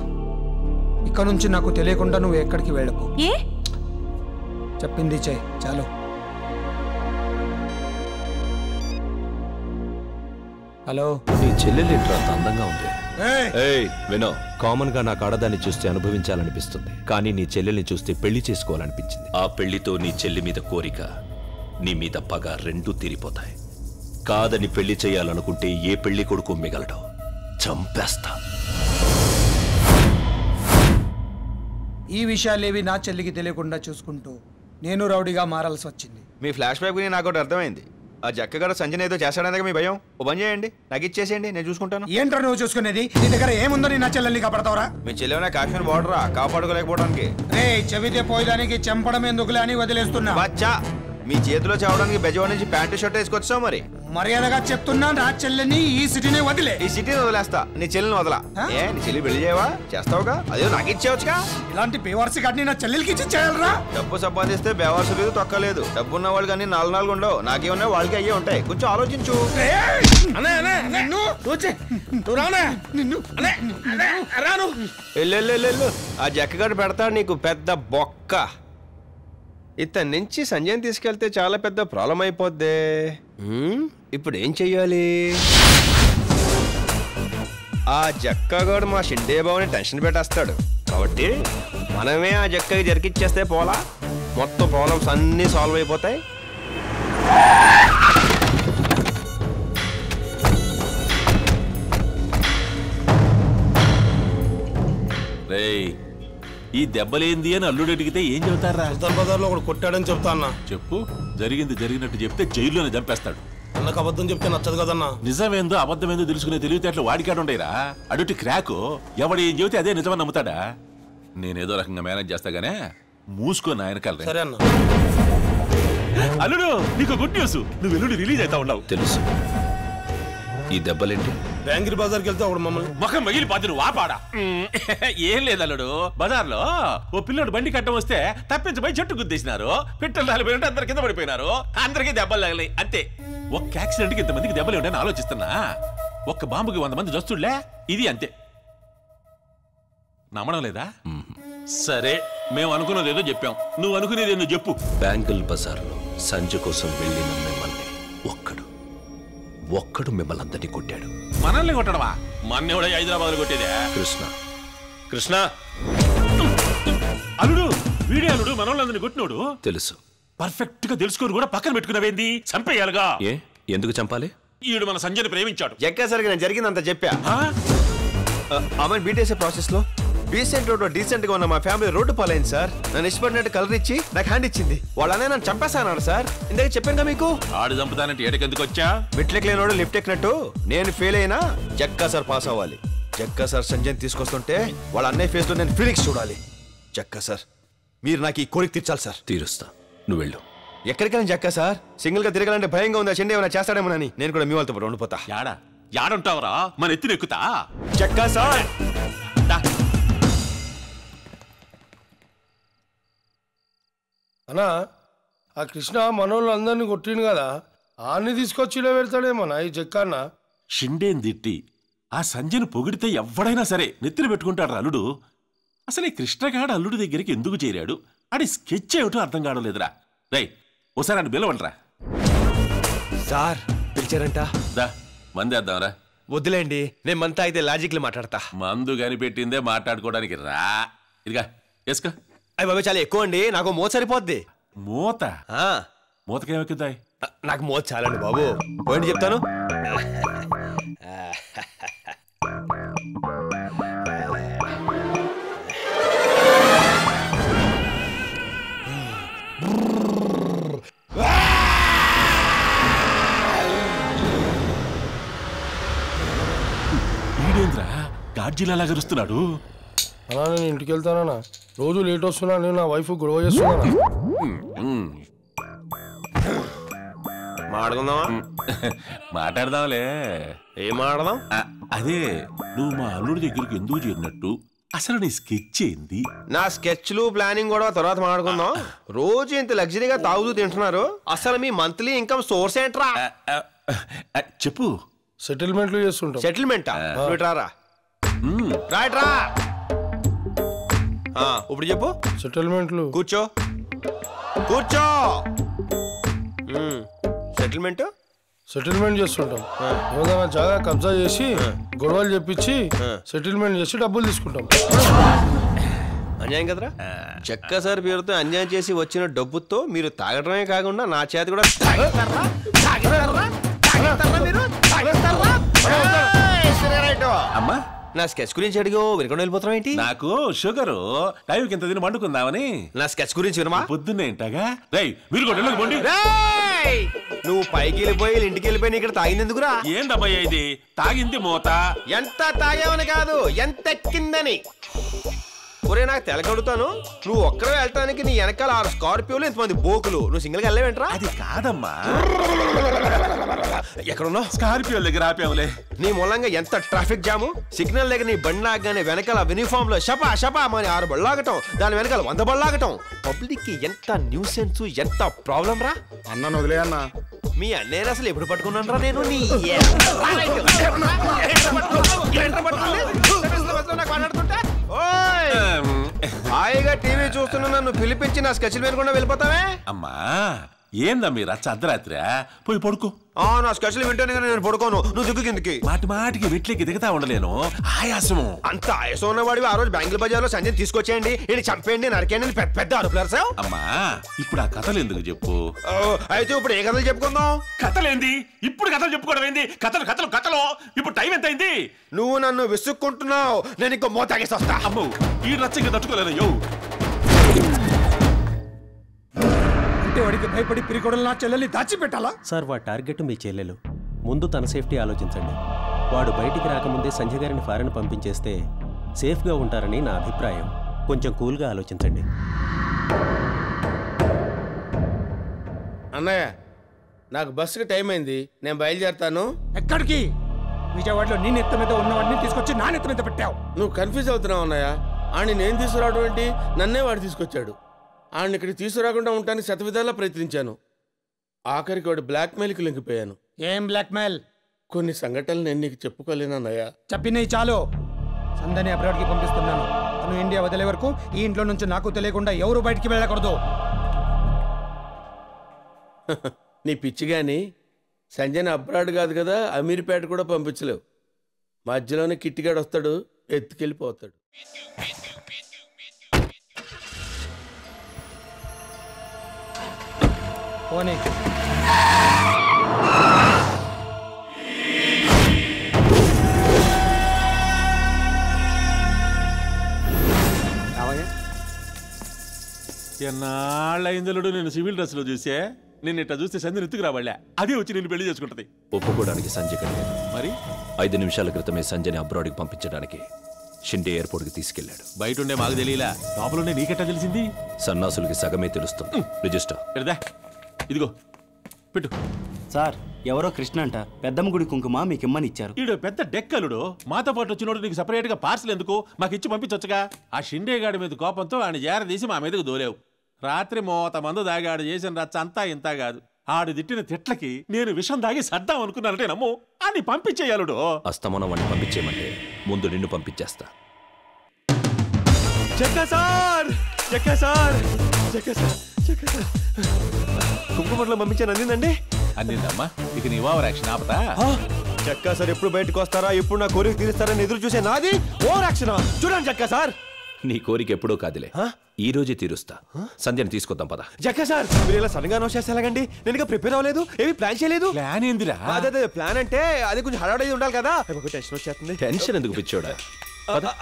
ఇక్కడ నుంచి నాకు తెలియకుండా నువ్వు ఎక్కడికి వెళ్ళకు. ఏ చెప్పింది చెయ్, చాలు. హలో, నీ చెల్లెలు ఇంట్లో అందంగా ఉంది. వినో, కామన్ గా నాకు ఆడదాన్ని చూస్తే అనుభవించాలనిపిస్తుంది, కానీ నీ చెల్లెల్ని చూస్తే పెళ్లి చేసుకోవాలనిపించింది. ఆ పెళ్లితో నీ చెల్లి మీద కోరిక, నీ మీద పగ రెండూ తీరిపోతాయి. కాదని పెళ్లి చేయాలనుకుంటే ఏ పెళ్లి కొడుకు మిగలడం, చంపేస్తా. ఈ విషయాలేవి నా చెల్లికి తెలియకుండా చూసుకుంటూ నేను రౌడీగా మారాల్సి వచ్చింది. మీ ఫ్లాష్ బ్యాక్ గురించి నాకు అర్థమైంది. ఆ జక్కగారు సంజయ్ ఏదో చేశాడనే మీ భయం. ఓ పని చేయండి, నాకు ఇచ్చేసేయండి, నేను చూసుకుంటాను. ఏంట్రా నువ్వు చూసుకునేది? నీ దగ్గర ఏముందో? నీ నా చెల్లెల్ని కాపాడతావరా? మీ చెల్లెవనే కాశ్మీర్ బోర్డరా కాపాడుకోలేకపోవడానికి? రే చెవితే పోయేదానికి చెంపడం ఎందుకులే అని వదిలేస్తున్నా. మీ చేతిలో చావడానికి బెజవాడ నుంచి ప్యాంటు షర్ట్ వేసుకొచ్చావు. మరి మర్యాదగా చెప్తున్నా, నా చెల్లెని ఈ సిటీని వదిలే. ఈ సిటీని వదిలేస్తా, నీ చెల్లెని వదలా. ఏ నీ చెల్లి పెళ్లి చేయవా? చేస్తావుగా, అదే నాకు ఇచ్చేవచ్చుగా. ఇలాంటి బేవర్స్ కాటిని నా చెల్లెలకి ఇచ్చి చేయాలరా? డబ్బు సంపాదిస్తే బేవర్స్ లేదు, తొక్కలేదు. డబ్బు ఉన్న వాళ్ళు కానీ 4 ఉండవు. నాకేమన్నా వాళ్ళకి అయ్యే ఉంటాయి, కొంచెం ఆలోచించు. ఎల్లెల్లు ఆ జక్కగాడు పెడతా నీకు పెద్ద బొక్క. ఇతని నుంచి సంజయ్ని తీసుకెళ్తే చాలా పెద్ద ప్రాబ్లం అయిపోద్దే. ఇప్పుడు ఏం చెయ్యాలి? ఆ జక్కగాడు మా షిడ్డే బాబుని టెన్షన్ పెట్టేస్తాడు, కాబట్టి మనమే ఆ జక్కకి జరికిచ్చేస్తే పోలా, మొత్తం ప్రాబ్లమ్స్ అన్నీ సాల్వ్ అయిపోతాయి. ఈ దెబ్బలేంది అని అల్లుడు అడిగితే ఏం చెబుతారా? హైదరాబాద్లో ఒకడు కొట్టాడని చెప్తా అన్న. చెప్పు, జరిగింది జరిగినట్టు చెప్తే జైల్లోనే చంపేస్తాడు. అన్నకు అబద్ధం చెప్తే నచ్చదు కదన్నా. నిజమేందో అబద్ధమేందో తెలుసుకునే తెలివితేటలు వాడికాడుండేరా. అడుటి క్రాకు ఎవడు ఏం చెబితే అదే నిజమని నమ్ముతాడా? నేనేదో రకంగా మేనేజ్ చేస్తాగానే మూసుకొని ఆయన కలరా. సరే అన్న. అల్లుడు, నీకు గుడ్ న్యూస్, నువ్వు వెల్లుడి రిలీజ్ అవుతా ఉన్నావు. తెలుసు ఈ దెబ్బలేంటి. బ్యాంగిరి బజార్కి వెళ్తే ఒకడు మమ్మల్ని మొఖం మగిలి పాతి. నువ్వు ఆపాడా? ఏం లేదు అల్లుడు, బజార్లో ఓ పిల్లడు బండి కట్టం వస్తే తప్పించబోయి చెట్టు గుద్దేసినారు. పిట్టలు రాలిపోయినట్టు అందరు కింద పడిపోయినారు. అందరికీ దెబ్బలు తగిలాయి అంతే. ఒక్క యాక్సిడెంట్కి ఇంతమందికి దెబ్బలు ఉంటాయని ఆలోచిస్తున్నా. ఒక్క బాంబుకి 100 మంది జస్తులే, ఇది అంతే. నమ్మడం లేదా? సరే, మేము అనుకున్నది ఏదో చెప్పాం, నువ్వు అనుకునేది ఏదో చెప్పు. బ్యాంగిల్ బజార్లో సంజయ్ కోసం వెళ్ళిన మిమ్మల్ని ఒక్కడు మిమ్మల్ని అందరినీ కొట్టాడు. మనల్ని కొట్టడమా? మన హైదరాబాద్ లో కొట్టేదే. కృష్ణ అల్లుడు వీడే. అల్లుడు మనోళ్ళందరినీ కొట్టినోడు తెలుసు, పర్ఫెక్ట్ గా తెలుసుకొని కూడా పక్కన పెట్టుకున్నావేంది? చంపేయాలిగా. ఏ ఎందుకు చంపాలి? ఈడు మన సంజయ్ని ప్రేమించాడు. ఎక్కేసరికి నేను జరిగిందంతా చెప్పా. ఆమెను బీటేసే ప్రాసెస్ లో డీసెంట్ రోడ్ డీసెంట్ గా ఉన్న మా ఫ్యామిలీ రోడ్డు పాలైంది సార్. నన్ను ఇష్టపడినట్టు కలర్ ఇచ్చి నాకు హ్యాండ్ ఇచ్చింది. వాళ్ళనే నన్ను చంపేస్తాను సార్. ఇందాక చెప్పాను కదా మీకు, ఆడు చంపుతానంటే ఎడకెందుకు వచ్చా. మెట్లెక్లేనోడు లిఫ్ట్ ఎక్కినట్టు నేను ఫెయిల్ అయినా జక్కా సార్ పాస్ అవ్వాలి. జక్కా సార్ సంజయ్ని తీసుకొస్తుంటే వాళ్ళ అన్నయ్య ఫేస్ లో నేను ఫీలింగ్స్ చూడాలి. జక్కా సార్, మీరు నాకు ఈ కోరిక తీర్చాలి సార్. తీరుస్తా, నువ్వు వెళ్ళు. ఎక్కడికైనా జక్క సార్ సింగిల్ గా తిరగాలంటే భయంగా ఉందా చెండే ఏమైనా చేస్తాడేమోనని నేను కూడా మీ వాళ్ళతో పాటు ఉండిపోతా. యాడా యాడుంటావరా మన ఎత్తునెక్కుతా జక్క సార్. అన్నా ఆ కృష్ణ మనోళ్ళు అందరినీ కొట్టిండు కదా ఆన్ని తీసుకొచ్చిలో పెడతాడేమన్నా ఈ జక్కన్న. షిండేని తిట్టి ఆ సంజయ్ను పొగిడితే ఎవడైనా సరే నెత్తిన పెట్టుకుంటాడు అల్లుడు. అసలు ఈ కృష్ణగాడు అల్లుడి దగ్గరికి ఎందుకు చేరాడు, ఆడి స్కెచ్ ఏమిటో అర్థం కావడం లేదురా. రై ఓసారి అని పిలవండిరా సార్. పిలిచారంట మందేద్దాంరా. వద్దులేండి నేను మంతా అయితే లాజిక్లు మాట్లాడతా. మందు కనిపెట్టిందే మాట్లాడుకోవడానికి రా. ఇదిగా వేసుకో. అవి బాబు చాలా ఎక్కువ అండి, నాకు మోత సరిపోద్ది. మూత మూతకేమెక్కుతాయి నాకు మోత చాలండి బాబు. పోయింది చెప్తాను. ఈడేంద్రా గాడ్జిలా గరుస్తున్నాడు. అలా నేను ఇంటికి వెళ్తానా, రోజు లేట్ వస్తున్నా, నేను నా వైఫ్ గొడవ చేస్తున్నా. మాట్లాడుకుందామా? మాట్లాడదాంలే. ఏం ఆడదాం? అదే నువ్వు మా అల్లుడి దగ్గరికి ఎందుకు చేరినట్టు, అసలు నీ స్కెచ్ ఏంది? నా స్కెచ్లు ప్లానింగ్ కూడా తర్వాత మాట్లాడుకుందాం. రోజు ఇంత లగ్జరీగా తాగుతూ తింటున్నారు, అసలు మీ మంత్లీ ఇన్కమ్ సోర్స్ ఏంట్రా చెప్పు. సెటిల్మెంట్లు చేస్తుంటా. సెటిల్మెంటా? రారా రాయట్రా ఇప్పుడు చెప్పు. సెటిల్మెంట్లు కూర్చో కూర్చో. సెటిల్మెంట్ సెటిల్మెంట్ చేస్తుంటాం. ఏదైనా జాగా కబ్జా చేసి గొడవలు చెప్పించి సెటిల్మెంట్ చేసి డబ్బులు తీసుకుంటాం. అన్యాయం కదరా. చెక్క సార్ పేరుతో అన్యాయం చేసి వచ్చిన డబ్బుతో మీరు తాగడమే కాకుండా నా చేతి కూడా అమ్మా. నా స్కెచ్ గురించి అడిగో వినకుండా వెళ్ళిపోతాం ఏంటి? నాకు షుగర్ టైంకి ఇంత తిని వండుకుందామని. నా స్కెచ్ గురించి వినమా? పొద్దున్నేంటగా నువ్వు పైకి వెళ్ళిపోయి ఇంటికి వెళ్ళిపోయి ఇక్కడ తాగిందెందుకురా? ఏంటబ్బా ఇది? తాగింది మోత. ఎంత తాగావని కాదు, ఎంత ఎక్కిందని. ఒరే నాకు తెలగడుతాను, నువ్వు ఒక్కరే వెళ్ళటానికి నీ వెనకాల 6 స్కార్పియోలు ఎంతమంది బోకులు, నువ్వు సింగిల్ గా వెళ్ళావేంట్రా? అది కాదమ్మా. ఎక్కడున్నా? స్కార్పియో దగ్గర ఆపావులే. నీ మూలంగా ఎంత ట్రాఫిక్ జాము. సిగ్నల్ దగ్గర నీ బండి ఆగగానే వెనకాల యూనిఫామ్ లో షపా షపా మరి 6 బళ్ళాగటం, దాని వెనకాల 100 బళ్ళాగటం. పబ్లిక్ కి ఎంత న్యూసెన్స్, ఎంత ప్రాబ్లం రా. అన్నను వదిలే అన్న. మీ అన్నయ్య అసలు ఎప్పుడు పట్టుకున్నాను రా నేను? నీ హాయిగా టీవీ చూస్తున్నా నన్ను పిలిపించి నా స్కెచ్లు వినకుండా వెళ్ళిపోతావే? అమ్మా ఏందా మీరా చద్దరాత్రి పోయి పడుకో. నా స్కెచ్లు వింటాను కానీ నేను పడుకోను. నువ్వు దిగు కిందకి. మాటి మాటికి వెట్లకి దిగుతా ఉండలేను, ఆయాసము. అంత ఆయాసం ఉన్నవాడివి ఆ రోజు బెంగళూరు బజార్లో సంజయ్ తీసుకొచ్చేయండి, నేను చంపేయండి, నరికేయండి పెద్ద అడుపులారు సార్. అమ్మా ఇప్పుడు ఆ కథలు ఎందుకు చెప్పు? అయితే ఇప్పుడు ఏ కథలు చెప్పుకుందాం? కథలేంది ఇప్పుడు? కథలు చెప్పుకోవడం ఏంది? కథలు కథలు కథలు. ఇప్పుడు టైం ఎంత అయింది? నువ్వు నన్ను విసుక్కుంటున్నావు, నేను ఇంకో మోతాగేసి వస్తా. అమ్మో ఈ రచ్చకి తట్టుకోలేదయ్యో. భయపడి పిరికొడలు నా చెల్లెల్ని దాచిపెట్టాలా సార్? వాడి టార్గెట్ మీ చెల్లెలు. ముందు తన సేఫ్టీ ఆలోచించండి. వాడు బయటికి రాకముందే సంజయ్ గారిని ఫారెన్ పంపించేస్తే సేఫ్గా ఉంటారని నా అభిప్రాయం. కొంచెం కూల్గా ఆలోచించండి అన్నయ్య. నాకు బస్సుకి టైం అయింది, నేను బయలుదేరుతాను. ఎక్కడికి? విజయవాడలో నీ నెత్త మీద ఉన్నవాడిని తీసుకొచ్చి నా నెత్త మీద పెట్టావు. నువ్వు కన్ఫ్యూజ్ అవుతున్నావు అన్నయ్య. ఆని నేను తీసుకురావడం ఏంటి, నన్నే వాడు తీసుకొచ్చాడు. ఆయన ఇక్కడికి తీసుకురాకుండా ఉంటానని శతవిధాలా ప్రయత్నించాను. ఆఖరికి వాడు బ్లాక్మెయిల్కి లొంగిపోయాను. ఏం బ్లాక్మెయిల్? కొన్ని సంఘటనలు నేను నీకు చెప్పుకోలేనన్నయ్యా. చెప్పినవి చాలు. సందని అబ్రాడ్కి పంపిస్తున్నాను. తను ఇండియా వదిలే వరకు ఈ ఇంట్లో నుంచి నాకు తెలియకుండా ఎవరు బయటికి వెళ్ళకూడదు. నీ పిచ్చి కానీ సంజయ్ అబ్రాడ్ కాదు కదా, అమీర్పేట కూడా పంపించలేవు. మధ్యలోనే కిట్టిగాడు వస్తాడు, ఎత్తుకెళ్ళిపోతాడు. పోనీ ఎన్నాళ్ళైందలుడు నేను సివిల్ డ్రెస్లో చూసే. నేను ఇట్లా చూస్తే సంజయ్ ఎత్తుకు రావాళ్ళ, అదే వచ్చి నేను పెళ్లి చేసుకుంటది. ఒప్పుకోవడానికి సంజయ్ కంటే మరి 5 నిమిషాల క్రితమే సంజయ్ని అబ్రాడ్కి పంపించడానికి షిండే ఎయిర్పోర్ట్కి తీసుకెళ్లాడు. బయట ఉండే మాకు తెలియలా, లోపలుండే నీకెట్టా తెలిసింది? సన్నాసులకి సగమే తెలుస్తుంది. రిజిస్టర్ పెడదా. ఇదిగో పెట్టు సార్. ఎవరో కృష్ణ అంట పెద్దమ్మ గుడి కుంకుమ మీకు ఇమ్మని ఇచ్చారు. ఈడు పెద్ద డెక్కలుడు, మాతో పాటు వచ్చినోడు నీకు సెపరేట్ గా పార్సల్ ఎందుకు, మాకు ఇచ్చి పంపించొచ్చుగా. ఆ షిండే గాడి మీద కోపంతో ఆయన జారదీసి మా మీదకు దోలేవు. రాత్రి మోత మందు దాగాడు చేసిన రచ్చ అంతా ఇంత కాదు. ఆడు తిట్టిన తిట్లకి నేను విషం దాగి సర్దాం అనుకున్నానంటే నమ్ము. అని పంపించేయాలడు. అస్తమానం వాడిని పంపించేయమంటే ముందు నిన్ను పంపించేస్తా. కుంకుమట్లో పంపించాను అందిందండి. అందిందమ్మా, ఇక నీ ఓవర్ యాక్షన్ ఆపదా? చక్కా సార్ ఎప్పుడు బయటకు వస్తారా, ఎప్పుడు నా కోరిక తీరుస్తారని ఎదురు చూసే నాది ఓవర్ యాక్షన్. చూడండి చక్కా సార్, నీ కోరిక ఎప్పుడో కాదులే, ఈ రోజే తీరుస్తా. సంధ్యను తీసుకొద్దాం పదా. జక్క సార్ మీరు ఇలా సడన్ గా నో చేసేలాగండి, నేను ఇంకా ప్రిపేర్ అవ్వలేదు, ఏమి ప్లాన్ చేయలేదు. ప్లాన్ ఏందిరా? అదే ప్లాన్ అంటే అది కొంచెం హడావుడి ఉండాలి కదా. టెన్షన్ వచ్చేస్తుంది. టెన్షన్ ఎందుకు పిచ్చోడా, సరే.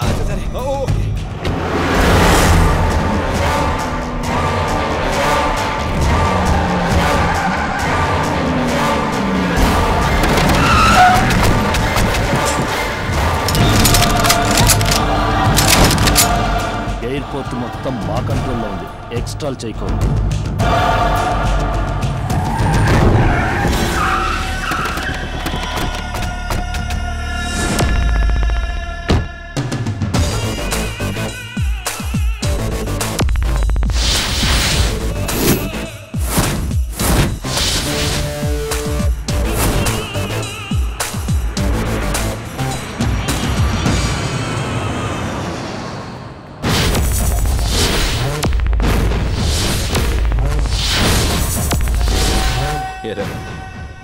ఎయిర్పోర్ట్ మొత్తం మా కంట్రోల్లో ఉంది, ఎక్స్ట్రాల్ చేయకూడదు.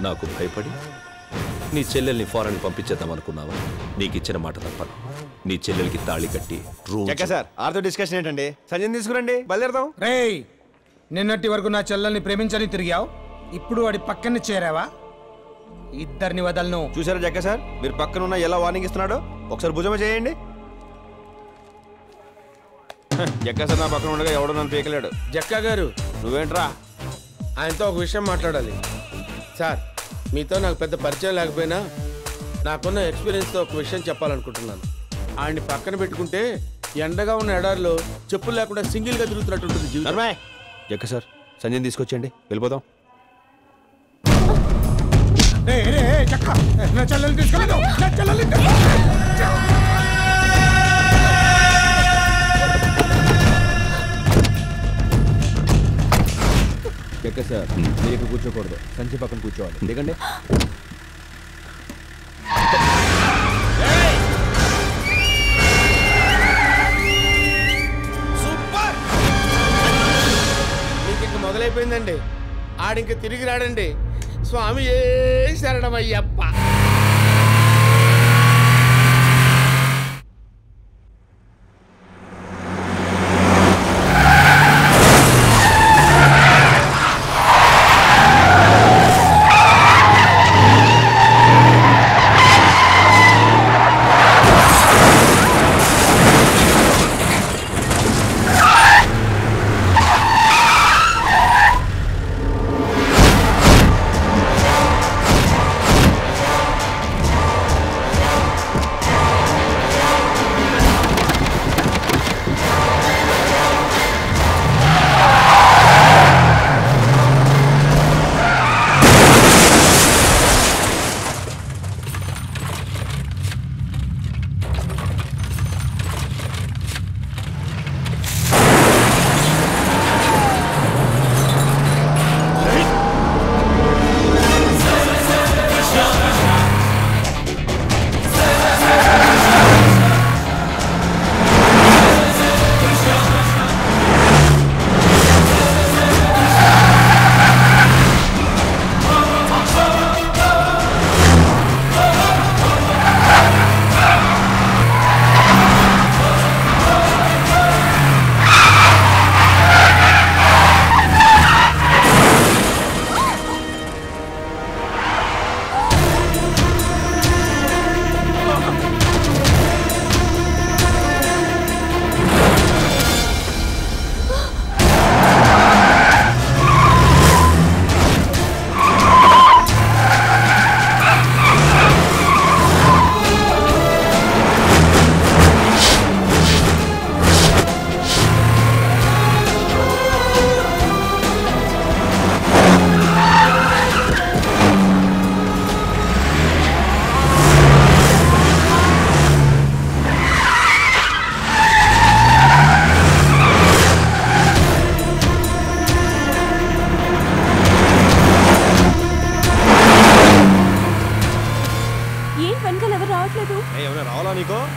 నాకు భయపడి నీ చెల్లెల్ని ఫారెన్ పంపించేద్దాం అనుకున్నావా? నీకు ఇచ్చిన మాట తప్పను. నీ చెల్లెలకి తాళి కట్టి డిస్కషన్ ఏంటండి? సంజయ్ తీసుకురండి, బయలుదేరదాం. రే, నిన్నటి వరకు నా చెల్లెల్ని ప్రేమించని తిరిగావు, ఇప్పుడు వాడి పక్కన చేరావా? ఇద్దరిని వదలను. చూసారా జక్క సార్, మీరు పక్కన ఉన్న ఎలా వార్నింగ్ ఇస్తున్నాడో. ఒకసారి భుజమ చేయండి. జక్క సార్ నా పక్కన ఉండగా ఎవడో నన్ను పీకలేడు. జక్క గారు నువ్వేంట్రా? ఆయనతో ఒక విషయం మాట్లాడాలి సార్. మీతో నాకు పెద్ద పరిచయం లేకపోయినా నాకున్న ఎక్స్పీరియన్స్తో ఒక విషయం చెప్పాలనుకుంటున్నాను. ఆయన్ని పక్కన పెట్టుకుంటే ఎండగా ఉన్న ఎడారిలో చెప్పులు లేకుండా సింగిల్గా తిరుగుతున్నట్టుంటుంది జీవితం. ఎక్క సార్ సంజయ్ తీసుకొచ్చండి, వెళ్ళిపోదాం. ఎక్క సార్ మీరు ఇక్కడ కూర్చోకూడదు, సంచి పక్కన కూర్చోవాలి. ఎందుకంటే సూపర్ మీకు ఇంక మొదలైపోయిందండి. ఆడింక తిరిగి రాడండి. స్వామి ఏ శరణమయ్యప్ప.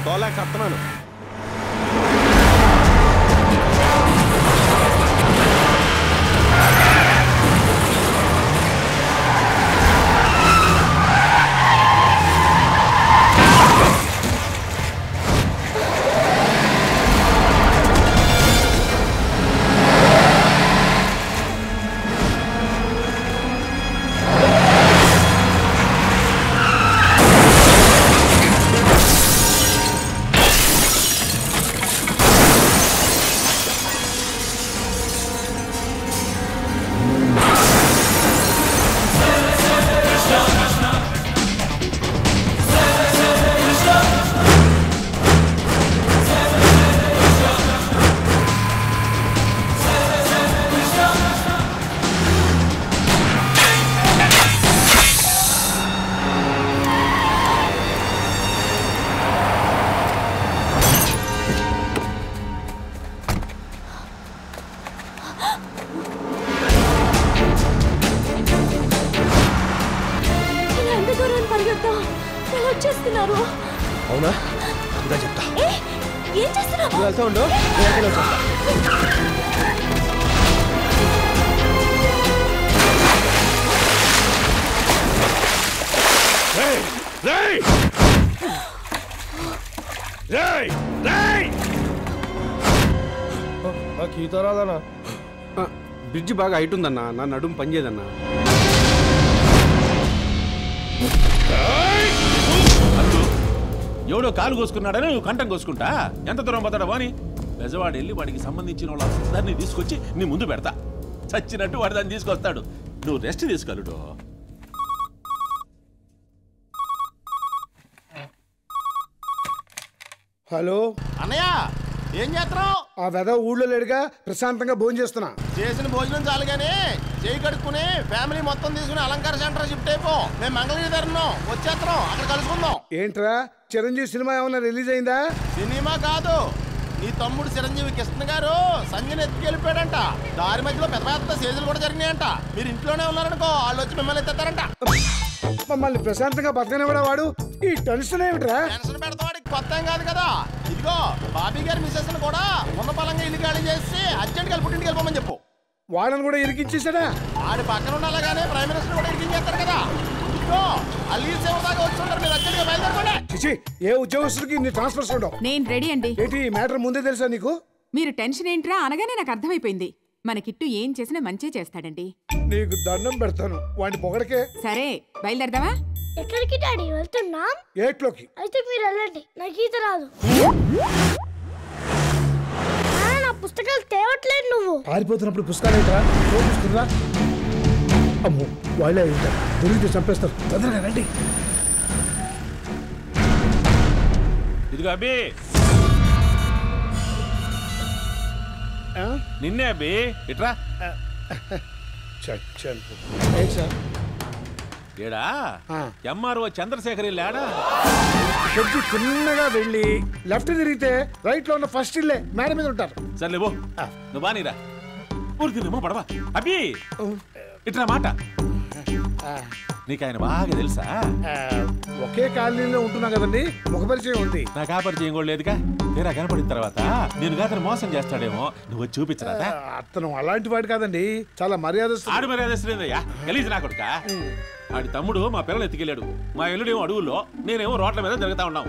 తోలాకి సత్తనాను. బ్రిడ్జ్ బాగా హైట్ ఉందన్నా, నా నడుము పనిచేయదన్నా. ఎవడో కాలు కోసుకున్నాడని నువ్వు కంఠం కోసుకుంటా? ఎంత దూరం పోతాడా వాని? బెజవాడ వెళ్ళి వాడికి సంబంధించిన వాళ్ళందరినీ తీసుకొచ్చి నీ ముందు పెడతా. చచ్చినట్టు వాడు దాన్ని తీసుకొస్తాడు. నువ్వు రెస్ట్ తీసుకెళ్ళుడు. హలో అన్నయ్య, ఏం చేస్తున్నావు? ఆ వెద ఊళ్ళో లేడుగా, ప్రశాంతంగా భోజనం చేస్తున్నా. చేసిన భోజనం చాలు గానీ చేయి కడుక్కుని ఫ్యామిలీ మొత్తం తీసుకుని అలంకార సెంటర్ షిఫ్ట్ అయిపో. మేము మంగళగిరి తరుణం వచ్చేస్తున్నాం, అక్కడ కలుసుకుందాం. ఏంట్రా, చిరంజీవి సినిమా ఏమన్నా రిలీజ్ అయిందా? సినిమా కాదు, నీ తమ్ముడు చిరంజీవి కృష్ణ గారు సంజయ్ని ఎత్తుకెళ్ళిపోయాడంట. దారి మధ్యలో పెద్ద పెద్ద సేజులు కూడా జరిగినాయంట. మీరు ఇంట్లోనే ఉన్నారనుకో, వాళ్ళు వచ్చి మిమ్మల్ని ఎత్తేస్తారంట. మమ్మల్ని ప్రశాంతంగా బతకనివ్వడా వాడు? ఈ టెన్షన్ ఏమిట్రా? టెన్షన్ పెడతాడు, కొత్త ఏం కాదు కదా. ఇదిగో బాబీ గారి మిసెస్ కూడా ఉన్న బలంగా ఇల్లు ఖాళీ చేసి అర్జెంట్ గా పుట్టింటికి వెళ్ళిపోమని చెప్పు. వాళ్ళని కూడా ఇరికించేసాడా? వాడి పక్కన ఉండాలా గానీ ప్రైమ్ మినిస్టర్ కూడా ఇరికించేస్తారు కదా. ఇదిగో అల్లి సేవ దాకా వచ్చుంటారు, మీరు అర్జెంట్ గా బయలుదేరుకోండి. ఏ ఉద్యోగస్తుడికి ట్రాన్స్ఫర్స్ ఉండవు. నేను రెడీ అండి. ఏంటి ఈ మ్యాటర్ ముందే తెలుసా నీకు? మీరు టెన్షన్ ఏంట్రా అనగానే నాకు అర్థమైపోయింది. మన కిట్టు ఏం చేసినా మంచి చేస్తాడండి. నీకు దండం పెడతాను వాడి పొగడకే. సరే బయలుదేరదామా? ఎక్కడికి డాడీ వెళ్తున్నాం? ఏట్లోకి? అయితే మీరు వెళ్ళండి, నాకు ఈత రాదు. నా పుస్తకాలు తేవట్లేదు నువ్వు. పారిపోతున్నప్పుడు పుస్తకాలు ఏంట్రా? అమ్మో వాళ్ళే ఉంటారు, దొరికితే చంపేస్తారు. తొందరగా రండి. ఇదిగో అబ్బి, నిన్నే అబ్బి ఇట్రా. ఏడా ఎంఆర్ఓ చంద్రశేఖర్ ఇల్లాడా? షెడ్జి చిన్నగా వెళ్ళి లెఫ్ట్ తిరిగితే రైట్ లో ఉన్న ఫస్ట్ ఇల్లే, మేడ మీద ఉంటారు. సర్లే బో, నువ్వు బానీరా ఊరికిరేమో పడవా. అబ్బి ఇట్రా మాట, నీకు ఆయన బాగా తెలుసా? ఒకే కాలనీలో ఉంటున్నా కదండి, ఒక పరిచయం ఉంది. నాకు ఆ పరిచయం కూడా లేదుగా. తీరా కనపడిన తర్వాత నేను కాదని మోసం చేస్తాడేమో, నువ్వు చూపించరాదా? అతను అలాంటి వాడు కాదండి, చాలా మర్యాదస్తుడు. మర్యాదస్తుడేదయ్యా, గలీజ్ నా కొడుక. ఆడి తమ్ముడు మా పిల్లలు ఎత్తుకెళ్ళాడు, మా ఎల్లుడేమో అడవుల్లో, నేనేమో రోడ్ల మీద జరుగుతా ఉన్నాం.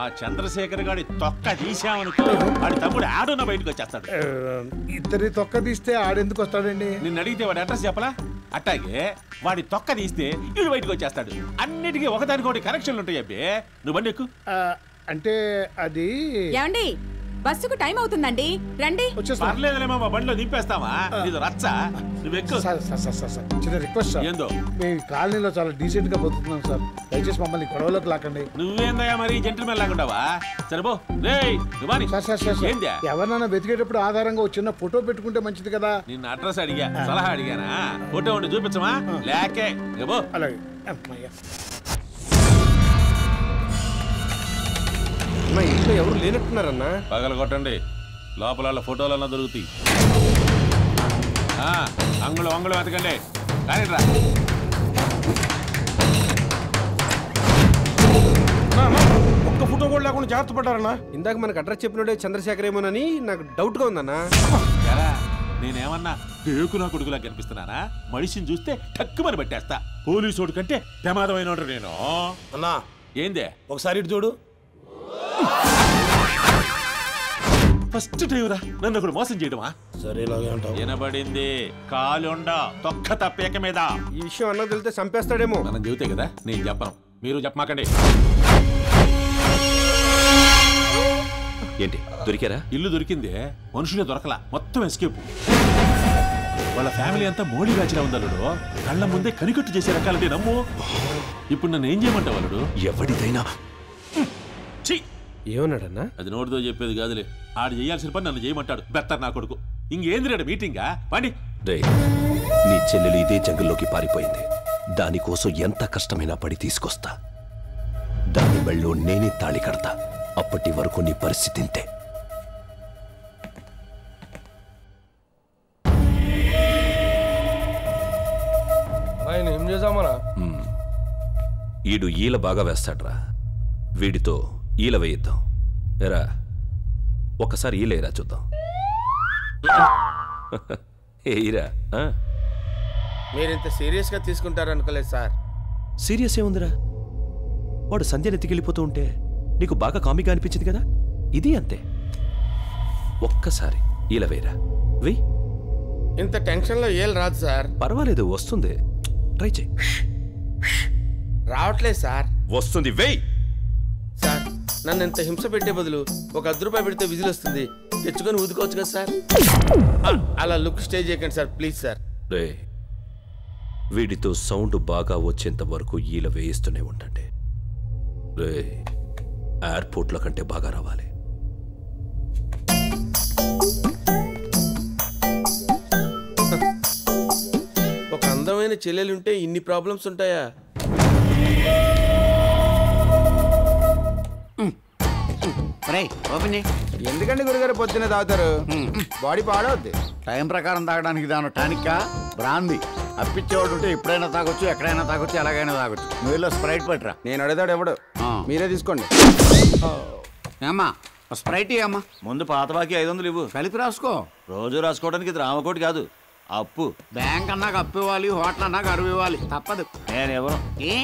ఆ చంద్రశేఖర్ గారి తొక్క తీసామనుకో, ఆడి తమ్ముడు ఆడున్న బయటకు వచ్చేస్తాడు. ఇద్దరి తొక్క తీస్తే ఆడెందుకు వస్తాడండి? నిన్ను అడిగితే వాడి అడ్రస్ చెప్పలా? అట్టాగే వాడి తొక్క తీస్తే వీడు బయటకు వచ్చేస్తాడు. అన్నిటికీ ఒకదానికొకటి కనెక్షన్లు ఉంటాయి అబ్బే. నువ్వు బండి ఎక్కు. అంటే అది ఏమండి, బస్సుకు టైం అవుతుందండి, రండి. పర్లేదులేమో, మా బండిలో దింపేస్తావా? ఇది రచ్చ, నువ్వు ఎక్కువ. చిన్న రిక్వెస్ట్ సార్, ఏందో మేము కాలనీలో చాలా డీసెంట్ గా బతుకుతున్నాం సార్, దయచేసి మమ్మల్ని గొడవలోకి లాకండి. నువ్వేందయ్యా మరి జెంటిల్మెన్ లాగుంటావా? సరేపో. ఎవరినైనా వెతికేటప్పుడు ఆధారంగా ఒక చిన్న ఫోటో పెట్టుకుంటే మంచిది కదా. నిన్ను అడ్రస్ అడిగా, సలహా అడిగానా? ఫోటో ఉండి చూపించమా? లేకే అలాగే. మా ఇంట్లో ఎవరు లేనట్టున్నారన్నా? పగల కొట్టండి, లోపల ఫోటోలన్నా దొరుకుతాయి. అంగుళం అంగుళం వెతకండి. కానీ రా ఒక్క ఫోటో గోల్ లేకుండా జాగ్రత్త పడ్డారన్నా. ఇందాక మనకు అడ్రస్ చెప్పినోడే చంద్రశేఖర్ ఏమోనని నాకు డౌట్గా ఉందన్నా. నేనేమన్నా దేకునా కొడుకులా కనిపిస్తున్నానా? మనిషిని చూస్తే టక్కుమని పట్టేస్తా. పోలీసోడు కంటే ప్రమాదమైన నేను అన్నా. ఏందే ఒకసారి ఇటు చూడు. ఫస్ట్ డ్రైవరా నన్ను ఒకడు మోసం చేయడమా? వినబడింది కాలుండా తొక్క తప్పేక మీద. ఈ విషయం అన్న తెలితే చంపేస్తాడేమో. మనం చెబితే కదా, నేను చెప్పను, మీరు చెప్పమాకండి. ఏంటి దొరికారా? ఇల్లు దొరికిందే, మనుషులే దొరకలా, మొత్తం ఎస్కేప్. వాళ్ళ ఫ్యామిలీ అంతా మోడీ రాజులా ఉంది అల్లుడు. కళ్ళ ముందే కనికట్టు చేసే రకాలంటే నమ్ము. ఇప్పుడు నన్ను ఏం చేయమంటావు అల్లుడు? ఎవరిదైనా ఏమన్నాడన్నా? అది నోటితో చెప్పేది కాదులే, ఆడు చేయాల్సిన పని నన్ను చేయమంటాడు. బెత్తర్ నా కొడుకు. ఇంకేంది రేడు మీటింగా పండి? రే, నీ చెల్లెలు ఇదే జంగల్లోకి పారిపోయింది. దానికోసం ఎంత కష్టమైనా పడి తీసుకొస్తా. దాని బళ్ళో నేనే తాళి కడతా. అప్పటి వరకు నీ పరిస్థితి ఇంతే. ఏం చేద్దామరా? వీడు ఈల బాగా వేస్తాడ్రా, వీడితో ఈల వేయిద్దాం. ఎరా ఒక్కసారి ఈలేరా చూద్దాం. ఏరా మీరింత సీరియస్గా తీసుకుంటారనుకోలేదు సార్. సీరియస్ ఏముందిరా, వాడు సంధ్యను ఎత్తికెళ్ళిపోతూ ఉంటే నీకు బాగా కామిగా అనిపించింది కదా, ఇది అంతే. ఒక్కసారి ఈల వేయరా. వెయ్యి. ఇంత టెన్షన్లో ఏలు రాదు సార్. పర్వాలేదు, వస్తుంది, ట్రై చేయి. రావట్లేదు సార్. వస్తుంది, వెయ్యి. సార్ నన్ను ఇంత హింస పెట్టే బదులు ఒక 10 రూపాయలు పెడితే విజిల్ వస్తుంది, తెచ్చుకొని ఊదుకోవచ్చు కదా సార్. అలా లుక్ స్టే చేయకండి సార్, ప్లీజ్ సార్. రే, వీడితో సౌండ్ బాగా వచ్చేంత వరకు ఈల వేయిస్తూనే ఉండండి. రే, ఎయిర్పోర్ట్ల కంటే బాగా రావాలి. ఒక అందమైన చెల్లెలుంటే ఇన్ని ప్రాబ్లమ్స్ ఉంటాయా? ఎందుకండి గురుగారు పొద్దున తాగుతారు? బాడీ పాడవద్దు. టైం ప్రకారం తాగడానికి దాని టానిక్ బ్రాంది అప్పించేవాడు ఉంటే ఎప్పుడైనా తాగొచ్చు, ఎక్కడైనా తాగొచ్చు, ఎలాగైనా తాగొచ్చు. నువ్వులో స్ప్రైట్ పట్టరా? నేను అడగతాడు ఎవడు, మీరే తీసుకోండి. ఏమ్మా స్ప్రైట్ ఇయ్యమ్మా. ముందు పాత బాకీ 500 ఇవ్వు, కలిపి రాసుకో. రోజు రాసుకోవడానికి ఇది రామకోటి కాదు, అప్పు. బ్యాంక్ అన్నాక అప్పు ఇవ్వాలి, హోటల్ అన్నాక అరువు ఇవ్వాలి, తప్పదు. నేనెవరు? ఏ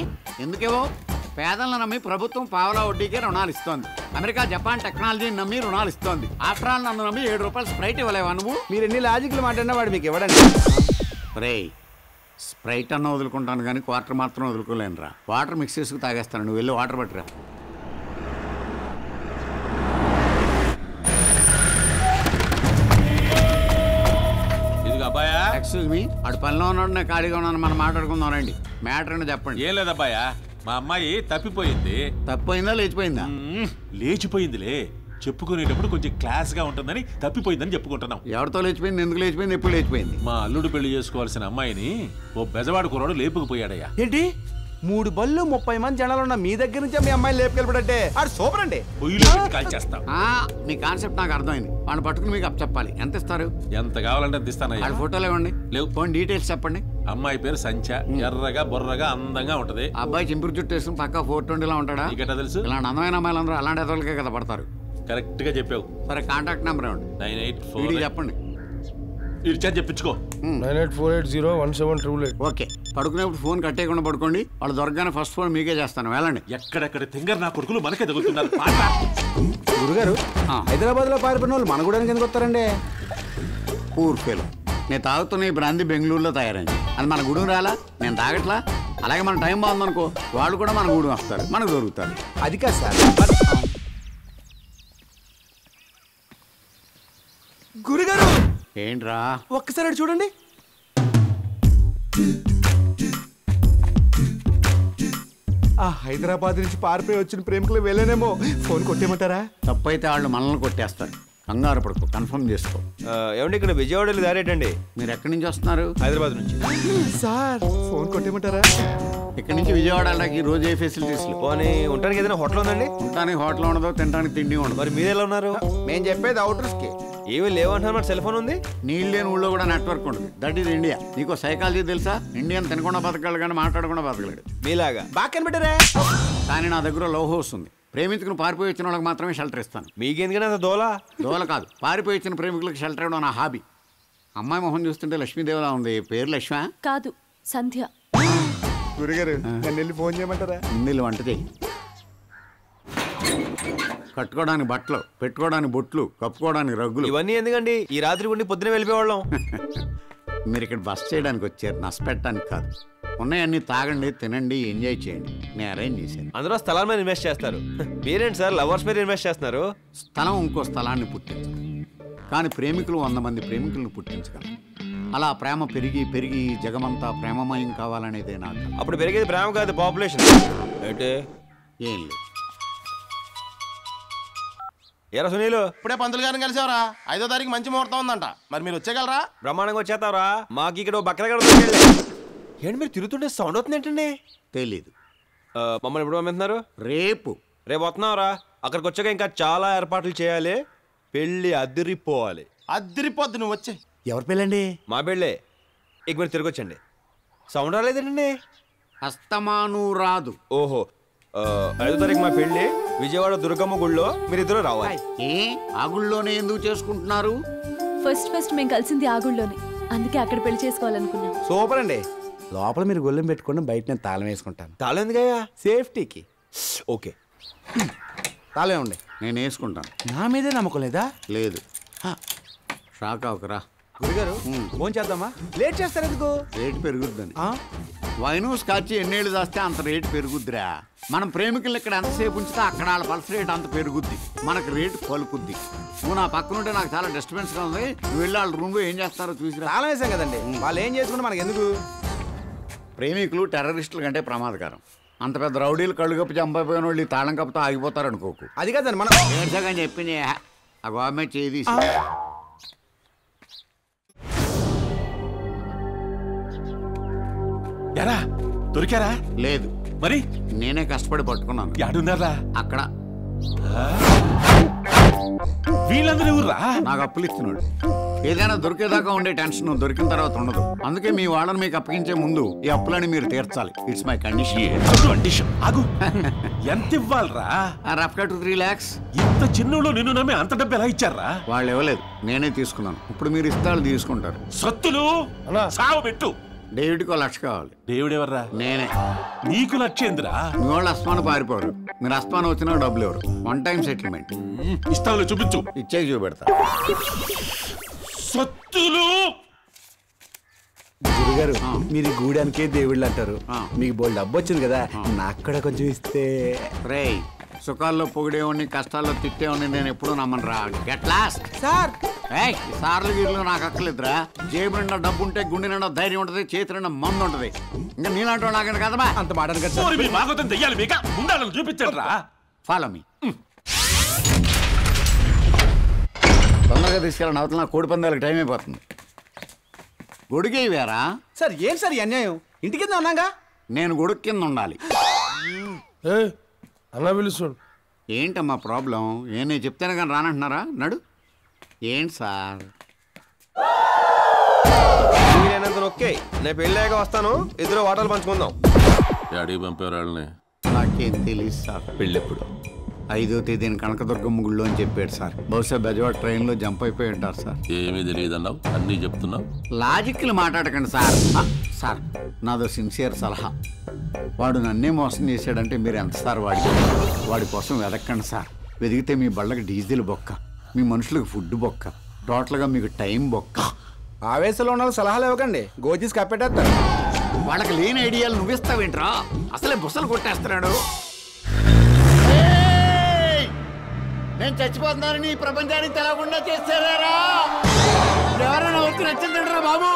ఎందుకేవో పేదలను నమ్మి ప్రభుత్వం పావలా వడ్డీకే రుణాలు ఇస్తోంది. అమెరికా, జపాన్ టెక్నాలజీని నమ్మి రుణాలు ఇస్తోంది. ఆఫ్రాల్ నన్ను నమ్మి 7 రూపాయలు స్ప్రైట్ ఇవ్వలేవా నువ్వు? మీరు ఎన్ని లాజిక్లు మాట్లాడినా వాడు మీకు ఇవ్వడండి. రే, స్ప్రైట్ అన్న వదులుకుంటాను కానీ వాటర్ మాత్రం వదులుకోలేను రా. వాటర్ మిక్స్ చేసుకు తాగేస్తాను, నువ్వు వెళ్ళి వాటర్ పట్టురా. ఇది అబ్బాయా. ఎక్స్క్యూజ్ మీ, అటు పనిలో ఉన్నాడు, నేను ఖాళీగా ఉన్నాను, మనం మాట్లాడుకుందాం రండి. మ్యాటర్ అని చెప్పండి. ఏం లేదు అబ్బాయా, మా అమ్మాయి తప్పిపోయింది. తప్పిపోయిందా లేచిపోయిందా? లేచిపోయిందిలే. చెప్పుకునేటప్పుడు కొంచెం క్లాస్ గా ఉంటుందని తప్పిపోయిందని చెప్పుకుంటున్నాం. ఎవరితో లేచిపోయింది, ఎందుకు లేచిపోయింది, ఎప్పుడు లేచిపోయింది? మా అల్లుడు పెళ్లి చేసుకోవాల్సిన అమ్మాయిని ఓ బెజవాడు కుర్రాడు లేపుకుపోయాడయ్యా. ఏంటి 3 బళ్ళు 30 మంది జనాలున్న మీ దగ్గర నుంచే మీ అమ్మాయిని లేపుకెళ్ళిపోయాడంటే అది సూపర్ అండి. కాల్చేస్తాం. మీ కాన్సెప్ట్ నాకు అర్థమైంది. వాడిని పట్టుకుని మీకు అప్ చెప్పాలి. ఎంత ఇస్తారు? ఎంత కావాలంటే అంత ఇస్తానయ్యా. ఫోటోలు ఇవ్వండి. లేవు ఫోన్ డీటెయిల్స్ చెప్పండి. అమ్మాయి పేరు సంచ. ఎర్రగా బొర్రగా అందంగా ఉంటది. అబ్బాయి చింపురు జుట్టు వేసుకుని పక్కా 420 లా ఉంటాడా? ఇక్కడ తెలుసు, ఇలాంటి అందమైన అమ్మాయిలు అందరూ అలాంటి ఎదలకే కదా పడతారు. కరెక్ట్ గా చెప్పావు. సరే కాంటాక్ట్ నెంబర్ ఇవ్వండి. 9848 చెప్పండి. రీఛార్జ్ చెప్పించుకో. 9848017288. ఓకే, పడుకునేప్పుడు ఫోన్ కట్టేయకుండా పడుకోండి. వాళ్ళు దొరకగానే ఫస్ట్ ఫోన్ మీకే చేస్తాను, వెళ్ళండి. ఎక్కడెక్కడ తింగర్ నా కొడుకులు మనకే తగులుతున్నారు. గురుగారు, హైదరాబాద్ లో పారిపోయిన వాళ్ళు మన కూడా ఎందుకు వస్తారండి? పూర్ ఫేలు. నేను తాగుతున్న ఈ బ్రాంది బెంగళూరులో తయారైంది, అది మన గుడి రాలా. నేను తాగట్లా. అలాగే మన టైం బాగుందనుకో, వాళ్ళు కూడా మన గుడి వస్తారు, మనకు దొరుకుతారు. అది కాదు సార్. గురుగారు ఏంట్రా, ఒక్కసారి చూడండి. ఆ హైదరాబాద్ నుంచి పారిపోయి వచ్చిన ప్రేమికులు వెళ్ళేనేమో. ఫోన్ కొట్టేయమంటారా? తప్పైతే వాళ్ళు మనల్ని కొట్టేస్తారు. కంగారు పడుకో, కన్ఫర్మ్ చేసుకో. ఏమండి ఇక్కడ విజయవాడలో దారేటండి. మీరు ఎక్కడి నుంచి వస్తున్నారు? హైదరాబాద్ నుంచి సార్. ఫోన్ కొట్టేయమంటారా? ఇక్కడ నుంచి విజయవాడకి రోజు ఏ ఫెసిలిటీస్ పోనీ? ఉండడానికి ఏదైనా హోటల్ ఉందండి? ఉండడానికి హోటల్ ఉండదు, తినడానికి తిండి ఉండదు. మరి మీరు ఎలా ఉన్నారు? మేము చెప్పేది అవుటర్స్కి. ఏమీ లేవంటున్నారు, మన సెల్ ఫోన్ ఉంది. నీళ్ళు లేని ఊళ్ళో కూడా నెట్వర్క్ ఉంటుంది. That is India. నీకు సైకాలజీ తెలుసా? ఇండియన్ తినకుండా బతకగలడు కానీ మాట్లాడకుండా బతకలేడు. మీలాగా బాగా కనిపెట్టారా? కానీ నా దగ్గర లవ్ హౌస్ ఉంది, ప్రేమించుకుని పారిపోయి వచ్చిన వాళ్ళకి మాత్రమే షెల్టర్ ఇస్తాను. మీకెందుకని అంత దోల? దోల కాదు, పారిపోయి వచ్చిన ప్రేమికులకు షెల్టర్ ఇవ్వడం నా హాబీ. అమ్మాయి మొహం చూస్తుంటే లక్ష్మీదేవిలా ఉంది, పేరు లక్ష్మ కాదు సంధ్య. గురుగారు నన్ను ఫోన్ చేయమంటారా? నీళ్ళు వంట చేయి, కట్టుకోవడానికి బట్టలు, పెట్టుకోవడానికి బొట్లు, కప్పుకోవడానికి రగ్గులు. ఇవన్నీ ఎందుకండి? ఈ రాత్రి ఉండి పొద్దున వెళ్ళిపోయేవాళ్ళం. మీరు ఇక్కడ బస్ చేయడానికి వచ్చారు, నష్టపెట్టడానికి కాదు. ఉన్నాయన్నీ తాగండి, తినండి, ఎంజాయ్ చేయండి. నేను అరేంజ్ చేశాను. అందరూ స్థలాల మీద ఇన్వెస్ట్ చేస్తారు, మీరేంటి సార్ లవర్స్ మీద ఇన్వెస్ట్ చేస్తున్నారు? స్థలం ఇంకో స్థలాన్ని పుట్టించగలరు, కానీ ప్రేమికులు 100 మంది ప్రేమికులను పుట్టించగలరు. అలా ప్రేమ పెరిగి పెరిగి జగమంతా ప్రేమమయం కావాలనేదే నాకు. అప్పుడు పెరిగేది ప్రేమ కాదు, పాపులేషన్. అంటే ఏం లేదు. ఏరా సునీలు, ఇప్పుడే పంతులు గారిని కలిసావరా? 5వ తారీఖు మంచి ముహూర్తం ఉందంట, మరి మీరు వచ్చేయగలరా? బ్రహ్మాండంగా వచ్చేస్తావరా? మాకు ఇక్కడ బక్రగడ ఏంటి మీరు తిరుగుతుంటే సౌండ్ అవుతుంది ఏంటండి? తెలీదు. మమ్మల్ని ఎప్పుడు పంపిస్తున్నారు? రేపు. రేపు వస్తున్నావురా? అక్కడికి వచ్చాక ఇంకా చాలా ఏర్పాట్లు చేయాలి, పెళ్ళి అదిరిపోవాలి. అదిరిపోద్ది, నువ్వు వచ్చే. ఎవరి పెళ్ళండి? మా పెళ్ళే. ఇక మీరు తిరిగి వచ్చండి. సౌండ్ రాలేదండి? అస్తమాను రాదు. ఓహో, 5వ తారీఖు మా పెళ్ళి విజయవాడ దుర్గమ్మ గుళ్ళో, మీరిద్దరూ రావాలి. ఏ ఆ గుళ్ళోనే ఎందుకు చేసుకుంటున్నారు? ఫస్ట్ మేము కలిసింది ఆ గుళ్ళోనే, అందుకే అక్కడ పెళ్లి చేసుకోవాలనుకున్నాం. సూపర్ అండి. లోపల మీరు గొల్లెం పెట్టుకోండి, బయట నేను తాళం వేసుకుంటాను. తాళం ఎందుకయ్యా? సేఫ్టీకి. ఓకే, తాళం ఇవ్వండి, నేను వేసుకుంటాను. నా మీదే నమ్మకం లేదా? లేదు. షాక్ అవకరా. గురుగారు ఫోన్ చేద్దామా? లేట్ చేస్తారు ఎందుకు? రేటు పెరుగుద్దని. వైను స్కాచ్ ఎన్నేళ్ళు దాస్తే అంత రేటు పెరుగుద్దిరా. మనం ప్రేమికులు ఇక్కడ ఎంతసేపు ఉంచితే అక్కడ వాళ్ళ పల్స్ రేట్ అంత పెరుగుద్ది, మనకు రేటు పలుకుద్ది. నువ్వు నా పక్కనుంటే నాకు చాలా డిస్టర్బెన్స్గా ఉంది, నువ్వు వెళ్ళి వాళ్ళ రూమ్లో ఏం చేస్తారో చూసి రా. చాలా వేసాం కదండి, వాళ్ళు ఏం చేసుకుంటే మనకు ఎందుకు? ప్రేమికులు టెర్రరిస్టుల కంటే ప్రమాదకరం. అంత పెద్ద రౌడీలు కళ్ళు కప్పు చంపైపోయిన వాళ్ళు ఈ తాళం కప్పుతో ఆగిపోతారు అనుకోకు. అది కాదండి, మనం ఏడ్చాక చెప్పింది ఆ గవర్నమెంట్ చేది. ఎరా దొరికారా? లేదు. మరి నేనే కష్టపడి పట్టుకున్నాను. ఎక్కడున్నారా? అక్కడ. వీళ్ళందరూ ఊర్రా? నాకు అప్పులు ఇస్తున్నాడు. ఏదైనా దొరికేదాకా ఉండే టెన్షన్ దొరికిన తర్వాత ఉండదు. అందుకే మీ వాళ్ళని మీకు అప్పగించే ముందు ఈ అప్పులని మీరు తీర్చాలి. It's my condition. ఆగు, ఎంత ఇవ్వాలరా? రఫ్గా 2-3 lakhs. ఇంత చిన్నలో నిన్ను నమ్మి అంత డబ్బు ఎలా ఇచ్చారా? వాళ్ళు ఇవ్వలేదు, నేనే తీసుకున్నాను. ఇప్పుడు మీరు ఇస్తే వాళ్ళు తీసుకుంటారు. సత్తులు సాగు పెట్టు. డేవిడ్కో లక్ష కావాలి. డేవిడ్ ఎవర్రా? నేనే. నీకు లక్షేంద్రా? మీ వాళ్ళు అస్మాను పారిపోరు, మీరు అస్మాను వచ్చినా డబ్బులు ఎవరు. 1 time సెటిల్మెంట్ ఇస్తాను, చూపించు. ఇచ్చే చూపెడతా. గురుగారు మీరు గూడానికే దేవుళ్ళు అంటారు, మీకు బోల్ డబ్బు వచ్చింది కదా, నాకు కూడా కొంచెం ఇస్తే. రే సుఖాల్లో పొగిడేవాడిని, కష్టాల్లో తిట్టేవాడిని నేను ఎప్పుడు నమ్మను రా. Get lost. సార్ సార్లు గీర్లు నాకు అక్కర్లేదురా. జేబు నిండా డబ్బు ఉంటే గుండె నిండా ధైర్యం ఉంటుంది, చేతి నిండా మందు ఉంటుంది. ఇంకా నీలాంటి వాడు కదా అంత మాట్లాడగలి. చూపించండి, ఫాలో మీ. తొందరగా తీసుకెళ్ళండి, అవతల నాకు కోడి పందాలకు టైం అయిపోతుంది. గొడుగేవారా? సార్ ఏం సార్ ఈ అన్యాయం? ఇంటి కింద ఉన్నాగా నేను, గొడుగు కింద ఉండాలి. అలా పిలుస్తాడు ఏంటమ్మా ప్రాబ్లం? ఏ నేను చెప్తాను కానీ రానంటున్నారా? నడు. ఏంటి సార్ వీలైనంత నొక్కే, నేను పెళ్ళాక వస్తాను, ఇద్దరు వాటాలు పంచుకుందాం. డాడీకి పంపేవాళ్ళని నాకేం తెలియదు సార్. పెళ్ళెప్పుడు? 5వ తేదీని కనకదుర్గమ్మ గుళ్ళో అని చెప్పాడు సార్. బహుశా బెజవాడ ట్రైన్లో జంప్ అయిపోయి ఉంటారు సార్. ఏమీ తెలియదన్నావు, అన్నీ చెప్తున్నావు. లాజిక్లు మాట్లాడకండి సార్. సార్ నాదో సిన్సియర్ సలహా, వాడు నన్నే మోసం చేశాడంటే మీరు ఎంత సార్ వాడికి? వాడి కోసం వెతకండి సార్. వెతికితే మీ బళ్ళకి డీజిల్ బొక్క, మీ మనుషులకు ఫుడ్ బొక్క, టోటల్గా మీకు టైం బొక్క. ఆవేశంలో ఉన్న సలహాలు ఇవ్వకండి, గోజీస్ కప్పెట్టేస్తాడు. వాళ్ళకి లేని ఐడియాలు నువ్విస్తావేంట్రా? అసలే బుసలు కొట్టేస్తున్నాడు. నేను చచ్చిపోతున్నానని ప్రపంచానికి తెలవకుండా చేస్తారా? ఎవరైనా వచ్చి నచ్చిందంటారా బాబు?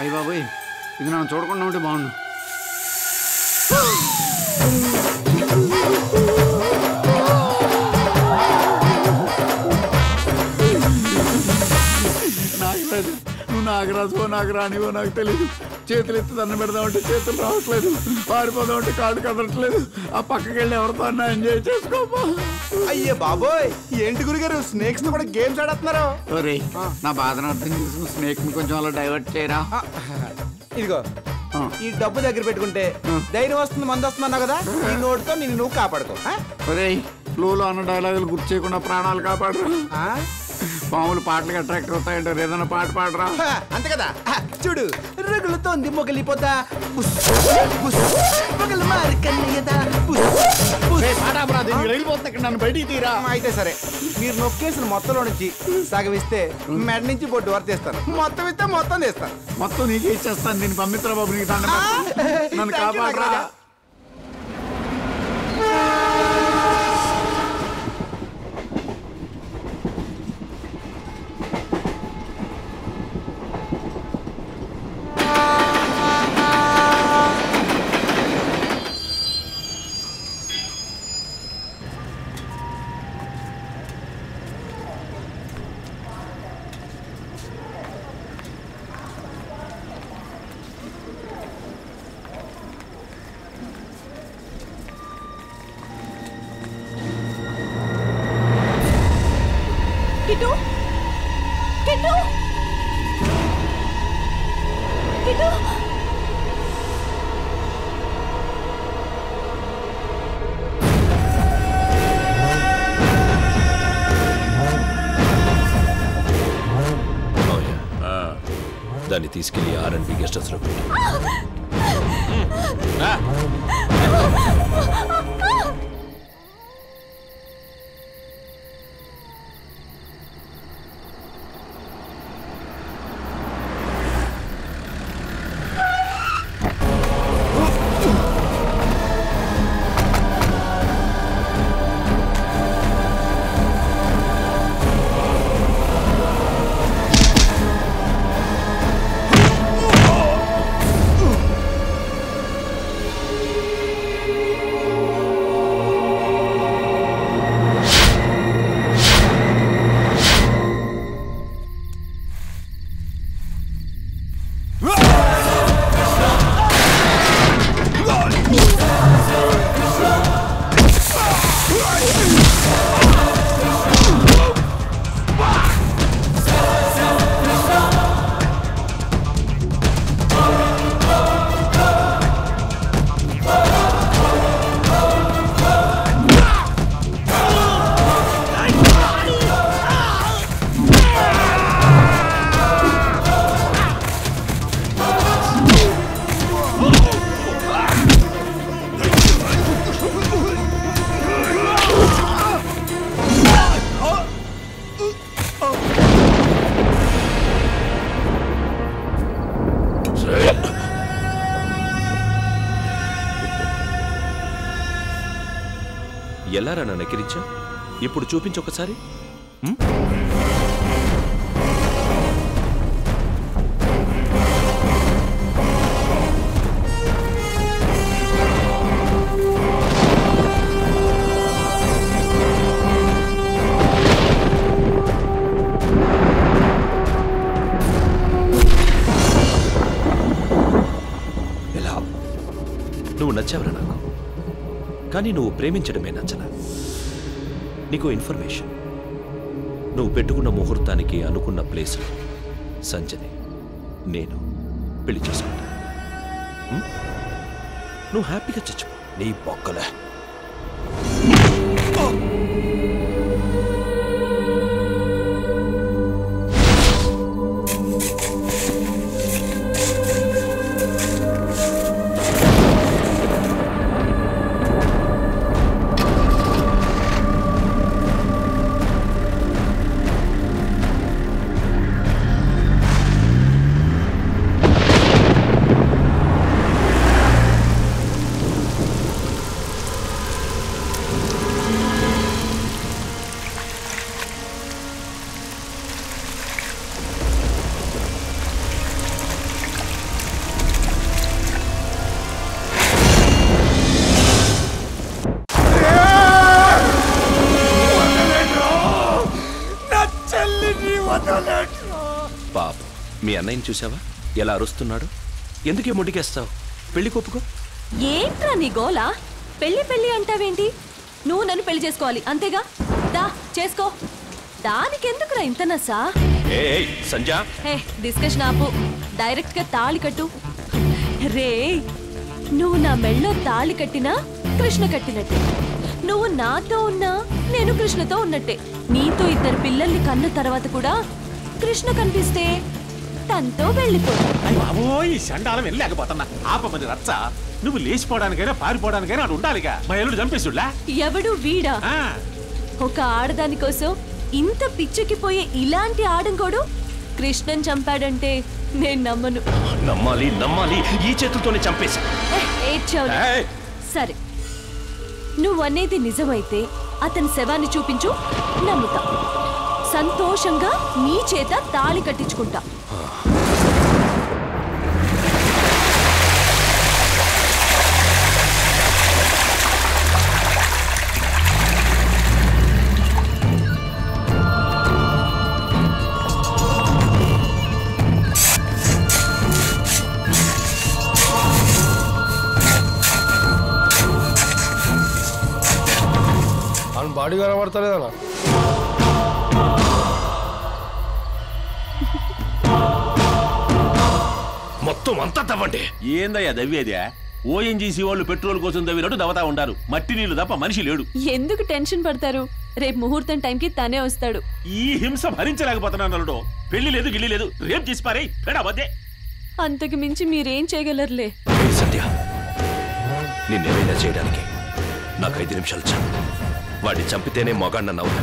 అయ్య బాబోయ్, ఇది నన్ను చూడకుండా ఉంటే బాగుండు. నాగరాజు, నువ్వు నాగరాజువో నాగరాణివో నాకు తెలియదు. చేతులు ఎత్తి దండం పెడదామంటే చేతులు రావట్లేదు, పారిపోదామంటే కాళ్ళు కదలట్లేదు. ఆ పక్కకి వెళ్ళి ఎవరితో అన్నా ఎంజాయ్ చేసుకోమా? అయ్యే బాబోయ్, ఏంటి గురుగారు స్నేక్స్ తో కూడా గేమ్స్ ఆడుతున్నారు? నా బాధను అర్థం చేసుకుని స్నేక్ ని కొంచెం అలా డైవర్ట్ చేయరా? ఇదిగో ఈ డబ్బు దగ్గర పెట్టుకుంటే ధైర్యం వస్తుంది, మంది వస్తున్నావు కదా, ఈ నోటితో నిన్ను నువ్వు కాపాడుకో. ఫ్లూలో అన్న డైలాగులు గుర్తు చేయకుండా ప్రాణాలు కాపాడరు. పాములు పాటలకు అట్రాక్ట్ అవుతాయంటారు, ఏదైనా పాట పాడరా అంతే కదా. చూడు రగులుతోంది మొగలిపోతా, నన్ను బయటికి తీరా. అయితే సరే, మీరు నొక్కేసిన మొత్తంలో నుంచి సగం ఇస్తే మెడ నుంచి బొడ్డు వరకు తీస్తాను, మొత్తం ఇస్తే మొత్తం తీస్తాను, మొత్తం నీకే ఇచ్చేస్తాను. నేను పంపిత్రా బాబు, నీకు నన్ను కాపాడరా. తీసుకెళ్లి R&B గెస్ట్ హౌస్ లో పెట్టు. ఎలారా నా నకిరిచ్చా, ఇప్పుడు చూపించు ఒకసారి. ఎలా, నువ్వు నచ్చావరా నాకు, కానీ నువ్వు ప్రేమించడమే నచ్చలా. నీకు ఇన్ఫర్మేషన్, నువ్వు పెట్టుకున్న ముహూర్తానికి అనుకున్న ప్లేస్లో సంజయ్ని నేను పెళ్లి చేసుకుంటా. నువ్వు హ్యాపీగా చచ్చిపో, నీ బొక్కలే. మీ అన్నయ్యని చూసావా ఎలా అరుస్తున్నాడు? ఎందుకే ముడికేస్తావు? పెళ్లి కొప్పుకో. ఏంట్రా నీ గోలా? పెళ్లి పెళ్లి అంటావేంటి? నువ్వు నన్ను పెళ్లి చేసుకోవాలి అంతేగా, దా చేసుకో. దానికెందుకురా ఇంత నసా? సంజయ్ డిస్కషన్ ఆపు, డైరెక్ట్ గా తాళి కట్టు. రే, నువ్వు నా మెళ్ళో తాళి కట్టినా కృష్ణ కట్టినట్టే, నువ్వు నాతో ఉన్నా నేను కృష్ణతో ఉన్నట్టే. నీతో ఇద్దరు పిల్లల్ని కన్న తర్వాత కూడా కృష్ణ కనిపిస్తే తనతో వెళ్ళిపోతావు. లేచిపోవడానికైనా పారిపోవడానికైనా ఉండాలిగా. చంపేస్తుడా ఎవడు వీడా? ఒక ఆడదాని కోసం ఇంత పిచ్చెక్కిపోయే ఇలాంటి ఆడంకోడు కృష్ణన్ చంపాడంటే నేను నమ్మను. నమ్మాలి నమ్మాలి, ఈ చేతులతోనే చంపేశా. సరే, నువ్వనేది నిజమైతే అతని శవాన్ని చూపించు, నమ్ముతా. సంతోషంగా నీ చేత తాళి కట్టించుకుంటా. కనబడతలేదనా? మొత్తం అంతా తవ్వండి. ఏందయ్యా దవ్వేది? ఓఎన్జీసీ వాళ్ళు పెట్రోల్ కోసం దవ్వినట్టు దవ్వుతా ఉంటారు. మట్టి నీళ్లు తప్ప మనిషి లేడు. ఎందుకు టెన్షన్ పడతారు? రేపు ముహూర్తం టైంకి తనే వస్తాడు. ఈ హింస భరించలేకపోతున్నాను అల్లుడు. పెళ్లి లేదు గిల్లి లేదు, రేపు చేసి పారే పెడవదే. అంతకు మించి మీరేం చేయగలరులే. సత్య, నిన్నేమైనా చేయడానికి నాకు 5 నిమిషాలు చాలు. వాడిని చంపితేనే మొగాన్న నవ్వుతా,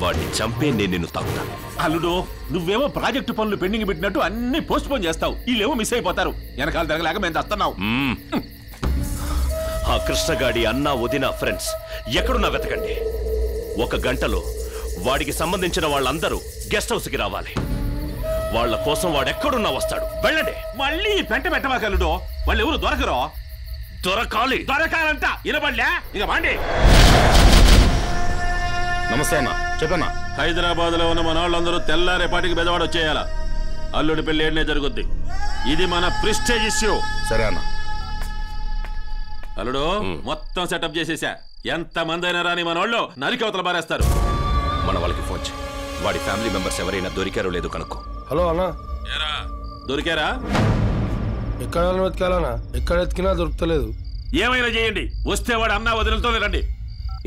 వాడిని చంపే నేను నిన్ను తాగుతా. అల్లుడు, నువ్వేమో ప్రాజెక్టు పనులు పెండింగ్ పెట్టినట్టు అన్ని పోస్ట్ పోన్ చేస్తావు. వీళ్ళేమో మిస్ అయిపోతారు. వెనకాల తిరగలేక మేము తస్తున్నావు. ఆ కృష్ణగాడి అన్న వదిన ఫ్రెండ్స్ ఎక్కడున్నా వెతకండి. 1 గంటలో వాడికి సంబంధించిన వాళ్ళందరూ గెస్ట్ హౌస్కి రావాలి. వాళ్ళ కోసం వాడెక్కడున్నా వస్తాడు. వెళ్ళండి. మళ్ళీ పెంట పెట్టవాక అల్లుడు, వాళ్ళు ఎవరు దొరకరు. దొరకాలి, దొరకాలంట. ఇనబడలే? ఇక వాండి. నమస్తే అన్న. చెప్పన్నా, హైదరాబాద్ లో ఉన్న మన వాళ్ళందరూ తెల్లారేపాటికి బెదవాడ వచ్చేయాల. అల్లుడి పెళ్లి ఏడనే జరుగుద్ది. ఇది మన ప్రెస్టేజ్ ఇష్యూ. సరే అన్న. అల్లుడు, మొత్తం సెటప్ చేసేసా. ఎంత మంది అయినా రాని మన వాళ్ళు నరికవతలు బారేస్తారు. మన వాళ్ళకి ఫోన్ చేయి. వాడి ఫ్యామిలీ మెంబర్స్ ఎవరైనా దొరికారో లేదో కనుక్కో. హలో అన్న, దొరికారా? ఎక్కడ వెతకాలన్నా, ఎక్కడ ఎతికినా దొరకలేదు. ఏమైనా చేయండి, వస్తే వాడు అన్నా వదిలితో వెళ్ళండి.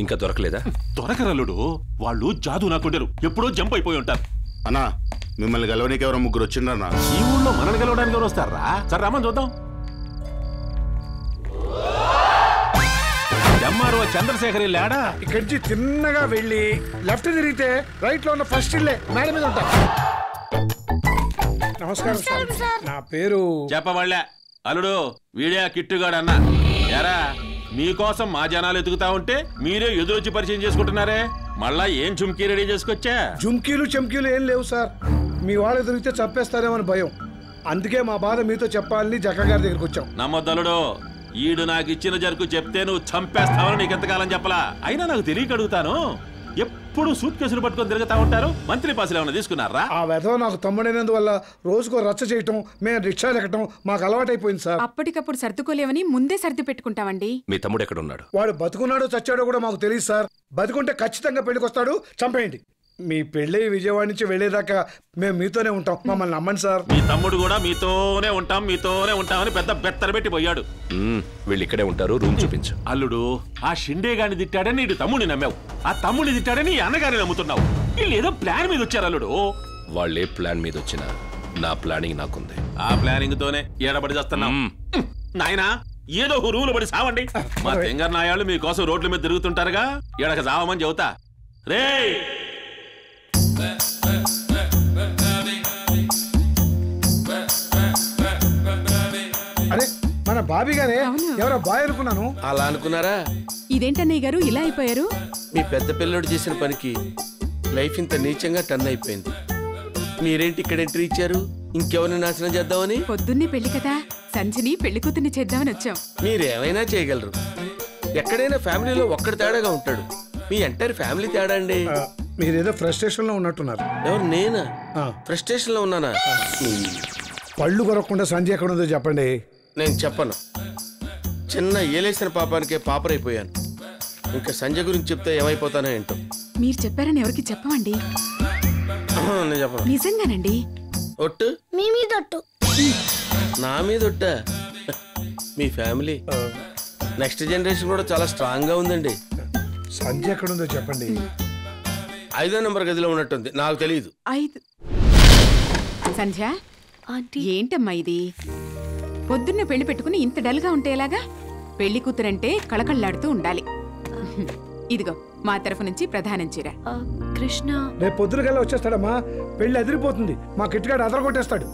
ఇంకా దొరకలేదా? దొరకరలుడు, వాళ్ళు జాదు నాకుంటారు. ఎప్పుడో జంప్ అయిపోయి ఉంటారు. అన్నా, మిమ్మల్ని గెలవడానికి ఎవరో ముగ్గురు వచ్చిండ్రన్నా. ఈ ఊళ్ళో మనల్ని గెలవడానికి ఎవరు వస్తారా? సరే రామని చూద్దాం. ఎంఆర్ఓ చంద్రశేఖర్ ఇల్లాడా? ఇక్కడి నుంచి తిన్నగా వెళ్ళి లెఫ్ట్ తిరిగితే రైట్ లో ఉన్న ఫస్ట్ ఇల్లే, మేడం మీద ఉంటారు. నమస్కారం సార్, నా పేరు చెప్పవాళ్ళే. అల్లుడు, వీడే కిట్టుగాడు అన్నా. ఎరా, మీకోసం మా జనాలు ఎదుగుతా ఉంటే మీరే ఎదురొచ్చి పరిచయం చేసుకుంటున్నారే. మళ్ళా ఏం చుమ్కీ రెడీ చేసుకొచ్చా? జుమ్కీలు చెమ్కీలు ఏం లేవు సార్. మీ వాళ్ళు ఎదురితే చంపేస్తారేమని భయం, అందుకే మా బాధ మీతో చెప్పాలని జక్క గారి దగ్గరికి వచ్చాం. నమ్మద్దలుడు, ఈడు నాకు ఇచ్చిన జరుకు చెప్తే నువ్వు చంపేస్తావని నీకు ఎంతకాలం చెప్పలా? అయినా నాకు తెలియక అడుగుతాను, ఎప్పుడు సూట్ కేసులు పట్టుకొని తిరుగుతా ఉంటారు. మంత్రి పాసులు ఏమైనా తీసుకున్నారా? ఆ వెధవ నాకు తమ్ముడైనందువల్ల రోజుకో రచ్చ చేయటం, మేము రిక్షాలు ఎక్కటం మాకు అలవాటైపోయింది సార్. అప్పటికప్పుడు సర్దుకోలేమని ముందే సర్ది పెట్టుకుంటామండి. మీ తమ్ముడు ఎక్కడ ఉన్నాడు? వాడు బతుకున్నాడో చచ్చాడో కూడా మాకు తెలియదు సార్. బతుకుంటే ఖచ్చితంగా పెళ్ళికొస్తాడు, చంపేయండి. మీ పెళ్ళి విజయవాడ నుంచి వెళ్ళేదాకా మేము మీతోనే ఉంటాం, మమ్మల్ని నమ్మండి సార్. మీ తమ్ముడు కూడా మీతోనే ఉంటాం మీతోనే ఉంటామని పెద్ద బెత్తర పెట్టి పోయాడు. వీళ్ళు ఇక్కడే ఉంటారు, రూమ్ చూపించు. అల్లుడు, ఆ షిండే గాని తిట్టాడని నీడు తమ్ముడిని నమ్మావు, ఆ తమ్ముడిని తిట్టాడని అన్నగారిని నమ్ముతున్నావు. వీళ్ళు ఏదో ప్లాన్ మీద వచ్చారు అల్లుడు. వాళ్ళే ప్లాన్ మీద వచ్చినా నా ప్లానింగ్ నాకుంది. ఆ ప్లానింగ్ తోనే ఏడబడి చేస్తున్నాం నాయనా. ఏదో రూలు పడి సావండి. మా తెంగర్ నాయాళ్ళు మీకోసం రోడ్ల మీద తిరుగుతుంటారుగా, ఎడక సావమని చెబుతా. రే, అరే మన బాబీ గారే. ఎవరో బాయ్ అనుకున్నాను. అలా అనుకున్నారా? ఇదేంటన్నయ్య గారు ఇలా అయిపోయారు? మీ పెద్ద పిల్లడు చేసిన పనికి లైఫ్ ఇంత నీచంగా టర్న్ అయిపోయింది. మీరేంటి ఇక్కడ ఎంట్రీ ఇచ్చారు? ఇంకెవరిని నాశనం చేద్దామని? పొద్దున్నే పెళ్లి కదా, సంజని పెళ్లి కూతుర్ని చేద్దామని వచ్చాం. మీరేమైనా చేయగలరు. ఎక్కడైనా ఫ్యామిలీలో ఒక్కడి తేడాగా ఉంటాడు, మీ ఎంటైర్ ఫ్యామిలీ తేడా అండి. మీరేదో ఫ్రస్ట్రేషన్ లో ఉన్నట్టున్నారు. ఎవరు? నేనా? ఫ్రస్ట్రేషన్ లో ఉన్నానా? పళ్ళు కొరకుండా సంజయ్ ఎక్కడ ఉందో చెప్పండి. నేను చెప్పను. చిన్న ఏలేసిన పాపానికే పాపరైపోయాను. ఇంకా సంజయ్ గురించి చెప్తే ఏమైపోతానో ఏంటో. మీరు చెప్పారని ఎవరికి చెప్పమండి. నేను చెప్పను. నిజంగానండి. ఒట్టు మీ మీద ఒట్టు. నా మీద ఒట్ట? మీ ఫ్యామిలీ నెక్స్ట్ జనరేషన్ కూడా చాలా స్ట్రాంగ్ గా ఉందండి. సంజయ్ ఎక్కడ ఉందో చెప్పండి. 5వ నెంబర్ గదిలో ఉన్నట్టుంది, నాకు తెలియదు. సంజయ్ ఏంటమ్మా ఇది? పొద్దున్నే పెళ్లి పెట్టుకుని ఇంత డల్గా ఉంటే ఎలాగా? పెళ్లి కూతురంటే కళకళలాడుతూ ఉండాలి. ఇదిగో మా తరఫు నుంచి ప్రధానం చీర. కృష్ణ రేపు పొద్దున కల్లా వచ్చేస్తాడమ్మా, పెళ్లి అదిరిపోతుంది. మా కిట్గాడు అదరగొట్టేస్తాడు.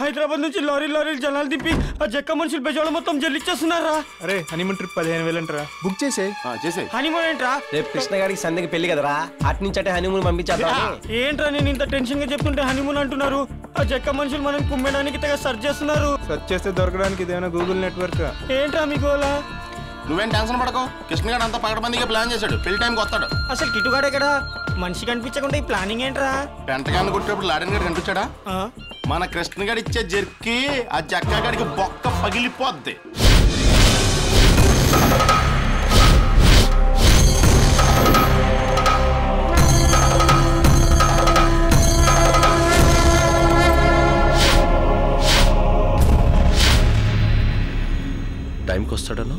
హైదరాబాద్ నుంచి లారీ లారీలు జలాలు తిప్పి ఆ జక్క మనుషులు బెజవాడ మొత్తం జల్లిచ్చేస్తున్నారా? అరే హనీమూన్ ట్రిప్ 15,000 అంటారా? బుక్ చేసే హనీమూన్ ఏంట్రా? రేపు కృష్ణ గారికి సందకి పెళ్లి కదరా, అటు నుంచి అంటే హనీమూన్ పంపించారా ఏంట్రా? నేను ఇంత టెన్షన్ గా చెప్తుంటే హనీమూన్ అంటున్నారు. ఆ జక్క మనుషులు మనం కుమ్మడానికి తెగ సర్చ్ చేస్తున్నారు. సర్చ్ చేస్తే దొరకడానికి ఇదేమైనా గూగుల్ నెట్వర్క్ ఏంట్రా మీకోలా? నువ్వేం టెన్షన్ పడకో, కృష్ణ గారు అంతా పగడబందిగా ప్లాన్ చేశాడు, పెళ్లి టైంకి వస్తాడు. అసలు కిటుగాడే కదా, మనిషి కనిపించకుండా ఈ ప్లానింగ్ ఏంట్రా? పెంటగాన్ని కొట్టేప్పుడు లాడన్ గారు కనిపించాడా? మన కృష్ణ గారు ఇచ్చే జర్కి ఆ జక్క గారికి బొక్క పగిలిపోద్ది. టైంకి వస్తాడను,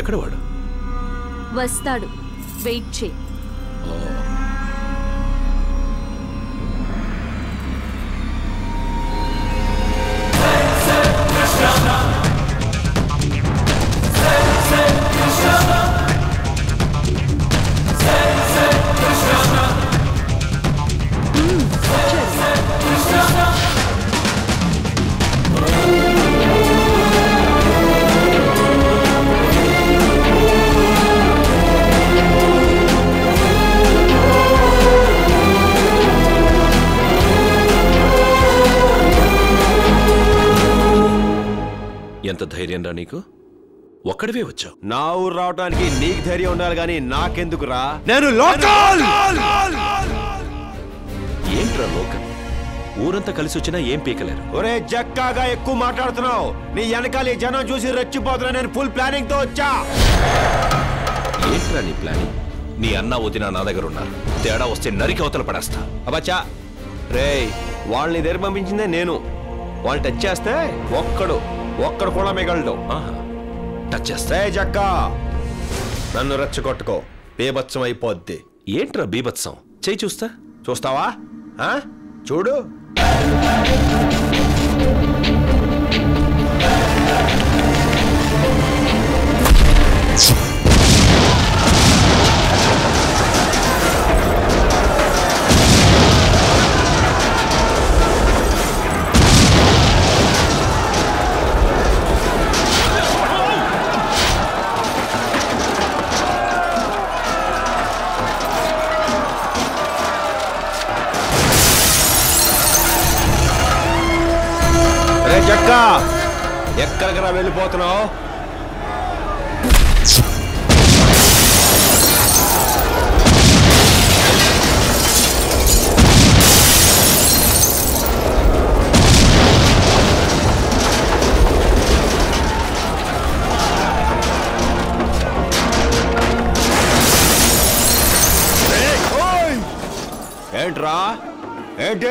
ఎక్కడ వాడు? వస్తాడు, వెయిట్ చేయి. ఎంత ధైర్యం రా నీకు? ఒక్కడివే వచ్చావు. నా ఊరు రావడానికి నీకు ధైర్యం ఉండాలి కానీ నాకెందుకు రా? నేను లోకల్. ఏంట్రా లోకల్? ఊరంతా కలిసి వచ్చినా ఏం పీకలేరు. ఒరే జక్కాగా ఎక్కువ మాట్లాడుతున్నావు, నీ వెనకాల ఈ జనం చూసి రెచ్చిపోతున్నా. నేను ఫుల్ ప్లానింగ్ తో వచ్చా. ఏంట్రా నీ ప్లానింగ్? నీ అన్న వదిన నా దగ్గర ఉన్నారు, తేడా వస్తే నరికి అవతల పడేస్తా. అబ్బా రే, వాళ్ళని దగ్గర పంపించిందే నేను. వాళ్ళు టచ్ చేస్తే ఒక్కడు కూడా మిగలడు. టచ్ చేస్తే జక్క నన్ను రెచ్చగొట్టుకో, బీభత్సం అయిపోద్ది. ఏంట్రా బీభత్సం? చేయి చూస్తా. చూస్తావా? చూడు. ఎక్కడికి రా వెళ్ళిపోతున్నావు? ఏంట్రా ఏంటి?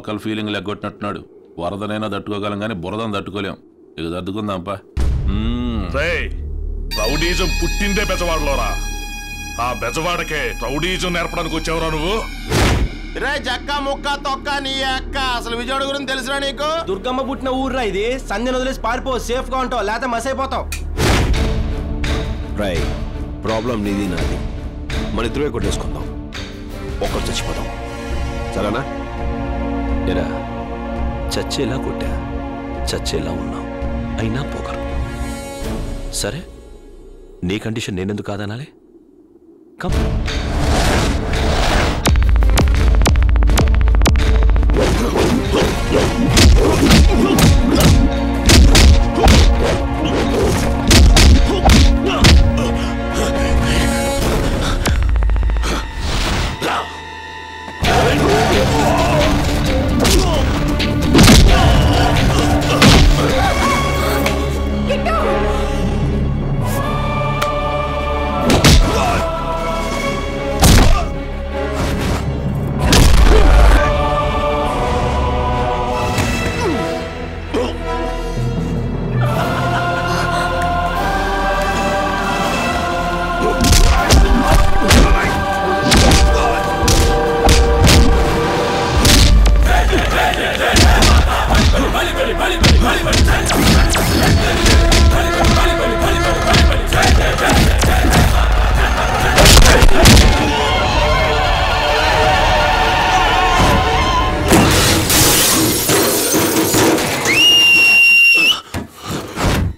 Local feeling లెగ్గొట్టినట్టున్నాడు. వరదనైనా తట్టుకోగలం కానీ బురదను తట్టుకోలేం. ఇక దద్దుకుందాంపా. రౌడీజం పుట్టిందే బెజవాడలోరా, ఆ బెజవాడకే రౌడీజం నేర్పడానికి వచ్చావురా నువ్వు. రే జక్క ముక్క తొక్క నీ అక్క అసలు విజయవాడ గురించి తెలుసురా నీకు? దుర్గమ్మ పుట్టిన ఊర్రా ఇది. సంధ్య వదిలేసి పారిపో, సేఫ్ గా ఉంటావు, లేకపోతే మస్ అయిపోతావు. రై ప్రాబ్లం నీది నాది, మన ఇద్దరు కొట్టేసుకుందాం, ఒక్కరు చచ్చిపోతాం, సరేనా? ఎరా చచ్చేలా కొట్టా, చచ్చేలా ఉన్నాం, అయినా పోకరు. సరే నీ కండిషన్ నేనెందుకు కాదనాలి? కమ్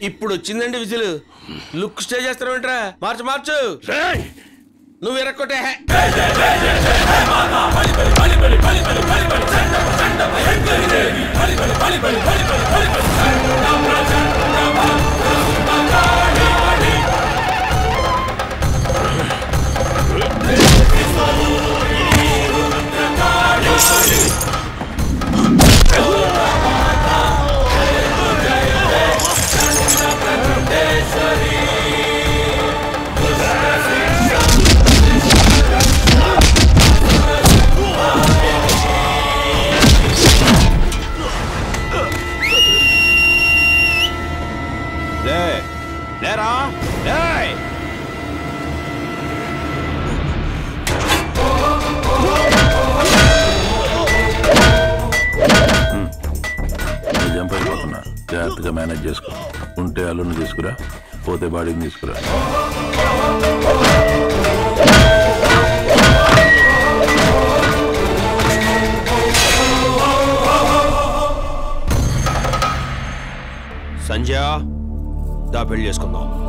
ఇప్పుడు వచ్చిందండి విజిల్. లుక్ స్టే చేస్తావేంట్రా? మార్చు మార్చు, నువ్వు ఎరక్కొట్టే. జాగ్రత్తగా మేనేజ్ చేసుకో. ఉంటే అల్లుని తీసుకురా, పోతే బాడీని తీసుకురా. సంజయ్ దా పెళ్లి చేసుకుందాం.